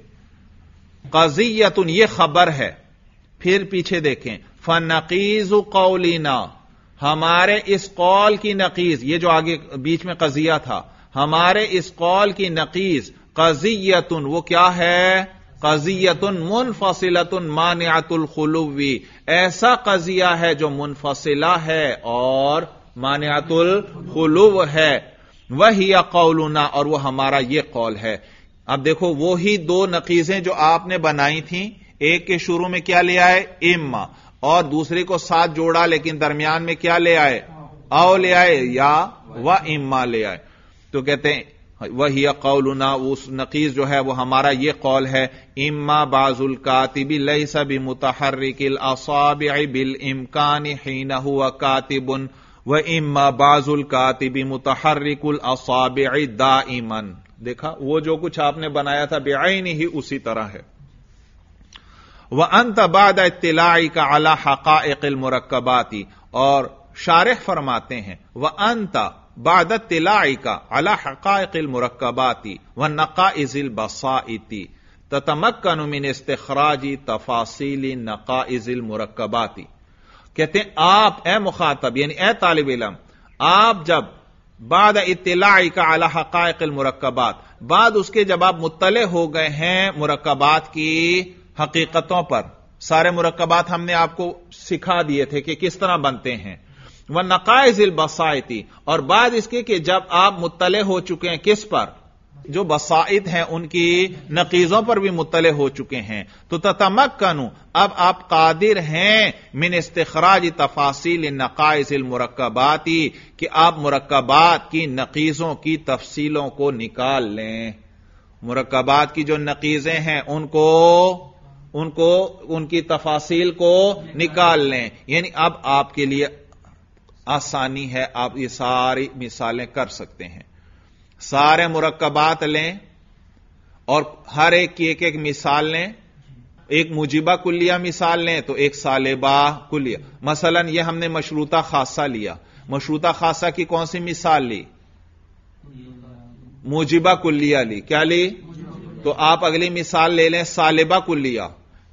क़ज़ियतुन, ये खबर है। फिर पीछे देखें, फनक़ीज़ु क़ौलिना, हमारे इस कौल की नक़ीज़, ये जो आगे बीच में क़ज़िया था, हमारे इस कौल की नक़ीज़ क़ज़ियतुन, वो क्या है? क़ज़ियतुन मुनफ़सिलतुन मानिअतुल खुलूवी, ऐसा क़ज़िया है जो मुनफ़सिला है और मानिअतुल खुलूव है। वहिया कौलुना, और वो हमारा ये कौल है। अब देखो, वो ही दो नक़ीज़ें जो आपने बनाई थीं, एक के शुरू में क्या ले आए? इम्मा, और दूसरे को साथ जोड़ा लेकिन दरमियान में क्या ले आए? आओ ले आए या व इम्मा ले आए। तो कहते हैं वही कौलुना, उस नकीज जो है वह हमारा ये कौल है, इम्मा बाजुल कातिबी लैसा बिमुतहर्रिकिल असाबिअ बिल इम्कानि हीना हुआ कातिबुन व इम्मा बाजुल कातिबी मुतहर्रिकुल असाबिअ दाइमन। देखा, वो जो कुछ आपने बनाया था बेआइनी ही उसी तरह है। व अंत बाद इत्तिलाइका अला हकाइकिल मुरक्कबाती, और शारिह फरमाते हैं व अंत बाद तिलाइका अला हकाइकिल मुरक्कबाती व नकाइजिल बसाइती ततमक्कनु मिन इस्तिखराजी तफासीली नकाइजिल मुरक्कबाती। कहते हैं आप ए मुखातब यानी ए तालिब इल्म, आप जब बाद इत्तिलाइका अला हकाइकिल मुरक्कबात, बाद उसके जब आप मुत्तले हो गए हैं मुरक्कबात की हकीकतों पर, सारे मुरक्कबात हमने आपको सिखा दिए थे कि किस तरह बनते हैं, वह नकाइज़िल बसाइती, और बाद इसके कि जब आप मुत्तले हो चुके हैं किस पर, जो बसाइत हैं उनकी नकीजों पर भी मुत्तले हो चुके हैं, तो ततमक्कनु अब आप कादिर हैं मिन इस्तिखराज तफासील नकाइज़िल मुरक्कबाती कि आप मुरक्कबात की नकीजों की तफसीलों को निकाल लें। मुरक्कबात की जो नकीजें हैं उनको उनकी तफासील को निकाल लें, यानी अब आपके लिए आसानी है, आप ये सारी मिसालें कर सकते हैं। सारे मुरक्कबात लें और हर एक की एक एक मिसाल लें, एक मुजिबा कुलिया मिसाल लें तो एक सालेबा कुलिया। मसलन ये हमने मशरूता खासा लिया, मशरूता खासा की कौन सी मिसाल ली, मुजिबा कुलिया ली। क्या ली? तो आप अगली मिसाल ले लें सालेबा कुलिया,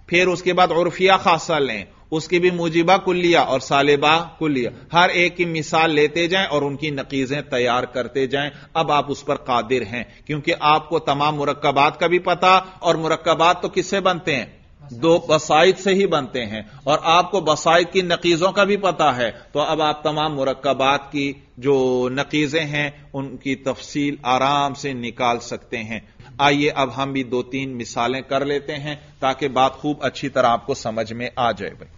फिर उसके बाद उर्फिया खासा लें, उसकी भी मुजिबा कुलिया और सालेबा कुलिया। हर एक की मिसाल लेते जाएं और उनकी नकीजें तैयार करते जाएं। अब आप उस पर कादिर हैं क्योंकि आपको तमाम मुरक्कबात का भी पता, और मुरक्कबात तो किससे बनते हैं, दो बसाइत से ही बनते हैं, और आपको बसाइत की नकीजों का भी पता है, तो अब आप तमाम मुरक्कबात की जो नकीजें हैं उनकी तफसील आराम से निकाल सकते हैं। आइए अब हम भी दो तीन मिसालें कर लेते हैं ताकि बात खूब अच्छी तरह आपको समझ में आ जाए। भाई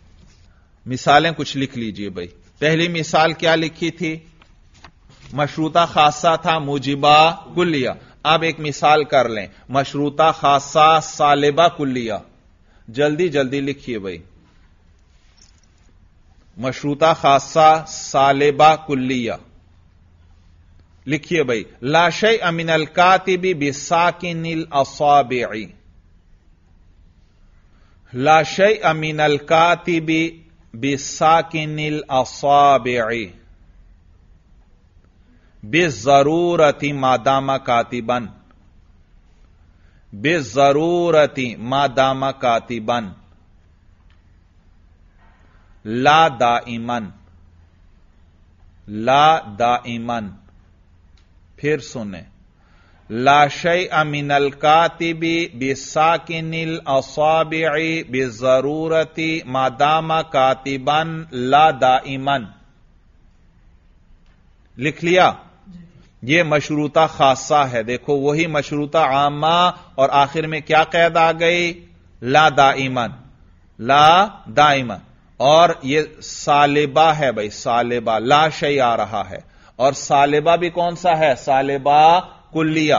मिसालें कुछ लिख लीजिए। भाई पहली मिसाल क्या लिखी थी? मशरूता खासा था मुजिबा कुलिया। अब एक मिसाल कर लें मशरूता खासा सालेबा कुलिया। जल्दी जल्दी लिखिए भाई, मशरूता खासा सालेबा कुलिया लिखिए भाई। ला शैअ मिनल कातिबी बिसाकिनिल असाबिई, ला शैअ मिनल कातिबी बिसाकिनिल असाबिई बिज़रूरति मादामा कातिबन, बिज़रूरति मादामा कातिबन ला दाइमन, ला दाइमन। फिर सुने, ला शैअ मिनल कातिबी बिसाकिनिल असाबिई बिज़रूरति मादामा कातिबन ला दाइमन। लिख लिया? ये मशरूता खासा है। देखो वही मशरूता आमा, और आखिर में क्या कैद आ गई, ला दाइमन, ला दाइमन। और ये सालेबा है भाई, सालेबा ला शैअ आ रहा है, और सालेबा भी कौन सा है, सालेबा कुल्लिया,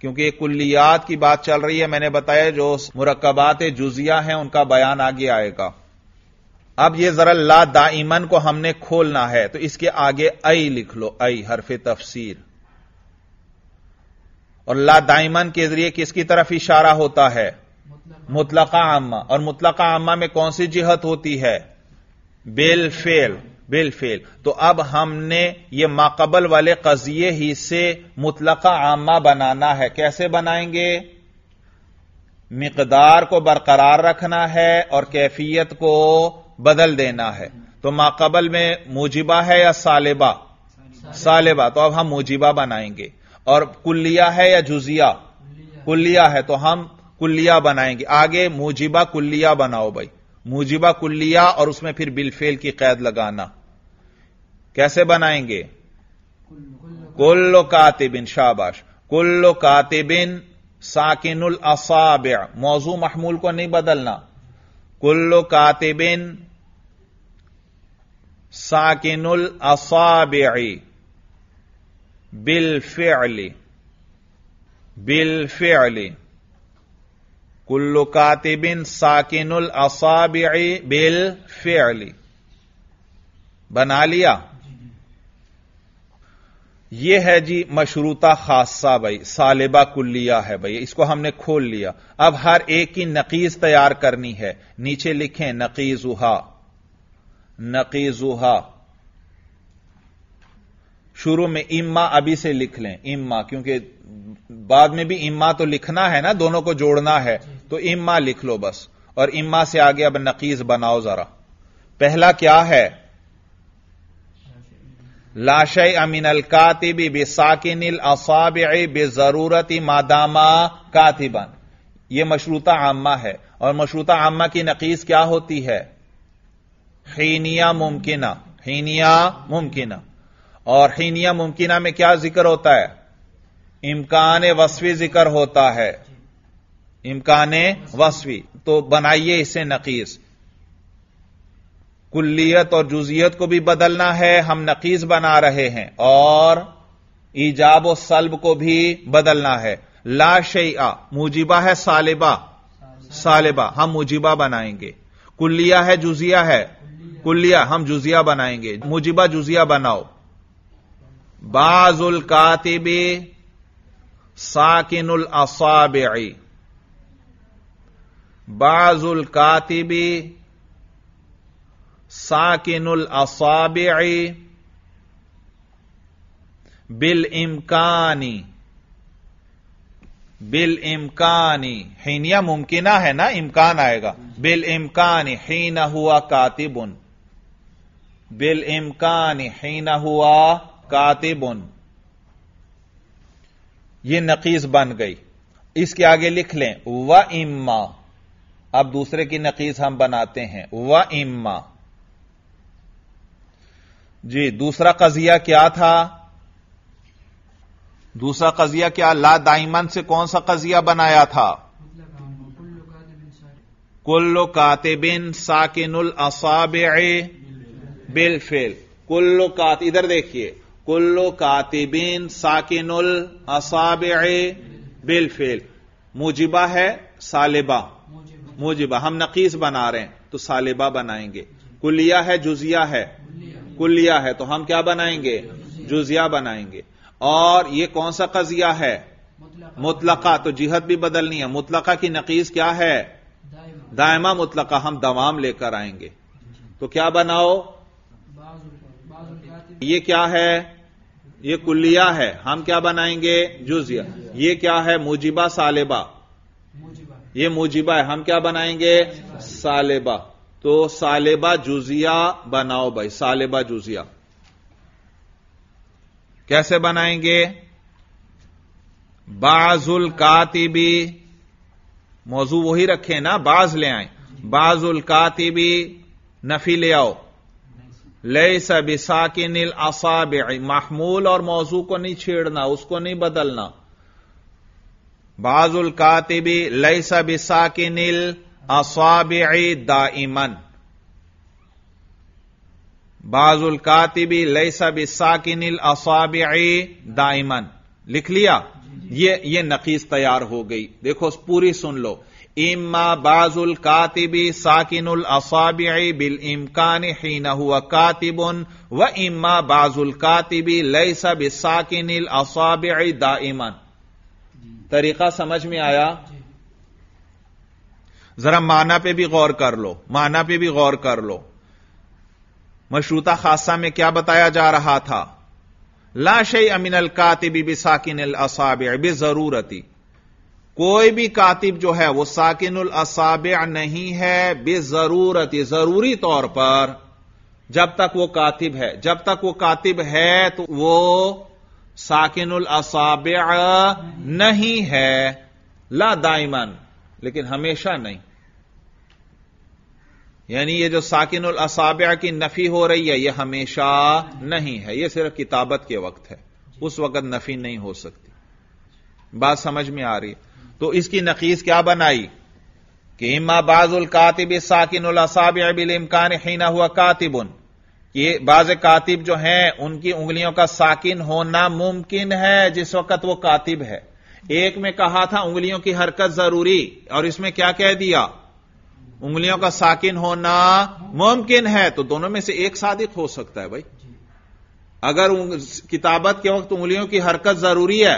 क्योंकि कुल्लियात की बात चल रही है। मैंने बताया जो मुरक्कबात जुजिया हैं उनका बयान आगे आएगा। अब ये जरा ला दाइमन को हमने खोलना है, तो इसके आगे आई लिख लो, आई हरफे तफसीर। और ला दाइमन के जरिए किसकी तरफ इशारा होता है, मुतलका आमा, और मुतलका आमा में कौन सी जिहत होती है, बिल फेल, बिलफेल। तो अब हमने ये माकबल वाले कजिए ही से मुतलका आमा बनाना है। कैसे बनाएंगे? मिकदार को बरकरार रखना है और कैफियत को बदल देना है। तो माकबल में मुजिबा है या सालेबा? सालेबा। तो अब हम मुजिबा बनाएंगे। और कुल्लिया है या जुजिया? कुल्लिया है, तो हम कुल्लिया बनाएंगे। आगे मुजिबा कुल्लिया बनाओ भाई, मुजिबा कुल्लिया, और उसमें फिर बिलफेल की कैद लगाना। कैसे बनाएंगे? कुल्लो कातिबिन, शाबाश, कुल्लो कातिबिन साकिनुल असाबि, मौजू महमूल को नहीं बदलना, कुल्लो कातिबिन साकिनुल असाबि बिल फिअली, बिलफिअल, कुल्लु कातिबिन साकिनुल असाबिअ बिलफिअल। बना लिया। यह है जी मशरूता खासा भाई, सालिबा कुल्लिया है भाई, इसको हमने खोल लिया। अब हर एक की नकीज तैयार करनी है। नीचे लिखें नकीजुहा, नकीजुहा। शुरू में इम्मा अभी से लिख लें इम्मा, क्योंकि बाद में भी इम्मा तो लिखना है ना, दोनों को जोड़ना है, तो इम्मा लिख लो बस। और इम्मा से आगे अब नकीज बनाओ जरा। पहला क्या है? लाशय अमिनल कातिबी बे साकिनिल असाबिअ बे जरूरती मादामा कातिबन। यह मशरूता आम्मा है, और मशरूता आम्मा की नकीज क्या होती है? हीनिया मुमकिना, हीनिया मुमकिना। और हीनिया मुमकिना में क्या जिक्र होता है? इम्कान वस्वी जिक्र होता है, इम्कान वस्वी। तो बनाइए इसे नकीज। कुल्लियत और जुजियत को भी बदलना है, हम नकीज बना रहे हैं, और ईजाब और सल्ब को भी बदलना है। ला शैआ मुजिबा है, सालिबा, सालिबा हम मुजिबा बनाएंगे। कुल्लिया है, जुजिया है, कुल्लिया हम जुजिया बनाएंगे। मुजिबा जुजिया बनाओ। बाजुल कातिबी साकिनुल असाबिअ, बाजुल कातिबी साकिनुल असाबिअ बिल इम्कानी, बिल इम्कानी। हीनिया मुमकिना है ना, इम्कान आएगा। बिल इम्कानी हीना हुआ कातिबुन, बिल इम्कानी हीना हुआ कातिबुन। ये नकीज बन गई। इसके आगे लिख लें व इम्मा। अब दूसरे की नकीज हम बनाते हैं व इम्मा। जी दूसरा कजिया क्या था? दूसरा कजिया क्या? ला दाइमन से कौन सा कजिया बनाया था? कुल्लु कातिबिन साकिनुल असाबिअ बिल फिल। कुल्लु कात, इधर देखिए, कुल्लु कातिबिन साकिनुल असाबिअ बिल फिल। मुजिबा है, सालिबा, मुजिबा हम नकीस बना रहे हैं तो सालिबा बनाएंगे। कुलिया है, जुजिया है, कुलिया है तो हम क्या बनाएंगे? जुजिया बनाएंगे। और यह कौन सा कजिया है? मुतलका, तो जिहत भी बदलनी है। मुतलका की नकीज क्या है? दायमा मुतलका, हम दवाम लेकर आएंगे। तो क्या बनाओ? यह क्या है? यह कुलिया है, हम क्या बनाएंगे? जुजिया। यह क्या है? मुजिबा, सालिबा, यह मुजिबा है, हम क्या बनाएंगे? सालिबा। तो सालिबा जुजिया बनाओ भाई, सालिबा जुजिया कैसे बनाएंगे? बाजुल कातिबी, मौजू वही रखें ना, बाज ले आए। बाजुल कातिबी नफी ले आओ। लैसा बिसाकिनिल असाबिअ, महमूल और मौजू को नहीं छेड़ना, उसको नहीं बदलना। बाजुल कातिबी लैसा बिसाकिनिल असाबिअ दाइमन, बाजुल कातिबी लैसा बिसाकिनिल असाबिअ दाइमन। लिख लिया। ये नकीज तैयार हो गई। देखो पूरी सुन लो। इम्मा बाजुल कातिबी साकिनुल असाबिअ बिल इम्कान हीना हुआ कातिबुन, व इम्मा बाजुल कातिबी लैसा बिसाकिनिल असाबिअ दाइमन। तरीका समझ में आया? जरा माना पे भी गौर कर लो, माना पे भी गौर कर लो। मशरूता खासा में क्या बताया जा रहा था? ला शैअ मिनल कातिबी बिसाकिनिल असाबिअ बिज़रूरती। कोई भी कातिब जो है वो साकिनुल असाबिअ नहीं है, बिज़रूरती जरूरी तौर पर। जब तक वो कातिब है, जब तक वो कातिब है तो वो साकिनुल असाबिअ नहीं है, ला दाइमन, लेकिन हमेशा नहीं। यानी ये जो साकिनुल असाबिअ की नफी हो रही है ये हमेशा नहीं है, ये सिर्फ किताबत के वक्त है, उस वक्त नफी नहीं हो सकती। बात समझ में आ रही है? तो इसकी नकीज क्या बनाई कि इम्मा बाजुल कातिब साकिनुल असाबिअ बिल इम्कान हीना हुआ कातिबुन। ये बाज कातिब जो हैं उनकी उंगलियों का साकिन होना मुमकिन है जिस वक्त वो कातिब है। एक में कहा था उंगलियों की हरकत जरूरी, और इसमें क्या कह दिया? उंगलियों का साकिन होना मुमकिन है। तो दोनों में से एक सादिक हो सकता है भाई। अगर किताबत के वक्त उंगलियों की हरकत जरूरी है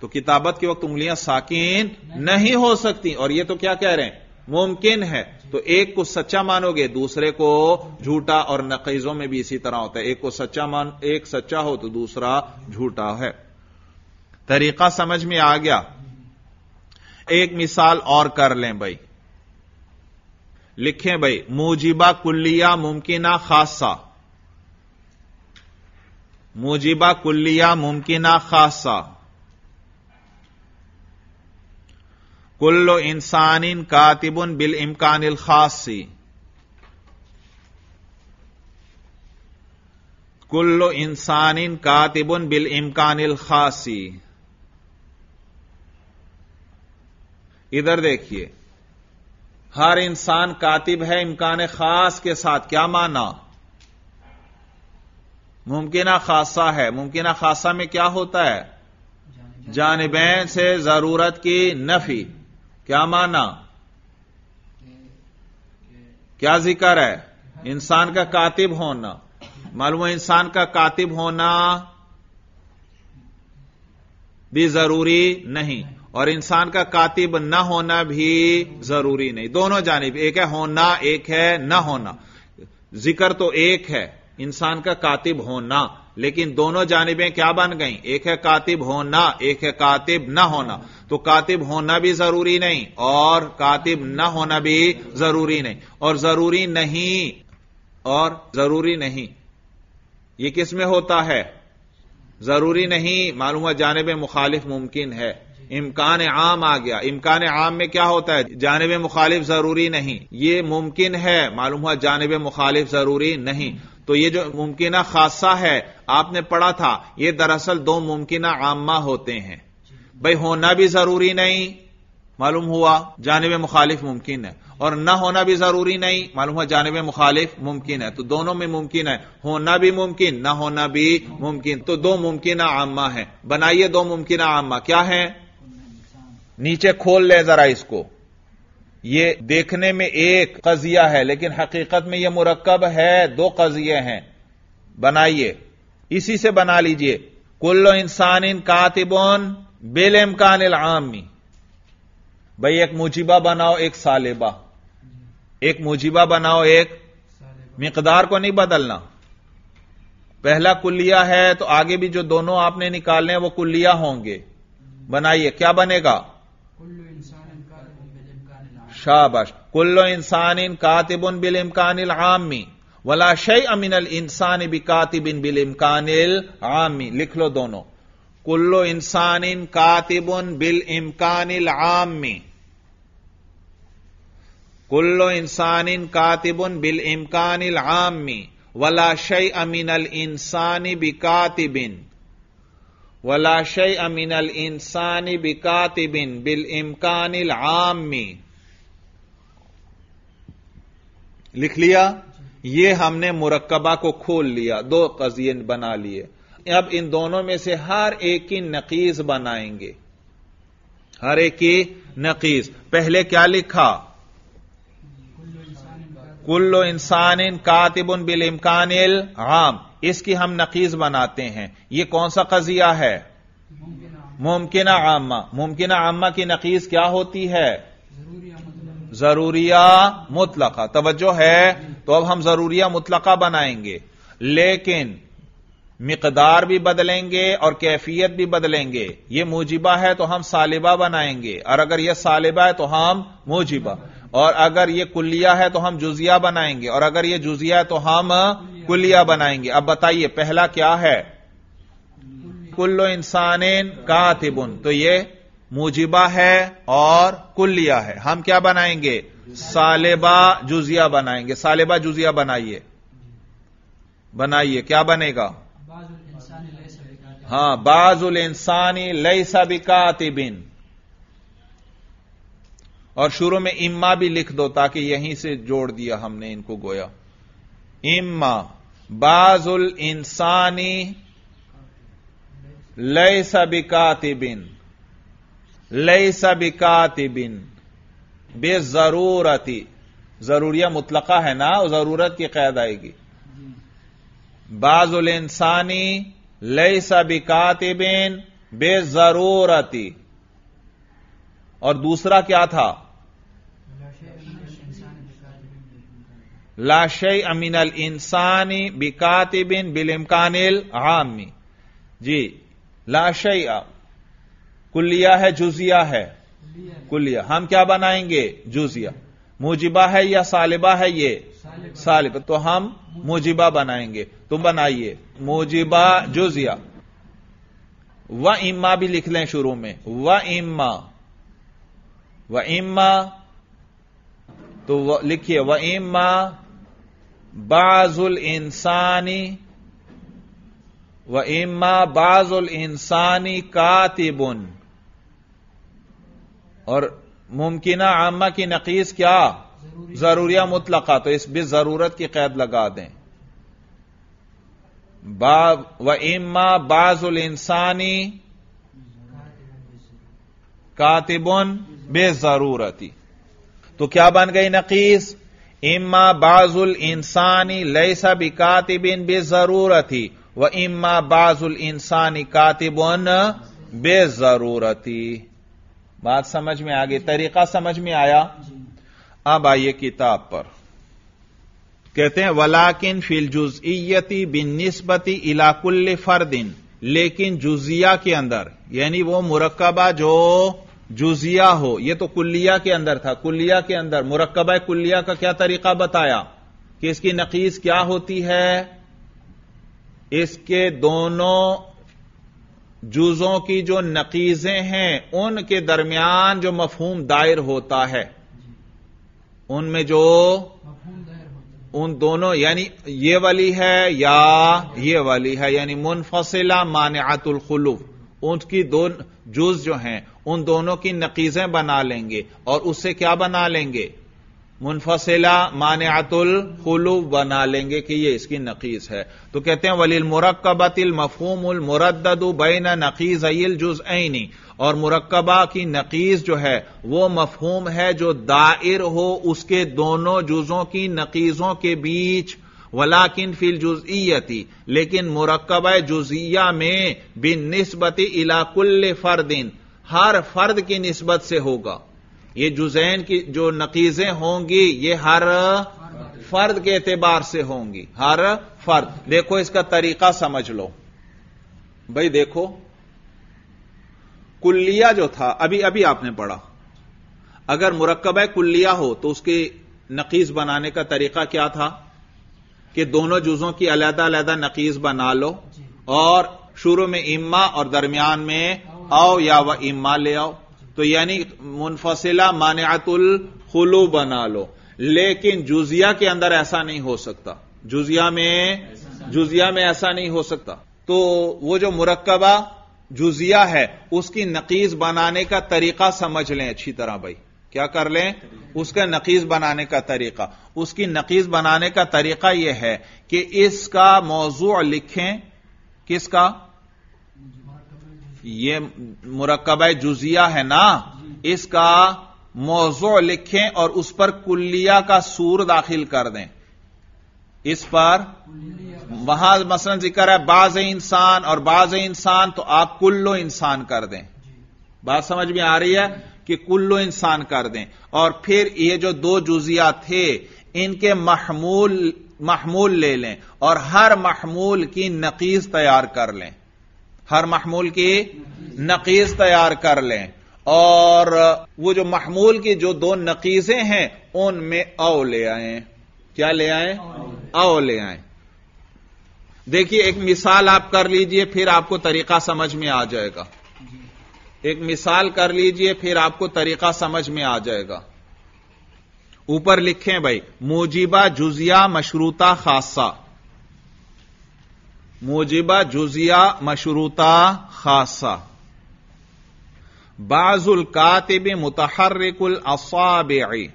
तो किताबत के वक्त उंगलियां साकिन नहीं हो सकती, और यह तो क्या कह रहे हैं? मुमकिन है। तो एक को सच्चा मानोगे, दूसरे को झूठा। और नकीजों में भी इसी तरह होता है, एक को सच्चा मान, एक सच्चा हो तो दूसरा झूठा है। तरीका समझ में आ गया। एक मिसाल और कर लें भाई, लिखें भाई, मूजिबा कुल्लिया मुमकिना खासा। मूजिबा कुल्लिया मुमकिना खासा। कुल्लो इंसानिन कातिबुन बिल इम्कानिल खासी। कुल्लो इंसानिन कातिबुन बिल इम्कानिल खासी। इधर देखिए, हर इंसान कातिब है इम्कान खास के साथ। क्या माना? मुमकिना खासा है। मुमकिना खासा में क्या होता है? जानिबैन से जरूरत की नफी। क्या माना? क्या जिक्र है? इंसान का कातिब होना। मालूम है इंसान का कातिब होना भी जरूरी नहीं और इंसान का कातिब न होना भी जरूरी नहीं। दोनों जानिब, एक है होना, एक है न होना। जिक्र तो एक है, इंसान का कातिब होना, लेकिन दोनों जानिबें क्या बन गईं? एक है कातिब होना, एक है कातिब न होना। तो कातिब होना भी जरूरी नहीं और कातिब न होना भी जरूरी नहीं, और जरूरी नहीं ये किस में होता है? जरूरी नहीं। मालूम है जानिबें मुखालिफ मुमकिन है, इम्कान आम आ गया। इम्कान आम में क्या होता है? जानिब मुखालिफ जरूरी नहीं, ये मुमकिन है। मालूम हुआ जानिब मुखालिफ जरूरी नहीं। तो ये जो मुमकिना खासा है आपने पढ़ा था, ये दरअसल दो मुमकिना आमा होते हैं भाई। होना भी जरूरी नहीं, मालूम हुआ जानिब मुखालिफ मुमकिन है, और न होना भी जरूरी नहीं, मालूम हुआ जानिब मुखालिफ मुमकिन है। तो दोनों में मुमकिन है, होना भी मुमकिन, न होना भी मुमकिन। तो दो मुमकिना आमा है। बनाइए दो मुमकिना आमा क्या है? नीचे खोल ले जरा इसको। ये देखने में एक कजिया है लेकिन हकीकत में यह मुरक्कब है, दो कजिये हैं। बनाइए, इसी से बना लीजिए। कुल्लो इंसान इन कातिबुन बिल इम्कानिल आमी। भाई एक मुजिबा बनाओ, एक सालेबा। एक मुजिबा बनाओ, एक मिकदार को नहीं बदलना। पहला कुल्लिया है तो आगे भी जो दोनों आपने निकालने हैं वो कुल्लिया होंगे। बनाइए क्या बनेगा? शाबाश। कुल्लो इंसानिन कातिबुन बिल इम्कानिल आमी वला शैअ मिनल इंसानि बिकातिबिन बिल इम्कानिल आमी। लिख लो दोनों। कुल्लो इंसानिन कातिबुन बिल इम्कानिल आमी। कुल्लो इंसानिन कातिबुन बिल इम्कानिल आमी वला शैअ मिनल इंसानि बिकातिबिन वला शैअ मिनल इंसानि बिकातिबिन बिल इम्कानिल आमी। लिख लिया। ये हमने मुरक्कबा को खोल लिया, दो कज़िये बना लिए। अब इन दोनों में से हर एक की नकीज बनाएंगे, हर एक की नकीज। पहले क्या लिखा? कुल्लो इंसानिन कातिबुन बिल इम्कानिल आम। इसकी हम नकीज बनाते हैं। ये कौन सा कज़िया है? मुमकिना आमा। मुमकिना आमा की नकीज क्या होती है? जरूरिया मुतलका। तवज्जो है। तो अब हम जरूरिया मुतलका बनाएंगे, लेकिन मिकदार भी बदलेंगे और कैफियत भी बदलेंगे। यह मूजिबा है तो हम सालिबा बनाएंगे, और अगर यह सालिबा है तो हम मूजिबा, और अगर यह कुल्लिया है तो हम जुजिया बनाएंगे, और अगर यह जुजिया है तो हम कुल्लिया बनाएंगे। अब बताइए पहला क्या है? कुल्लो इंसानिन कातिबुन। तो यह मूजिबा है और कुल्लिया है। हम क्या बनाएंगे? सालेबा जुजिया बनाएंगे। सालेबा जुजिया बनाइए। क्या बनेगा? हां, बाजुल इंसानी लैसा बिकातिबिन। और शुरू में इम्मा भी लिख दो ताकि यहीं से जोड़ दिया हमने इनको गोया। इम्मा बाजुल इंसानी लैसा बिकातिबिन लैसा बिकातिबिन, बेजरूरती, जरूरिया मुतलका है ना, जरूरत की कैद आएगी। बाजुल इंसानी लैसा बिकातिबिन बेजरूरती, और दूसरा क्या था, ला शै अमीनल इंसानी बिकातिबिन बिलिमकानिल आमी। जी ला शै कुलिया है, जुजिया है, कुलिया हम क्या बनाएंगे, जुजिया। मुजिबा है या सालिबा है, ये सालिबा, तो हम मुजिबा बनाएंगे, तुम बनाइए मुजिबा जुजिया। व इम्मा भी लिख लें शुरू में, व इम्मा, व इम्मा, तो लिखिए व इम्मा बाजुल इंसानी, व इम्मा बाजुल इंसानी कातिबुन, और मुमकिना आमा की नकीस क्या, जरूरिया मुतलका, तो इस भी जरूरत की कैद लगा दें। व इम्मा बाजुल इंसानी कातिबुन बेजरूरती, तो क्या बन गई नकीस, इम्मा बाजुल इंसानी लैसा बिकातिबिन बेजरूरती व इम्मा बाजुल इंसानी कातिबुन बेजरूरती। बात समझ में आ गई, तरीका समझ में आया। अब आइए किताब पर, कहते हैं वलाकिन फिल जुज़इय्यति बिन्निस्बति इला कुल्लि फर्दिन, लेकिन जुजिया के अंदर, यानी वो मुरक्कबा जो जुजिया हो, यह तो कुल्लिया के अंदर था, कुल्लिया के अंदर मुरक्कबा कुल्लिया का क्या तरीका बताया कि इसकी नकीस क्या होती है, इसके दोनों जुजों की जो नकीजें हैं उनके दरमियान जो मफहूम दायर होता है, उनमें जो उन दोनों, यानी ये वाली है या ये वाली है, यानी मुनफसिला मानिअतुल खुलूफ, उनकी दो जुज जो हैं उन दोनों की नकीजें बना लेंगे, और उससे क्या बना लेंगे, मुनफसिला मानिअतुल खुलूफ बना लेंगे कि यह इसकी नकीज है। तो कहते हैं वलिल मुरक्कबतिल मफहूमुल मुरद्ददु बैन नकीज़ैल जुज़अैनी, और मुरक्कबा की नकीज जो है वो मफहूम है जो दायर हो उसके दोनों जुजों की नकीजों के बीच। वलाकिन फिल जुज़इय्यति, लेकिन मुरक्कबा जुज़िया में बिन्निस्बति इला कुल्लि फर्दिन, हर फर्द की निस्बत से होगा, ये जुज़ैन की जो नकीजें होंगी ये हर फर्द के एतबार से होंगी, हर फर्द। देखो इसका तरीका समझ लो भाई, देखो कुल्लिया जो था अभी अभी आपने पढ़ा, अगर मुरक्कबा कुल्लिया हो तो उसकी नकीज बनाने का तरीका क्या था कि दोनों जुजों की अलहदा अलहदा नकीज बना लो, और शुरू में इम्मा और दरमियान में आओ या व इम्मा ले आओ, तो यानी मुनफसिला मानिअतुल खुलू बना लो। लेकिन जुजिया के अंदर ऐसा नहीं हो सकता, जुजिया में ऐसा नहीं हो सकता। तो वो जो मुरक्कबा जुजिया है उसकी नकीज बनाने का तरीका समझ लें अच्छी तरह भाई, क्या कर लें, उसका नकीज बनाने का तरीका। उसकी नकीज बनाने का तरीका यह है कि इसका मौजूअ लिखें, किसका, ये मुरक्कबा जुजिया है ना, इसका मौजूअ लिखें और उस पर कुल्लिया का सूर दाखिल कर दें। इस पर वहां मसलन जिक्र है बाज़ इंसान और बाज़ इंसान, तो आप कुल्लो इंसान कर दें। बात समझ में आ रही है कि कुल्लो इंसान कर दें, और फिर ये जो दो जुजिया थे इनके महमूल ले लें, और हर महमूल की नकीज तैयार कर लें, हर महमूल की नकीज तैयार कर लें, और वो जो महमूल की जो दो नकीजें हैं उनमें औ ले आए, क्या ले आए, औ ले आए। देखिए एक मिसाल आप कर लीजिए फिर आपको तरीका समझ में आ जाएगा, एक मिसाल कर लीजिए फिर आपको तरीका समझ में आ जाएगा। ऊपर लिखें भाई, मुजिबा जुजिया मशरूता खासा, मुजिबा जुजिया मशरूता खासा, बाजुल कातिब मुतहर्रिकुल असाबि'i,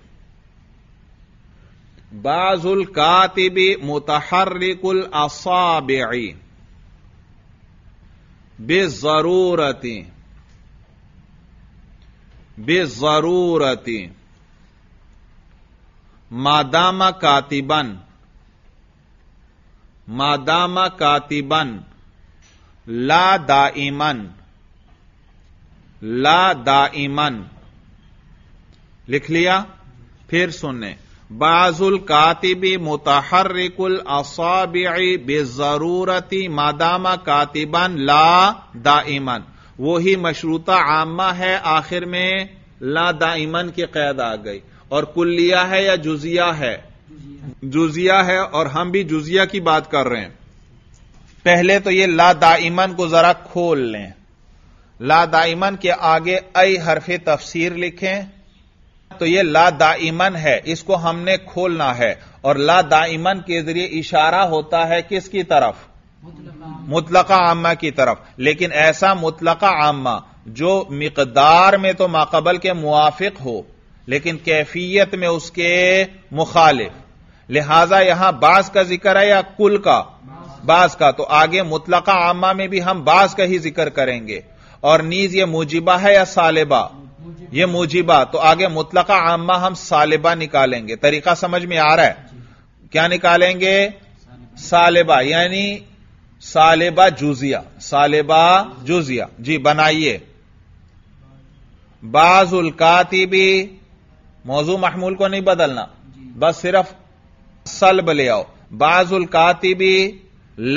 बाजुल कातिब मुतहर्रिकुल असाबि'i बेजरूरती बेजरूरती मादामा कातिबन, मादामा कातिबन ला दाइमन, ला दाइमन। लिख लिया? फिर सुनने, बाजुल कातिबी मुतहर्रिकुल असाबिई बेजरूरती मादामा कातिबन ला दाइमन। वही मशरूता आमा है, आखिर में ला दाइमन की कैद आ गई। और कुल्लिया है या जुजिया है? जुजिया है, और हम भी जुजिया की बात कर रहे हैं। पहले तो ये ला दाइमन को जरा खोल लें। ला दाइमन के आगे अई हरफे तफसीर लिखें, तो ये ला दाइमन है, इसको हमने खोलना है। और ला दाइमन के जरिए इशारा होता है किसकी तरफ? मुतलका आम्मा की तरफ। लेकिन ऐसा मुतलका आम्मा जो मिकदार में तो माकबल के मुआफिक हो, लेकिन कैफियत में उसके मुखालिफ। लिहाजा यहां बास का जिक्र है या कुल का? बास का। तो आगे मुतलका आम्मा में भी हम बास का ही जिक्र करेंगे। और नीज ये मुजिबा है या सालिबा? ये मुजिबा। तो आगे मुतलका आम्मा हम सालिबा निकालेंगे। तरीका समझ में आ रहा है? क्या निकालेंगे? सालिबा, यानी सालिबा जुजिया, सालिबा जुजिया। जी बनाइए, बाजुल कातिबी, मौजू महमूल को नहीं बदलना, बस सिर्फ सल्ब ले आओ। बाजुल कातिबी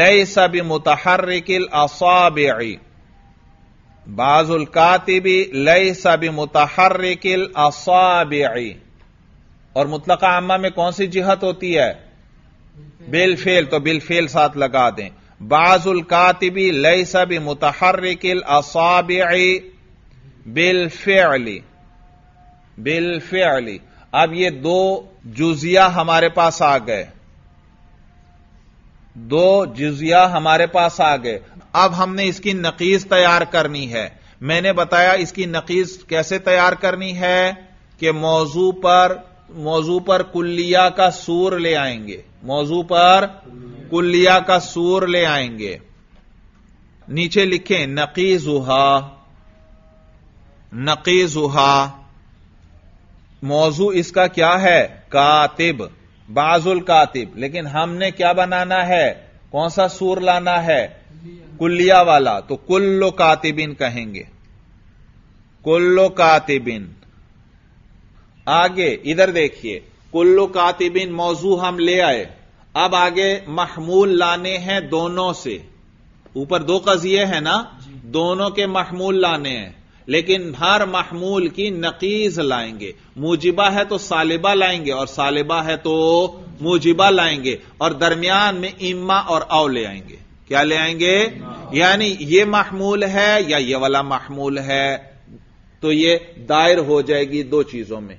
लैसा बिमुतहर्रिकिल असाबिई, बाजुल कातिबी लैसा बिमुतहर्रिकिल असाबिई। और मुतलका अम्मा में कौन सी जिहत होती है? बिलफेल। तो बिलफेल साथ लगा दें। बाजुल कातिबी लैसा बिमुतहर्रिकिल असाबिई बिलफिअली, बिलफिअली। अब ये दो जुजिया हमारे पास आ गए, दो जुजिया हमारे पास आ गए। अब हमने इसकी नकीज तैयार करनी है। मैंने बताया इसकी नकीज कैसे तैयार करनी है कि मौजू पर कुल्लिया का सूर ले आएंगे, मौजू पर कुल्लिया का सूर ले आएंगे। नीचे लिखें नकीजुहा, नकीजुहा। मौजू इसका क्या है? कातिब, बाजुल कातिब। लेकिन हमने क्या बनाना है? कौन सा सूर लाना है? कुल्लिया वाला। तो कुल्लो कातिबिन कहेंगे, कुल्लो कातिबिन। आगे इधर देखिए, कुल्लो कातिबिन मौजू हम ले आए। अब आगे महमूल लाने हैं दोनों से। ऊपर दो कजिये हैं ना, दोनों के महमूल लाने हैं, लेकिन हर महमूल की नकीज लाएंगे। मुजिबा है तो सालिबा लाएंगे, और सालिबा है तो मुजिबा लाएंगे। और दरमियान में इम्मा और औ ले आएंगे। क्या ले आएंगे? यानी ये महमूल है या ये वाला महमूल है, तो ये दायर हो जाएगी दो चीजों में।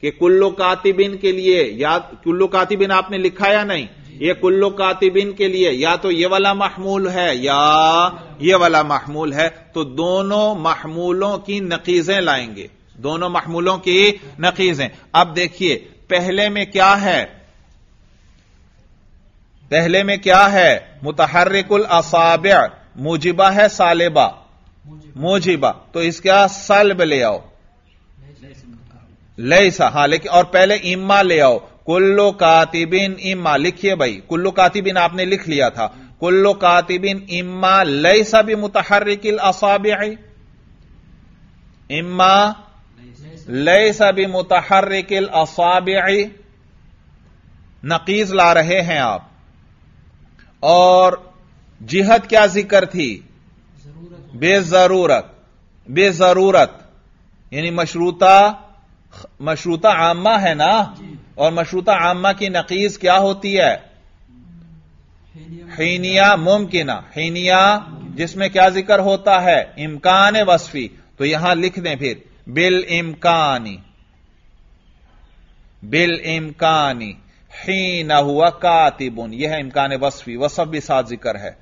कि कुल्लो कातिबिन के लिए, या कुल्लो कातिबिन आपने लिखा या नहीं? ये कुल्लो कातिबिन के लिए या तो ये वाला महमूल है या ये वाला महमूल है। तो दोनों महमूलों की नकीजें लाएंगे, दोनों महमूलों की नकीजें। अब देखिए पहले में क्या है, पहले में क्या है? मुतहर्रिकुल असाबि, मुजिबा है सालिबा, मुजिबा। तो इसका सल्ब ले आओ, लैसा। हां, लेकिन और पहले इम्मा ले आओ, कुल्लो कातिबिन इम्मा। लिखिए भाई, कुल्लो कातिबिन आपने लिख लिया था। कुल्लो कातिबिन इम्मा लैसा बिमुतहर्रिकिल असाबिई, इम्मा लैसा बिमुतहर्रिकिल असाबिई। नकीज ला रहे हैं आप। और जिहत क्या जिक्र थी? बेजरूरत, बेजरूरत। यानी मशरूता, मशरूता आमा है ना, और मशरूता आमा की नकीज क्या होती है? हीनिया मुमकिना, हीनिया जिसमें क्या जिक्र होता है? इम्कान वस्फी। तो यहां लिख दें फिर बिल इम्कानी, बिल इम्कानी। हीन हुआ कातिबुन, यह है इम्कान वस्फी, वसफ भी साथ जिक्र है।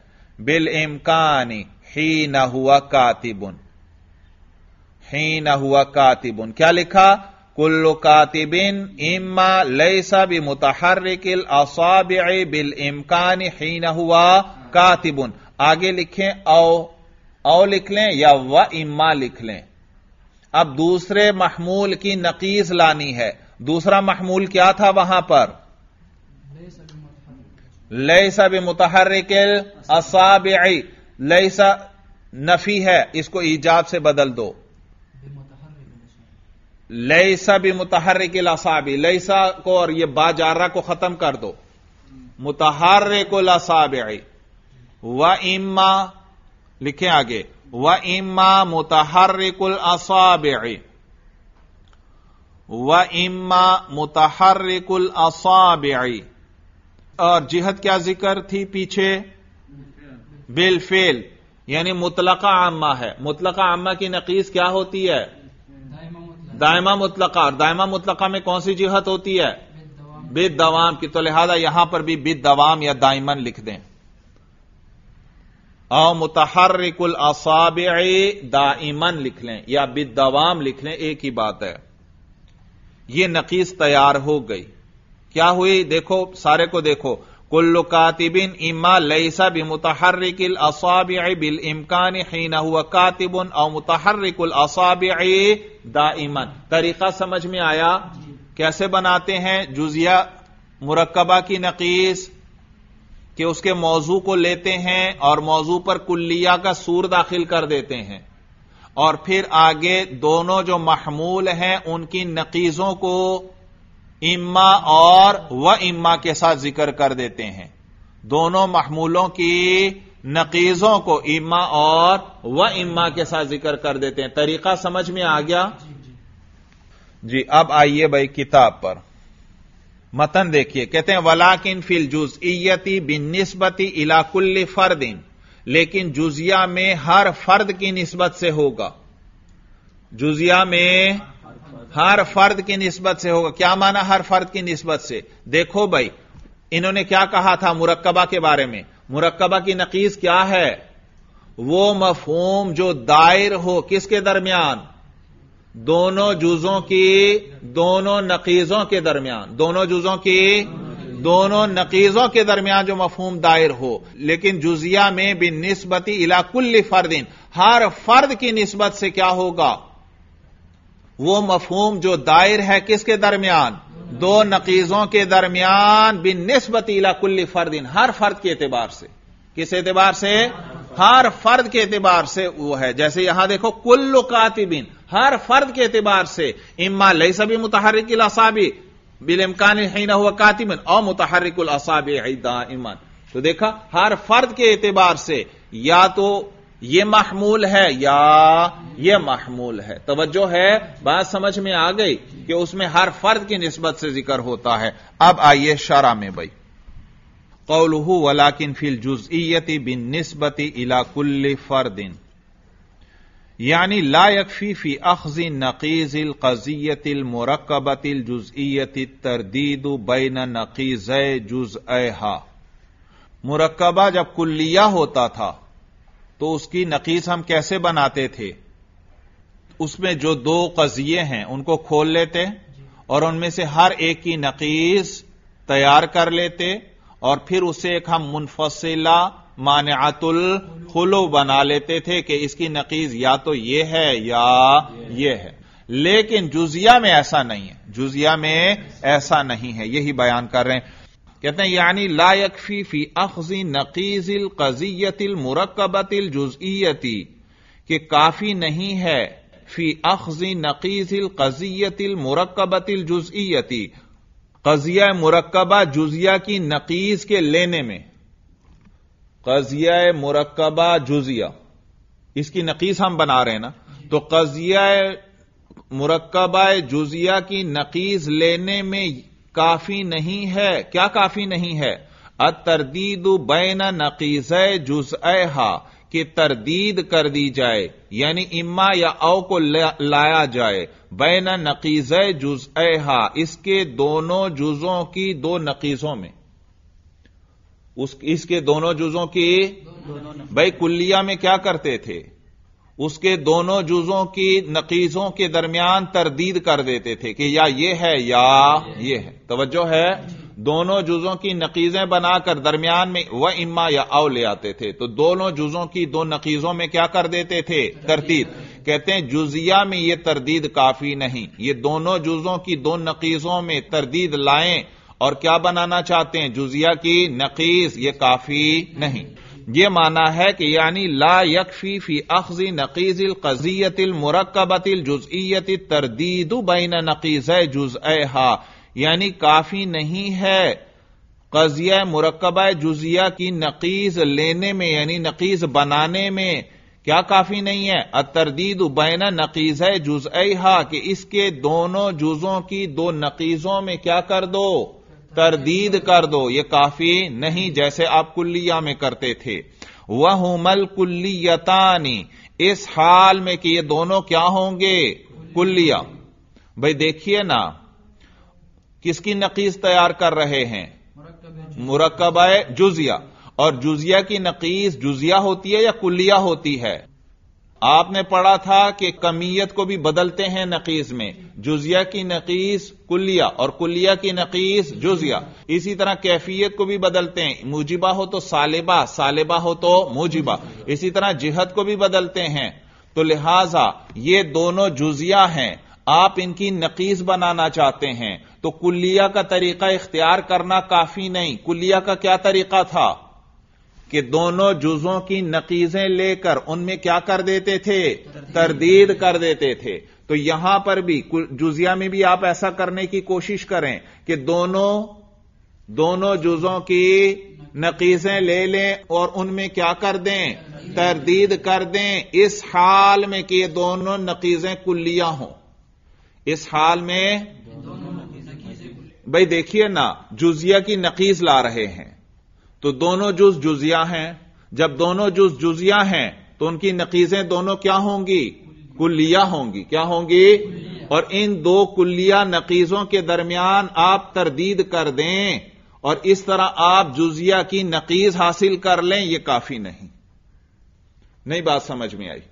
बिल इम्कानी हीन हुआ कातिबुन, हीन हुआ कातिबुन। क्या लिखा? कुल्लु कातिबिन इम्मा लैसा बिमुतहर्रिकिल असाबिई बिल इम्कानी हीन हुआ कातिबुन। आगे लिखें औ, औ लिख लें या व इम्मा लिख लें। अब दूसरे महमूल की नकीस लानी है। दूसरा महमूल क्या था वहां पर? लैसा बिमुतहर्रिकिल असाबिई। लैसा नफी है, इसको ईजाद से बदल दो। लैसा बिमुतहर्रिकिल असाबी, लैसा को और यह बाजारा को खत्म कर दो, मुतहर्रिकिल असाबिई। व इम्मा लिखें आगे, व इम्मा मुतहर्रिकिल असाबिई, व इम्मा मुतहर्रिकिल असाबिई। और जिहत क्या जिक्र थी पीछे? बिलफेल, यानी मुतलका आमा है। मुतलका आमा की नकीस क्या होती है? दायमा मुतलका। और दायमा मुतलका में कौन सी जिहत होती है? बिद दवाम की। तो लिहाजा यहां पर भी बिद दवाम या दायमन लिख दें। और मुतहर्रिकुल असाबिई दाइमन लिख लें या बिद दवाम लिख लें, एक ही बात है। यह नकीस तैयार हो गई। क्या हुई? देखो, सारे को देखो। कुल्लु कातिबिन इमा लैसा बिमुतहर्रिकिल असाबिई बिल इम्कान हीना हुआ कातिबुन औ मुतहर्रिकुल असाबिई दाइमन। तरीका समझ में आया कैसे बनाते हैं जुजिया मुरक्कबा की नकीस? कि उसके मौजू को लेते हैं और मौजू पर कुल्लिया का सूर दाखिल कर देते हैं, और फिर आगे दोनों जो महमूल हैं उनकी नकीजों को इम्मा और व इम्मा के साथ जिक्र कर देते हैं। दोनों महमूलों की नकीजों को इम्मा और व इम्मा के साथ जिक्र कर देते हैं। तरीका समझ में आ गया जी। अब आइए भाई किताब पर, मतन देखिए। कहते हैं वलाकिन फिल जुज़इयती बिन्निस्बती इला कुल्ली फर्दिन, लेकिन जुजिया में हर फर्द की निस्बत से होगा। जुजिया में हर फर्द की निस्बत से होगा। क्या माना हर फर्द की निस्बत से? देखो भाई, इन्होंने क्या कहा था मुरक्कबा के बारे में? मुरक्कबा की नकीस क्या है? वो मफहूम जो दायर हो किसके दरमियान? दोनों जुजों की, दोनों नकीजों के दरमियान। दोनों जुजों की, दोनों नकीजों के दरमियान जो मफहूम दायर हो। लेकिन जुजिया में बिन्निस्बती इला कुल्ली फर्दिन, हर फर्द की निस्बत से क्या होगा? वो मफहूम जो दायर है किसके दरमियान? दो नकीजों के दरमियान। बिन्निस्बती इला कुल्ली फर्दिन, हर फर्द के एतबार से। किस एतबार से? हर फर्द के एतबार से वो है। जैसे यहां देखो कुल्लु कातिबिन, हर फर्द के एतबार से। इम्मा लैसा बिमुतहर्रिकिल असाबी बिल इम्कान हिना हुआ कातिबन और मुतहर्रिकुल असाबिई दाइमन। तो देखा हर फर्द के एतबार से या तो यह महमूल है या यह महमूल है। तवज्जो है, बात समझ में आ गई कि उसमें हर फर्द की निस्बत से जिक्र होता है। अब आइए शरह में भाई। कौलुहु वलाकिन फिल जुज़इयति बिन्निस्बति इला कुल्लि फर्दिन, यानी ला यकफी फी अख्ज़ि नक़ीज़िल क़ज़ियतिल मुरक्कबतिल जुज़इयतित तरदीदु बैन नक़ीज़ै जुज़अहा। मुरक्कबा जब कुल्लिया होता था तो उसकी नक़ीज़ हम कैसे बनाते थे? उसमें जो दो क़ज़िये हैं उनको खोल लेते और उनमें से हर एक की नक़ीज़ तैयार कर लेते, और फिर उसे एक हम मुनफ़सिला मानिअतुल खुलू बना लेते थे कि इसकी नकीज या तो यह है या यह है। लेकिन जुजिया में ऐसा नहीं है। जुजिया में ऐसा नहीं है, यही बयान कर रहे हैं। कहते हैं यानी ला यकफी फी अख्ज़ि नक़ीज़िल क़ज़ियतिल मुरक्कबतिल जुज़इयती, कि काफी नहीं है फी अख्ज़ि नक़ीज़िल क़ज़ियतिल मुरक्कबतिल जुज़इयती, क़ज़िया मुरक्कबा जुजिया की नकीज के लेने में। क़ज़िया मुरक्कबा जुजिया, इसकी नकीस हम बना रहे हैं ना, तो क़ज़िया मुरक्कबा जुजिया की नकीस लेने में काफी नहीं है। क्या काफी नहीं है? अतर्दीदु बैन नकीज़ै जुज़अहा, कि तरदीद कर दी जाए, यानी इम्मा या औ को लाया जाए। बैन नकीज़ै जुज़अहा, इसके दोनों जुजों की दो नकीजों में। इसके दोनों जुजों की भाई कुल्लिया में क्या करते थे? उसके दोनों जुजों की नकीजों के दरमियान तरदीद कर देते थे कि या ये है या ये है। तवज्जो है, दोनों जुजों की नकीजें बनाकर दरमियान में वह इम्मा या औ ले आते थे, तो दोनों जुजों की दो नकीजों में क्या कर देते थे? तरदीद। कहते हैं जुजिया में यह तरदीद काफी नहीं, ये दोनों जुजों की दो नकीसों में तरदीद लाएं और क्या बनाना चाहते हैं, जुजिया की नकीस, ये काफी नहीं। यह माना है कि यानी ला यकफी फी अख्ज़ नकीज़िल क़ज़ियतिल मुरक्कबतिल जुज़इयति तरदीदु बैन नकीज़ै जुज़एहा, यानी काफी नहीं है क़ज़िया मुरक्कबा जुज़िया की नकीज़ लेने में यानी नकीज़ बनाने में, क्या काफी नहीं है, अतरदीद बैन नकीज़ै जुज़एहा, कि इसके दोनों जुजों की दो नकीज़ों में क्या कर दो, तरदीद कर दो, ये काफी नहीं, जैसे आप कुल्लिया में करते थे। वहुमल कुल्लियतानी, इस हाल में कि ये दोनों क्या होंगे, कुल्लिया। भाई देखिए ना, किसकी नकीज तैयार कर रहे हैं, मुरक्कबा जुजिया, और जुजिया की नकीज जुजिया होती है या कुल्लिया होती है? आपने पढ़ा था कि कमियत को भी बदलते हैं नकीज में, जुजिया की नकीज कुल्लिया और कुल्लिया की नकीज जुजिया। इसी तरह कैफियत को भी बदलते हैं, मूजिबा हो तो सालिबा, सालिबा हो तो मूजिबा। इसी तरह जिहत को भी बदलते हैं। तो लिहाजा ये दोनों जुजिया हैं, आप इनकी नकीज बनाना चाहते हैं, तो कुल्लिया का तरीका इख्तियार करना काफी नहीं। कुल्लिया का क्या तरीका था कि दोनों जुजों की नकीजें लेकर उनमें क्या कर देते थे, तरदीद कर देते थे। तो यहां पर भी जुजिया में भी आप ऐसा करने की कोशिश करें कि दोनों जुजों की नकीजें ले लें और उनमें क्या कर दें, तरदीद कर दें, इस हाल में कि ये दोनों नकीजें कुल्लिया हों। इस हाल में भाई देखिए ना, जुजिया की नकीज ला रहे हैं तो दोनों जुज जुजिया हैं, जब दोनों जुज जुजिया हैं तो उनकी नकीजें दोनों क्या होंगी, कुल्लिया होंगी। क्या होंगी? और इन दो कुल्लिया नकीजों के दरमियान आप तरदीद कर दें और इस तरह आप जुजिया की नकीज हासिल कर लें, यह काफी नहीं। नहीं बात समझ में आई?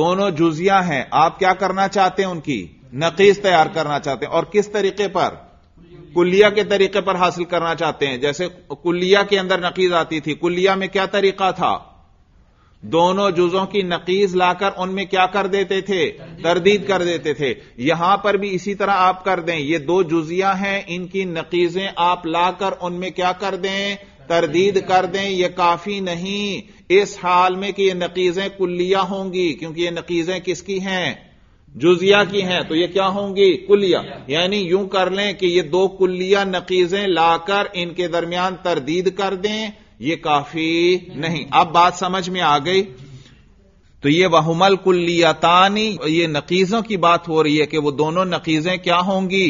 दोनों जुजिया हैं, आप क्या करना चाहते हैं, उनकी नकीज तैयार करना चाहते हैं, और किस तरीके पर, कुल्लिया के तरीके पर हासिल करना चाहते हैं। जैसे कुल्लिया के अंदर नकीज आती थी, कुल्लिया में क्या तरीका था, दोनों जुजों की नकीज लाकर उनमें क्या कर देते थे, तरदीद कर देते थे। यहां पर भी इसी तरह आप कर दें, ये दो जुजिया हैं, इनकी नकीजें आप लाकर उनमें क्या कर दें, तरदीद कर दें, यह काफी नहीं, इस हाल में कि यह नकीजें कुल्लिया होंगी, क्योंकि यह नकीजें किसकी हैं, जुजिया की हैं, तो यह क्या होंगी, कुल्लिया। यानी यूं कर लें कि यह दो कुल्लिया नकीजें लाकर इनके दरमियान तरदीद कर दें, यह काफी नहीं। अब बात समझ में आ गई? तो यह वहुमल कुल्लियतानी, यह नकीजों की बात हो रही है कि वह दोनों नकीजें क्या होंगी,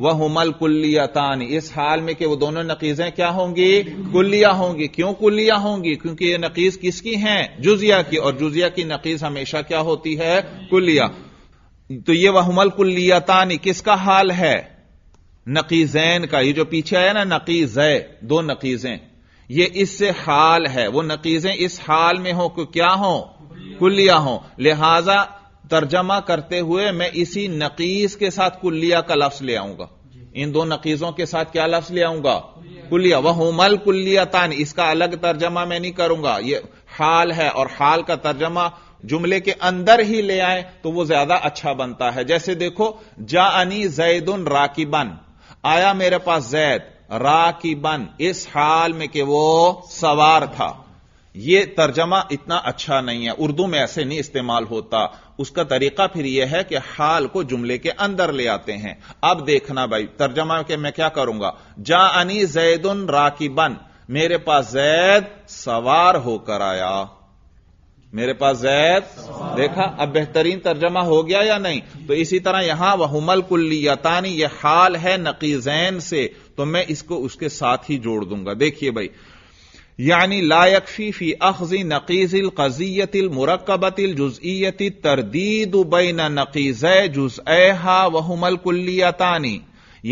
वह हुमल कुल्लियतानी, इस हाल में कि वो दोनों नकीजें क्या होंगी, कुल्लिया होंगी। क्यों कुल्लिया होंगी? क्योंकि ये नकीज किसकी हैं, जुजिया की, और जुजिया की नकीज हमेशा क्या होती है, कुल्लिया। तो ये वह हुमल कुल्लियतानी किसका हाल है, नकीजैन का। ये जो पीछे आया ना, नकीज है, दो नकीजें, ये इससे हाल है, वो नकीजें इस हाल में हो कि क्या हो, कुल्लिया हो। लिहाजा तर्जमा करते हुए मैं इसी नकीज के साथ कुल्लिया का लफ्ज ले आऊंगा, इन दो नकीजों के साथ क्या लफ्ज ले आऊंगा, कुल्लिया। वहुमल कुल्लियतान, इसका अलग तर्जमा मैं नहीं करूंगा, ये हाल है और हाल का तर्जमा जुमले के अंदर ही ले आए तो वो ज्यादा अच्छा बनता है। जैसे देखो, जाअनी जैदुन राकिबन, आया मेरे पास जैद राकिबन, इस हाल में कि वो सवार था। यह तर्जमा इतना अच्छा नहीं है, उर्दू में ऐसे नहीं इस्तेमाल होता, उसका तरीका फिर यह है कि हाल को जुमले के अंदर ले आते हैं। अब देखना भाई, तर्जमा के मैं क्या करूंगा, जाअनी जैदुन राकिबन, मेरे पास जैद सवार होकर आया, मेरे पास जैद, देखा अब बेहतरीन तर्जमा हो गया या नहीं। तो इसी तरह यहां वहुमल कुल्लियतानी, यह हाल है नकीजैन से, तो मैं इसको उसके साथ ही जोड़ दूंगा। देखिए भाई, यानी ला यकफी फी अख्ज़ी नकीज़िल क़ज़ियतिल मुरक्कबतिल जुज़इयति तरदीदु बैन नकीज़ै जुज़एहा वहुमल कुल्लियतानी,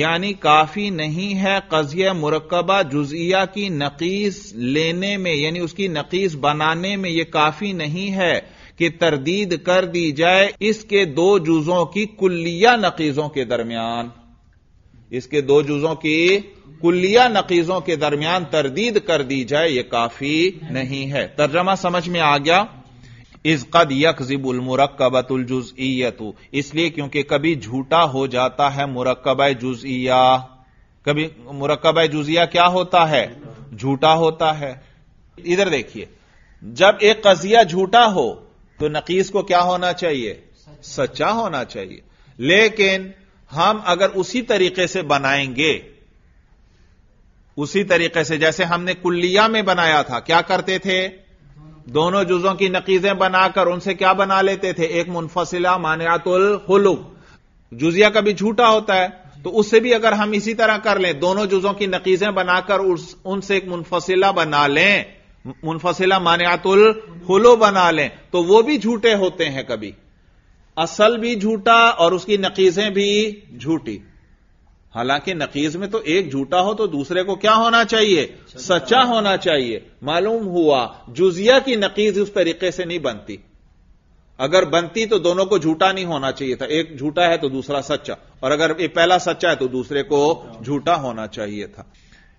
यानी काफी नहीं है क़ज़िया मुरक्कबा जुज़इया की नकीज़ लेने में यानी उसकी नकीज़ बनाने में, यह काफी नहीं है कि तरदीद कर दी जाए इसके दो जुजों की कुल्लिया नकीज़ों के दरमियान, इसके दो जुजों की कुल्लिया नकीजों के दरमियान तरदीद कर दी जाए, यह काफी नहीं है। तर्जमा समझ में आ गया? इज़ क़द यक़ज़िबुल मुरक्कबतुल जुज़इय्यतु, इसलिए क्योंकि कभी झूठा हो जाता है मुरक्कबा जुज़इया। कभी मुरक्कबा जुज़इया क्या होता है? झूठा होता है। इधर देखिए, जब एक क़ज़िया झूठा हो तो नक़ीस को क्या होना चाहिए? सच्चा होना चाहिए। लेकिन हम अगर उसी तरीके से बनाएंगे, उसी तरीके से जैसे हमने कुल्लिया में बनाया था, क्या करते थे? दोनों जुजों की नकीजें बनाकर उनसे क्या बना लेते थे? एक मुनफसिला मानियातुल हुलुक। जुजिया कभी झूठा होता है तो उससे भी अगर हम इसी तरह कर लें, दोनों जुजों की नकीजें बनाकर उनसे एक मुनफसिला बना लें, मुनफसिला मानियातुल हुलुक बना लें, तो वो भी झूठे होते हैं। कभी असल भी झूठा और उसकी नकीजें भी झूठी। हालांकि नकीज में तो एक झूठा हो तो दूसरे को क्या होना चाहिए? सच्चा होना चाहिए। मालूम हुआ जुजिया की नकीज उस तरीके से नहीं बनती। अगर बनती तो दोनों को झूठा नहीं होना चाहिए था, एक झूठा है तो दूसरा सच्चा, और अगर ये पहला सच्चा है तो दूसरे को झूठा होना चाहिए था।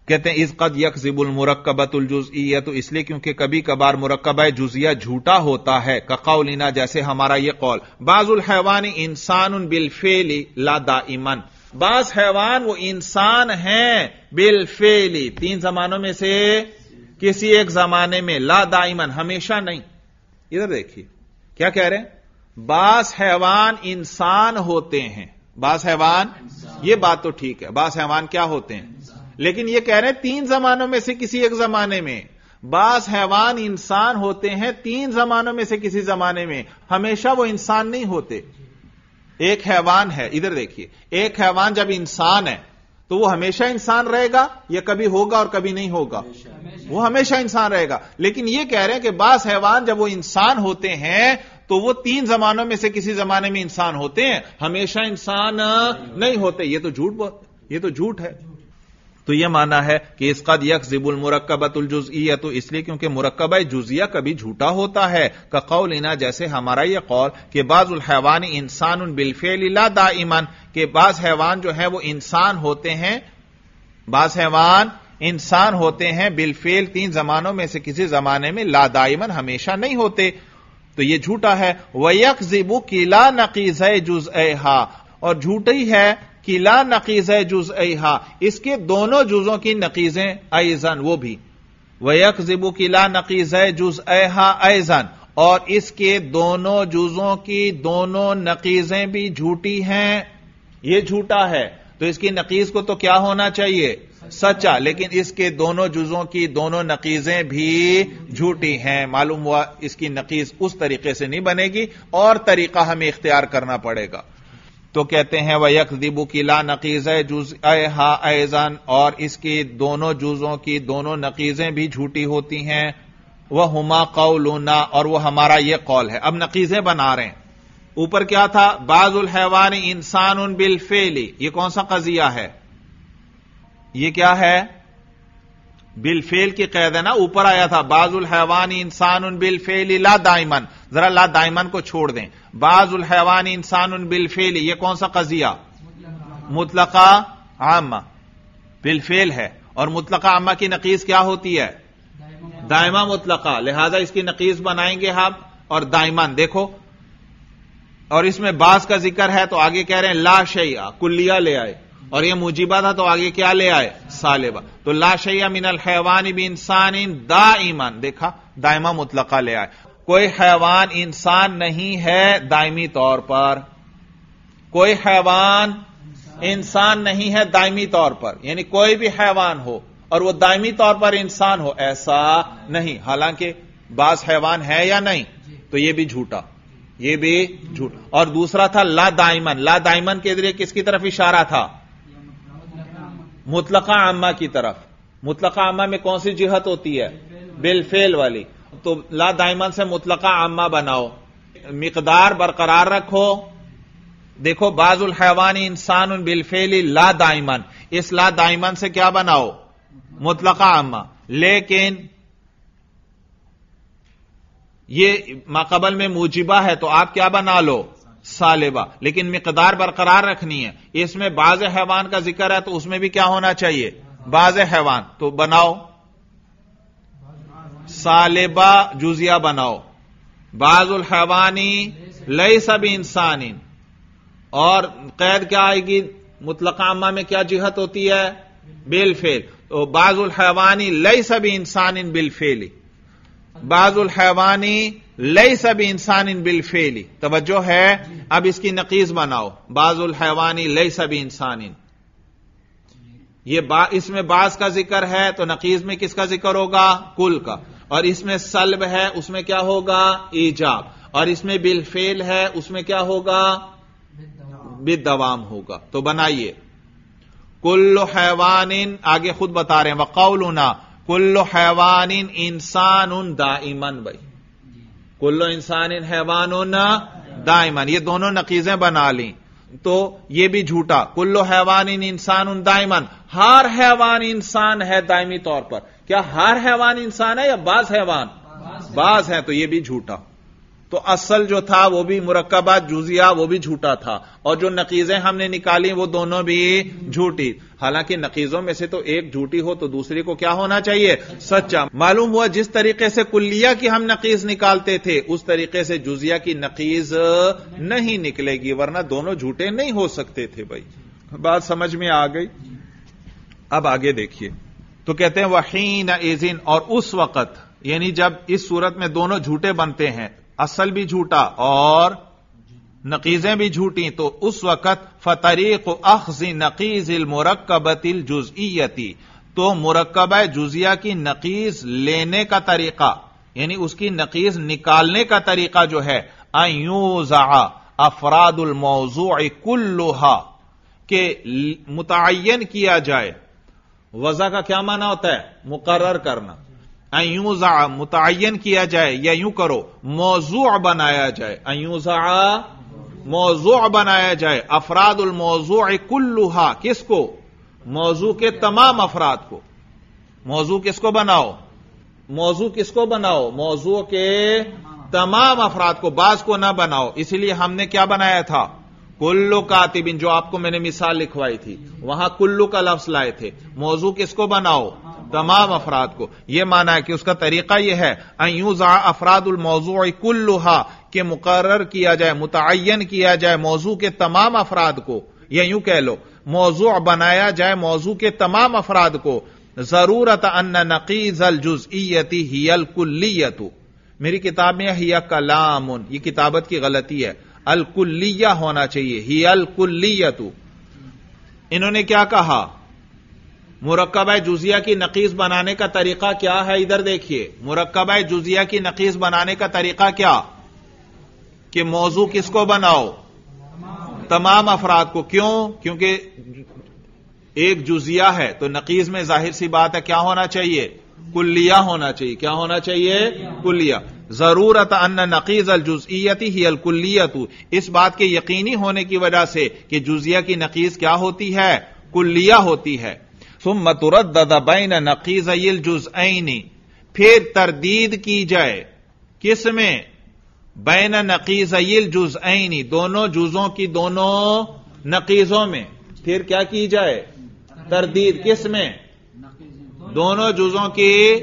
कहते हैं इज़ क़द यक़ज़िबुल मुरक्कबतुल जुज़इय्या, तो इसलिए क्योंकि कभी कभार मुरक्कबा जुज़इय्या झूठा होता है। कक़ौलिना, जैसे हमारा यह कौल, बाज़ुल हैवान इंसानुन बिल फ़ेली ला दाइमन, बास हैवान वो इंसान हैं बिलफेली, तीन जमानों में से किसी एक जमाने में, ला दाइमन हमेशा नहीं। इधर देखिए क्या कह रहे हैं, बास हैवान इंसान होते हैं, बास हैवान, ये बात तो ठीक है, बास हैवान क्या होते हैं, लेकिन ये कह रहे हैं तीन जमानों में से किसी एक जमाने में। बास हैवान इंसान होते हैं तीन जमानों में से किसी जमाने में, हमेशा वो इंसान नहीं होते। एक हैवान है, इधर देखिए, एक हैवान जब इंसान है तो वो हमेशा इंसान रहेगा या कभी होगा और कभी नहीं होगा? वो हमेशा इंसान रहेगा। लेकिन ये कह रहे हैं कि बास हैवान जब वो इंसान होते हैं तो वो तीन जमानों में से किसी जमाने में इंसान होते हैं, हमेशा इंसान नहीं होते। ये तो झूठ, ये तो झूठ है। तो यह माना है कि इज़ क़द यक़ज़िबुल मुरक्कबतुल जुज़इय्या, तो इसलिए क्योंकि मुरक्कबा जुज़इय्या कभी झूठा होता है। कक़ौलिना, जैसे हमारा यह कौल कि बाज़ुल हैवान इंसानुन बिलफ़िअलि ला दाइमन, के बाज़ हैवान जो है वो इंसान होते हैं, बाज़ हैवान इंसान होते हैं बिलफ़िअल तीन जमानों में से किसी जमाने में, ला दाइमन हमेशा नहीं होते, तो यह झूठा है। व यक़ज़िबु किला नक़ीज़ै जुज़इहा, और झूठी है किला नकीज़े जुज़इहा, इसके दोनों जुजों की नकीजें ऐज़न, वो भी। वयक़ज़िबु किला नकीज़े जुज़इहा ऐज़न, और इसके दोनों जुजों की दोनों नकीजें भी झूठी हैं। यह झूठा है तो इसकी नकीज को तो क्या होना चाहिए? सच्चा। लेकिन इसके दोनों जुजों की दोनों नकीजें भी झूठी हैं। मालूम हुआ इसकी नकीज उस तरीके से नहीं बनेगी और तरीका हमें इख्तियार करना पड़ेगा। तो कहते हैं वयक़ज़िबु किला नक़ीज़ै जुज़इहा ऐज़न, और इसकी दोनों जुजों की दोनों नक़ीज़ें भी झूठी होती हैं। वह हुमा क़ौलुना, और वह हमारा यह कौल है। अब नक़ीज़ें बना रहे हैं। ऊपर क्या था? बाज़ुल हैवान इंसानुन बिल फ़ेली, ये कौन सा क़ज़िया है? ये क्या है? बिल फ़ेल की क़ैद है ना, ऊपर आया था बाज़ुल हैवान इंसानुन बिल फ़ेली ला दाइमन, जरा ला दाइमन को छोड़ दें। बाज़ुल हैवान इंसानुन बिल फ़ेल, यह कौन सा क़ज़िया? मुतलक़ा आमा, बिल फ़ेल है, और मुतलक़ा आमा की नक़ीज़ क्या होती है? दाइमा मुतलक़ा, लिहाजा इसकी नक़ीज़ बनाएंगे हम और दाइमन, देखो, और इसमें बाज़ का जिक्र है तो आगे कह रहे हैं ला शैया, कुल्लिया ले आए, और यह मुजीबा था तो आगे क्या ले आए? सालेबा। तो ला शैया मिनल हैवान बि इंसान दाइमन, देखा, दाइमा मुतलक़ा ले आए। कोई हैवान इंसान नहीं है दायमी तौर पर, कोई हैवान इंसान नहीं है दायमी तौर पर, यानी कोई भी हैवान हो और वह दायमी तौर पर इंसान हो, ऐसा नहीं। हालांकि बास हैवान है या नहीं, तो यह भी झूठा, यह भी झूठा। और दूसरा था ला दाइमन, ला दाइमन के जरिए किसकी तरफ इशारा था? मुतलका आमा की तरफ। मुतलका आमा में कौन सी जिहत होती है? बिलफेल वाली। तो ला दाइमन से मुतलका आमा बनाओ, मिकदार बरकरार रखो। देखो बाज़ुल हैवान इंसान बिलफेली ला दाइमन, इस ला दाइमन से क्या बनाओ? मुतलका आमा। लेकिन ये माकबल में मूजिबा है तो आप क्या बना लो? सालेबा, लेकिन मिकदार बरकरार रखनी है। इसमें बाज़ हैवान का जिक्र है तो उसमें भी क्या होना चाहिए? बाज़ हैवान, तो बनाओ सालेबा जुजिया बनाओ। बाजुल हैवानी लई सब इंसानी। और कैद क्या आएगी, मुतलका अम्मा में क्या जिहत होती है, बिलफेल। तो बाजुल हैवानी लई सब इंसानी बिलफेली, बाजुल हैवानी लई सब इंसानी बिलफेली। तवज्जो है, अब इसकी नकीज बनाओ, बाजुल हैवानी लई सब इंसानी। ये इसमें बाज का जिक्र है तो नकीज में किसका जिक्र होगा, कुल का। और इसमें सल्ब है उसमें क्या होगा, ईजाब। और इसमें बिलफेल है उसमें क्या होगा, बिद्दवाम होगा। तो बनाइए कुल्लु हैवानिन, आगे खुद बता रहे हैं वकौलुना कुल्लु हैवानिन इंसानुन दाइमन। भाई कुल्लु इंसानिन हैवानुन दाइमन, ये दोनों नकीजें बना ली तो ये भी झूठा। कुल्लु हैवानिन इंसानुन दाइमन, हर हैवान इंसान है दायमी तौर पर। क्या हर हैवान इंसान है या बाज हैवान, बाज है, तो ये भी झूठा। तो असल जो था वो भी मुरक्कबात जुजिया वो भी झूठा था, और जो नकीजें हमने निकाली वो दोनों भी झूठी। हालांकि नकीजों में से तो एक झूठी हो तो दूसरी को क्या होना चाहिए, सच्चा। मालूम हुआ जिस तरीके से कुल्लिया की हम नकीज निकालते थे उस तरीके से जुजिया की नकीज नहीं निकलेगी, वरना दोनों झूठे नहीं हो सकते थे। भाई बात समझ में आ गई। अब आगे देखिए तो कहते हैं वहीन एजिन, और उस वक्त यानी जब इस सूरत में दोनों झूठे बनते हैं, असल भी झूठा और नकीजें भी झूठी, तो उस वक्त फतरीक अख्ज़ नकीज़िल मुरक्कबतिल जुज़इयती, तो मुरक्कबा जुजिया की नकीज लेने का तरीका यानी उसकी नकीज निकालने का तरीका जो है अयूज़ा अफरादुल मौज़ूअ कुल्लुहा, के मुतअय्यन किया जाए। वज़ा का क्या माना होता है, मुकर्रर करना। अयूज़ा मुतअय्यन किया जाए या यूं करो मौज़ूअ बनाया जाए, अयूज़ा मौज़ूअ बनाया जाए अफरादुल मौज़ूअ कुल्लुहा, किसको, मौज़ू के तमाम अफराद को। मौज़ू किसको बनाओ, मौज़ू किसको बनाओ, मौज़ू के तमाम अफराद को, बाज को ना बनाओ। इसलिए हमने क्या बनाया था कुल्लु कातिबिन, जो आपको मैंने मिसाल लिखवाई थी वहां कुल्लु का लफ्ज लाए थे। मौजू किसको बनाओ, तमाम अफराद को। यह माना है कि उसका तरीका यह है अयूज़ा अफरादुल मौज़ूअ कुल्लुहा, के मुकर्रर किया जाए मुतअय्यन किया जाए मौजू के तमाम अफराद को, या यूं कह लो मौजूअ बनाया जाए मौजू के तमाम अफराद को। जरूरत अन्ना नकीज़ल जुज़इयती हियल कुल्लियतु, मेरी किताब में हिया कलामुन, ये किताबत की गलती है, अल कुल्लिया होना चाहिए हियल कुल्लियतु। इन्होंने क्या कहा, मुरक्कबा जुजिया की नकीज बनाने का तरीका क्या है, इधर देखिए मुरक्कबा जुजिया की नकीज बनाने का तरीका क्या, कि मौजू किसको बनाओ, तमाम अफराद को। क्यों, क्योंकि एक जुजिया है तो नकीज में जाहिर सी बात है क्या होना चाहिए, कुल्लिया होना चाहिए। क्या होना चाहिए, कुल्लिया। जरूरत अन्न नकीज अल जुज़इयती ही अल कुल्लियतु, इस बात के यकीनी होने की वजह से कि जुजिया की नकीज क्या होती है, कुल्लिया होती है। सुम्मा तुरद्दद बैन नकीज़ैल जुज़अैनी, फिर तरदीद की जाए किसमें, बैन नकीज़ैल जुज़अैनी, दोनों जुजों की दोनों नकीजों में फिर क्या की जाए, तरदीद किसमें, दोनों जुजों की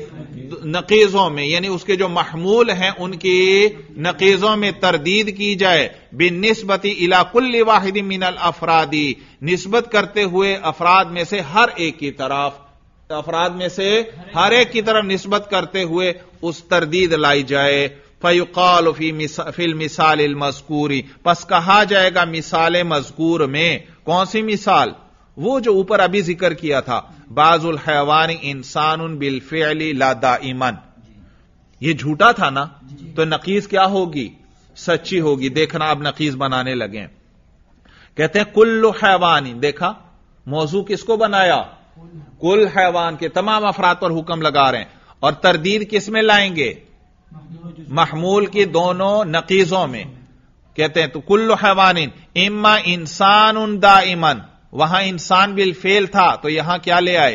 नकीजों में यानी उसके जो महमूल हैं उनकी नकीजों में तरदीद की जाए। बिनिस्बती इला कुल्ली वाहिद मिनल अफरादी, निस्बत करते हुए अफराद में से हर एक की तरफ, अफराद में से हर एक की तरफ निस्बत करते हुए उस तरदीद लाई जाए। फयुकाल फिल मिसाल अल मज़कूरी, पस कहा जाएगा मिसाल मज़कूर में। कौन सी मिसाल, वो जो ऊपर अभी जिक्र किया था बाजुल हैवानी इंसानुन बिलफिअली ला दाइमन, ये झूठा था ना, तो नकीज क्या होगी, सच्ची होगी। देखना अब नकीज बनाने लगे। कहते हैं कुल्लु हैवानी, देखा मौजू किसको बनाया, कुल हैवान के तमाम अफराद पर हुक्म लगा रहे हैं, और तरदीद किसमें लाएंगे, महमूल की दोनों नकीजों में। कहते हैं तो कुल्लु हैवानिन इम्मा इंसानुन दाइमन, वहां इंसान बिलफेल था तो यहां क्या ले आए,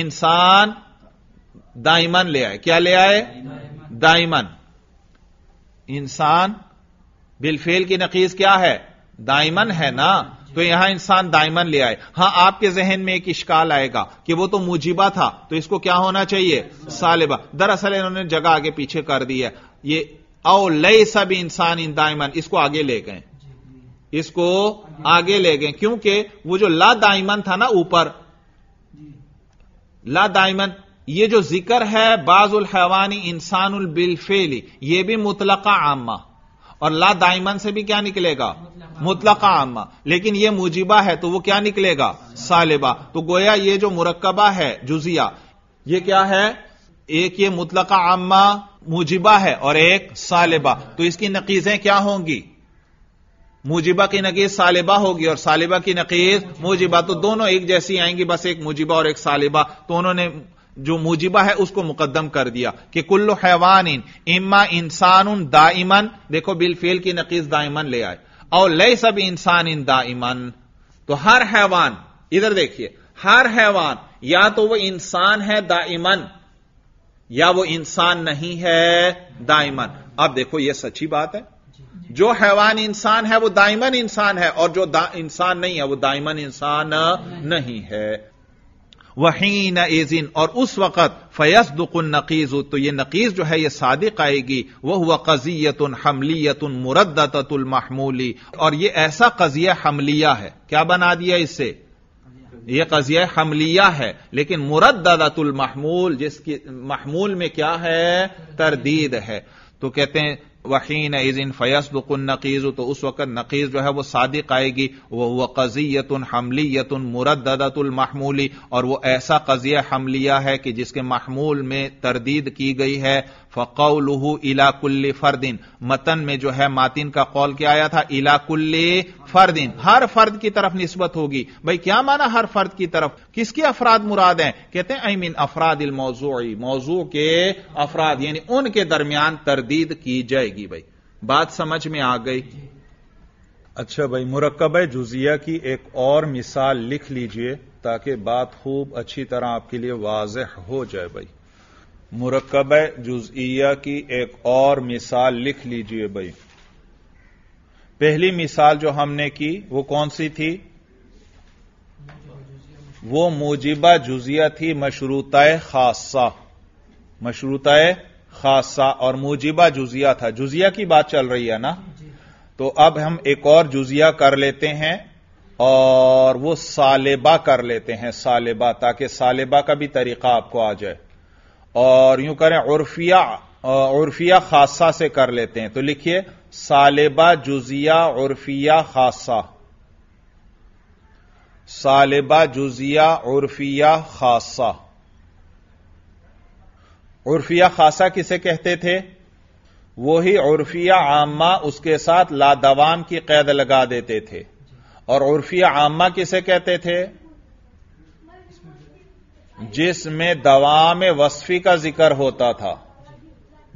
इंसान दाइमन ले आए। क्या ले आए, दाइमन। इंसान बिलफेल की नकीज क्या है, दाइमन है ना, तो यहां इंसान दाइमन ले आए। हां आपके जहन में एक इश्काल आएगा कि वो तो मुजिबा था तो इसको क्या होना चाहिए, सालिबा। दरअसल इन्होंने जगह आगे पीछे कर दी है, ये औ लय सब इंसान इन दाइमन, इसको आगे ले गए, इसको आगे ले गए क्योंकि वो जो ला दाइमन था ना ऊपर, ला दाइमन, ये जो जिक्र है बाजुल हैवानी इंसानुल बिलफेली, ये भी मुतलका आमा, और ला दाइमन से भी क्या निकलेगा, मुतलका आमा, लेकिन ये मुजिबा है तो वो क्या निकलेगा, सालिबा। तो गोया ये जो मुरक्कबा है जुजिया, ये क्या है, एक ये मुतलका आमा मुजिबा है और एक सालिबा, तो इसकी नकीजें क्या होंगी, मुजिबा की नकीज सालिबा होगी और सालिबा की नकीज मुजिबा, तो दोनों एक जैसी आएंगी, बस एक मुजिबा और एक सालिबा। तो उन्होंने जो मुजिबा है उसको मुकद्दम कर दिया कि कुल्लु हैवानिन इम्मा इंसानुन दाइमन, देखो बिलफेल की नकीज दाइमन ले आए, और लय सब इंसान इन दाइमन, तो हर हैवान, इधर देखिए, हर हैवान या तो वह इंसान है दाइमन या वो इंसान नहीं है दाइमन। अब देखो यह सच्ची बात है, जो हैवान इंसान है वो दाइमन इंसान है और जो इंसान नहीं है वो दाइमन इंसान नहीं है। वहीन एजिन, और उस वक्त फयस्दुकुन नकीज, तो ये नकीज जो है ये सादिक आएगी। वह हुआ कजियतुन हमलियतुन मुरद्दतुल महमूली, और ये ऐसा कजिया हमलिया है, क्या बना दिया इससे, यह कजिया हमलिया है लेकिन मुरद्दतुल महमूल, जिसकी महमूल में क्या है, तरदीद है। तो कहते हैं वहीन इज़िन फयस्दुकुन नकीज़, तो उस वक्त नकीज़ जो है वो सादिक आएगी। वह कज़ियतुन हमलियतुन मुरद्ददतुल महमूली, और वह ऐसा कज़िया हमलिया है कि जिसके महमूल में तरदीद की गई है। फ़क़ौलुहु इला कुल्लि फ़र्दिन, मतन में जो है मातिन का कौल क्या आया था, इला कुल्लि फ़र्दिन, हर फर्द की तरफ निस्बत होगी। भाई क्या माना हर फर्द की तरफ, किसके अफराद मुराद हैं, कहते हैं आई मीन अफरादिल मौज़ूई, मौज़ू के अफराद, यानी उनके दरमियान तरदीद की जाएगी। भाई बात समझ में आ गई। अच्छा भाई, मुरक्कबे जुजिया की एक और मिसाल लिख लीजिए ताकि बात खूब अच्छी तरह आपके लिए वाज़ेह हो जाए। भाई मुरक्कबे जुज़िया की एक और मिसाल लिख लीजिए। भाई पहली मिसाल जो हमने की वो कौन सी थी, वो मूजिबा जुज़िया थी, मशरूताए खासा, मशरूताए खासा और मूजिबा जुज़िया था। जुज़िया की बात चल रही है ना, तो अब हम एक और जुज़िया कर लेते हैं और वो सालिबा कर लेते हैं, सालिबा, ताकि सालिबा का भी तरीका आपको आ जाए। और यूं करें उर्फिया, उर्फिया खासा से कर लेते हैं। तो लिखिए सालिबा जुजिया उर्फिया खासा, सालिबा जुजिया उर्फिया खासा। उर्फिया खासा किसे कहते थे, वही उर्फिया आमा, उसके साथ लादवाम की कैद लगा देते थे। और उर्फिया आमा किसे कहते थे, जिसमें दवाम वस्फी का जिक्र होता था,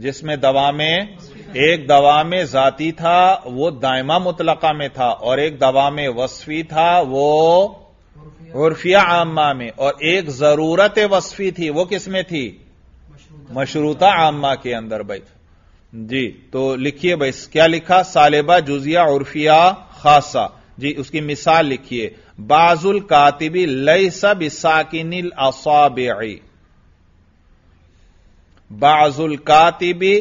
जिसमें दवाम, एक दवाम जाती था वो दायमा मुतलका में था, और एक दवाम वस्फी था वो उर्फिया आमा में, और एक जरूरत वस्फी थी वो किसमें थी, मशरूता आमा के अंदर। भाई जी, तो लिखिए भाई क्या लिखा, सालिबा जुजिया उर्फिया खासा। जी उसकी मिसाल लिखिए, बाजुल कातिबी लैसा बिसाकिनिल असाबिई, बाजुल कातिबी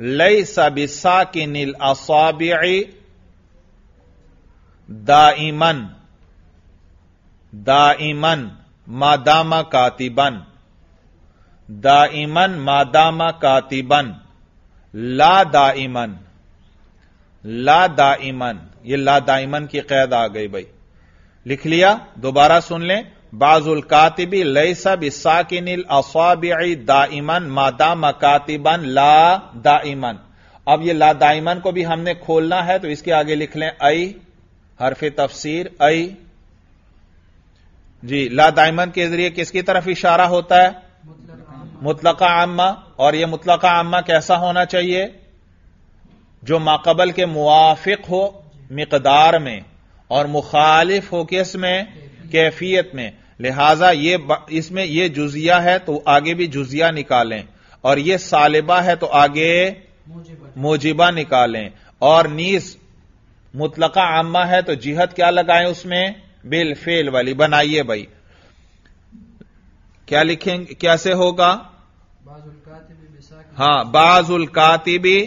लैसा बिसाकिनिल असाबिई दाइमन दाइमन मादामा कातिबन, दाइमन मादामा कातिबन, ला दाइमन ला दाइमन, ये ला दाइमन की कैद आ गई। भाई लिख लिया, दोबारा सुन लें, बाजुल कातिबी लैसा बिसाकिनिल असाबिई दाइमन मादामा कातिबन ला दाइमन। अब ये ला दाइमन को भी हमने खोलना है तो इसके आगे लिख लें आई, हरफ तफसीर आई। जी ला दाइमन के जरिए किसकी तरफ इशारा होता है, मुतलका आम्मा, और यह मुतलका आम्मा कैसा होना चाहिए, जो माकबल के मुआफिक हो मिकदार में और मुखालिफ हो किस में, कैफियत में। लिहाजा ये इसमें यह जुजिया है तो आगे भी जुजिया निकालें, और यह सालिबा है तो आगे मोजिबा निकालें, और नीस मुतलका आम्मा है तो जिहत क्या लगाएं उसमें, बिलफेल वाली बनाइए। भाई क्या लिखेंगे, कैसे होगा, हां बाजुल कातिबी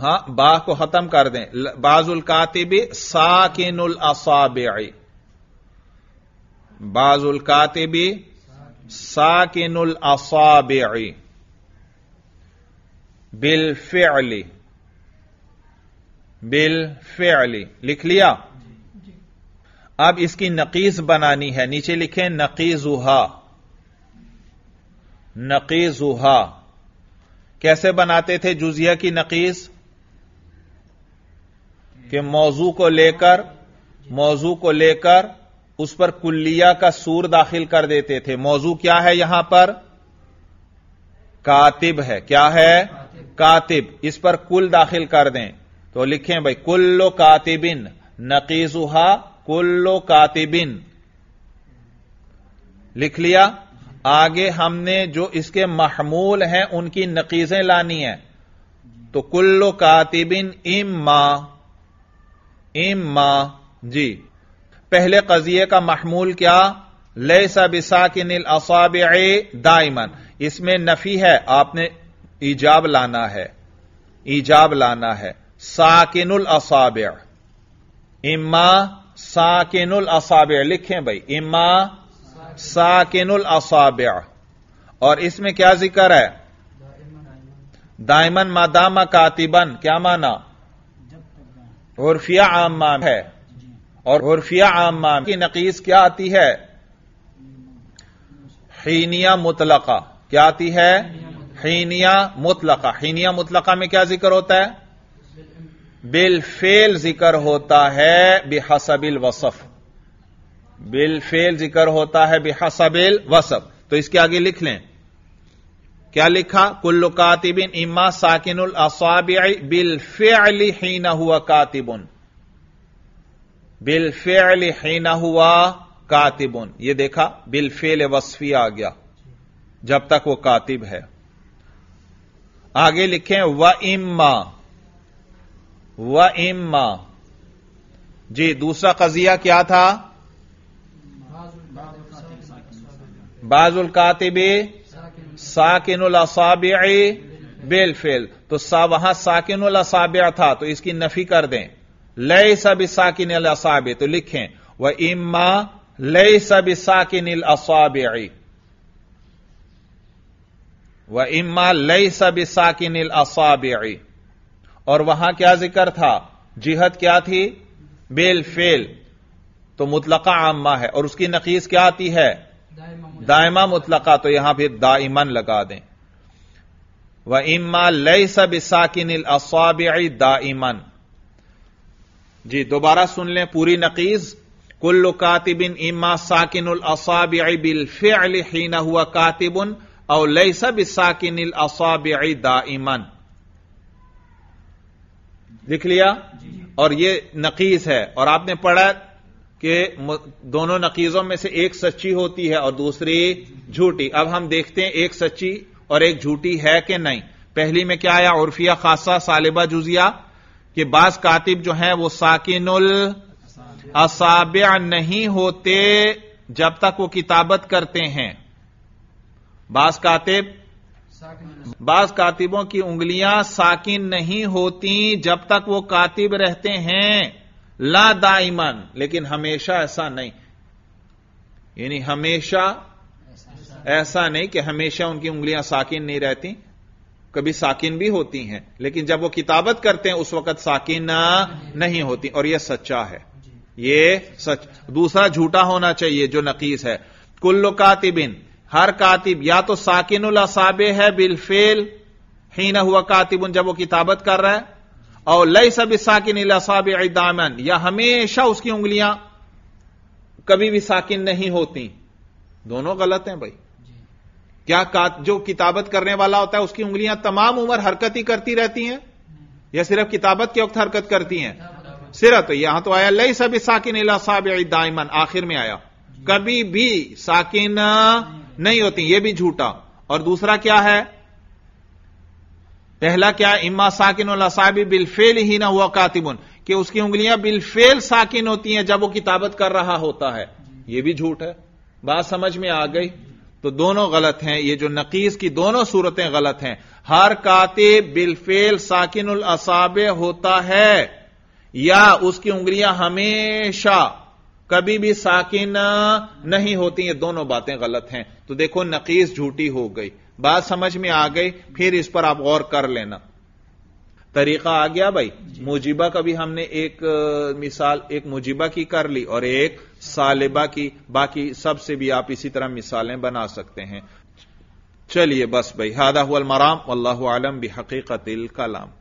हाँ, बा को खत्म कर दें। बाजुल कातिबी साकिनुल असाबिई, बाजुल कातिबी साकिनुल असाबिई बिलफिअली, बिलफिअली लिख लिया। अब इसकी नकीज बनानी है, नीचे लिखें नकीजुहा, नकीजुहा कैसे बनाते थे जुजिया की नकीज के मौजू को लेकर, मौजू को लेकर उस पर कुल्लिया का सूर दाखिल कर देते थे। मौजू क्या है यहां पर? कातिब है। क्या है? कातिब। इस पर कुल दाखिल कर दें तो लिखें भाई कुल्लो कातिबिन नकीजुहा, कुल्लो कातिबिन लिख लिया। आगे हमने जो इसके महमूल हैं उनकी नकीजें लानी है तो कुल्लो कातिबिन इम्मा, इम्मा जी पहले कजिए का महमूल क्या? लैसा बिसाकिनिल असाबिए दाइमन, इसमें नफी है, आपने ईजाब लाना है, ईजाब लाना है। साकिनुल असाबिए इम्मा साकिनुल असाबिए लिखें भाई इम्मा साकिनुल असाबिए। और इसमें क्या जिक्र है? दाइमन मादामा कातिबन क्या माना? उर्फिया आम्मा है, और उर्फिया आम्मा की नकीज क्या आती है? हीनिया मुतलका। क्या आती है? हीनिया मुतलका। हीनिया मुतलका में क्या जिक्र होता है? बिलफेल जिक्र होता है बिहसबिल वसफ, बिलफेल जिक्र होता है बिहसबिल वसफ। तो इसके आगे लिख लें, क्या लिखा? कुल्लु कातिबिन इम्मा साकिनुल असाबिई बिलफिअली हीना हुआ कातिबुन, बिलफिअली हीना हुआ कातिबुन। यह देखा बिलफेल वस्फी आ गया जब तक वो कातिब है। आगे लिखें व इम्मा, व इम्मा जी दूसरा कजिया क्या था? बाजुल कातिबी साकिनुल असाबिई बिलफेल। तो सा वहां साकिनुल असाबिया था तो इसकी नफी कर दें, लैसा बिसाकिनिल असाबि तो लिखें व इम्मा लैसा बिसाकिनिल असाबिई, व इम्मा लैसा बिसाकिनिल असाबिई। और वहां क्या जिक्र था? जिहत क्या थी? बिलफेल, तो मुतलका आम्मा है और उसकी नकीज क्या आती है? दायमा मुतलका। तो यहां फिर दाइमन लगा दें, व इम्मा लैसा बिसाकिनिल असाबिई दाइमन। जी दोबारा सुन लें पूरी नकीज। कुल्लु कातिबिन इम्मा साकिनुल असाबिई बिलफिअल हीना हुआ कातिबुन औ लैसा बिसाकिनिल असाबिई दाइमन लिख लिया। और यह नकीज है, और आपने पढ़ा कि दोनों नकीजों में से एक सच्ची होती है और दूसरी झूठी। अब हम देखते हैं एक सच्ची और एक झूठी है कि नहीं। पहली में क्या आया? उर्फिया खासा सालिबा जुजिया कि बास कातिब जो हैं वो साकिनुल असाबिया नहीं होते जब तक वो किताबत करते हैं। बास कातिब, बास कातिबों की उंगलियां साकिन नहीं होती जब तक वो कातिब रहते हैं। ला दाइमन, लेकिन हमेशा ऐसा नहीं, यानी हमेशा ऐसा नहीं कि हमेशा उनकी उंगलियां साकिन नहीं रहती, कभी साकिन भी होती हैं लेकिन जब वो किताबत करते हैं उस वक्त साकिन नहीं होती। और यह सच्चा है, यह सच। दूसरा झूठा होना चाहिए जो नकीस है। कुल्लु कातिबिन हर कातिब या तो साकिनुल असाबे है बिलफेल हीना हुआ कातिबुन जब वो किताबत कर रहा है, और लैसा बिसाकिनिल असाबिई दामन या हमेशा उसकी उंगलियां कभी भी साकिन नहीं होती। दोनों गलत हैं भाई। क्या जो किताबत करने वाला होता है उसकी उंगलियां तमाम उम्र हरकत ही करती रहती हैं या सिर्फ किताबत के वक्त हरकत करती हैं? सिर्फ। तो यहां तो आया लैसा बिसाकिनिल असाबिई दामन, आखिर में आया कभी भी साकिन नहीं होती, यह भी झूठा। और दूसरा क्या है? पहला क्या? इम्मा साकिनुल असाबी बिलफेल हीना हुआ कातिबुन कि उसकी उंगलियां बिलफेल साकिन होती हैं जब वो किताबत कर रहा होता है, यह भी झूठ है। बात समझ में आ गई। तो तो दोनों गलत हैं। ये जो नकीस की दोनों सूरतें गलत हैं। हर कातिब बिलफेल साकिनुल असाबे होता है या उसकी उंगलियां हमेशा कभी भी साकिन नहीं होती, ये दोनों बातें गलत हैं। तो देखो नकीस झूठी हो गई, बात समझ में आ गई, फिर इस पर आप गौर कर लेना। तरीका आ गया भाई। मुजिबा का भी हमने एक मिसाल, एक मुजिबा की कर ली और एक सालिबा की, बाकी सबसे भी आप इसी तरह मिसालें बना सकते हैं। चलिए बस भाई, हादा हुवल मराम, वल्लाहु आलम बिहकीकतिल कलाम।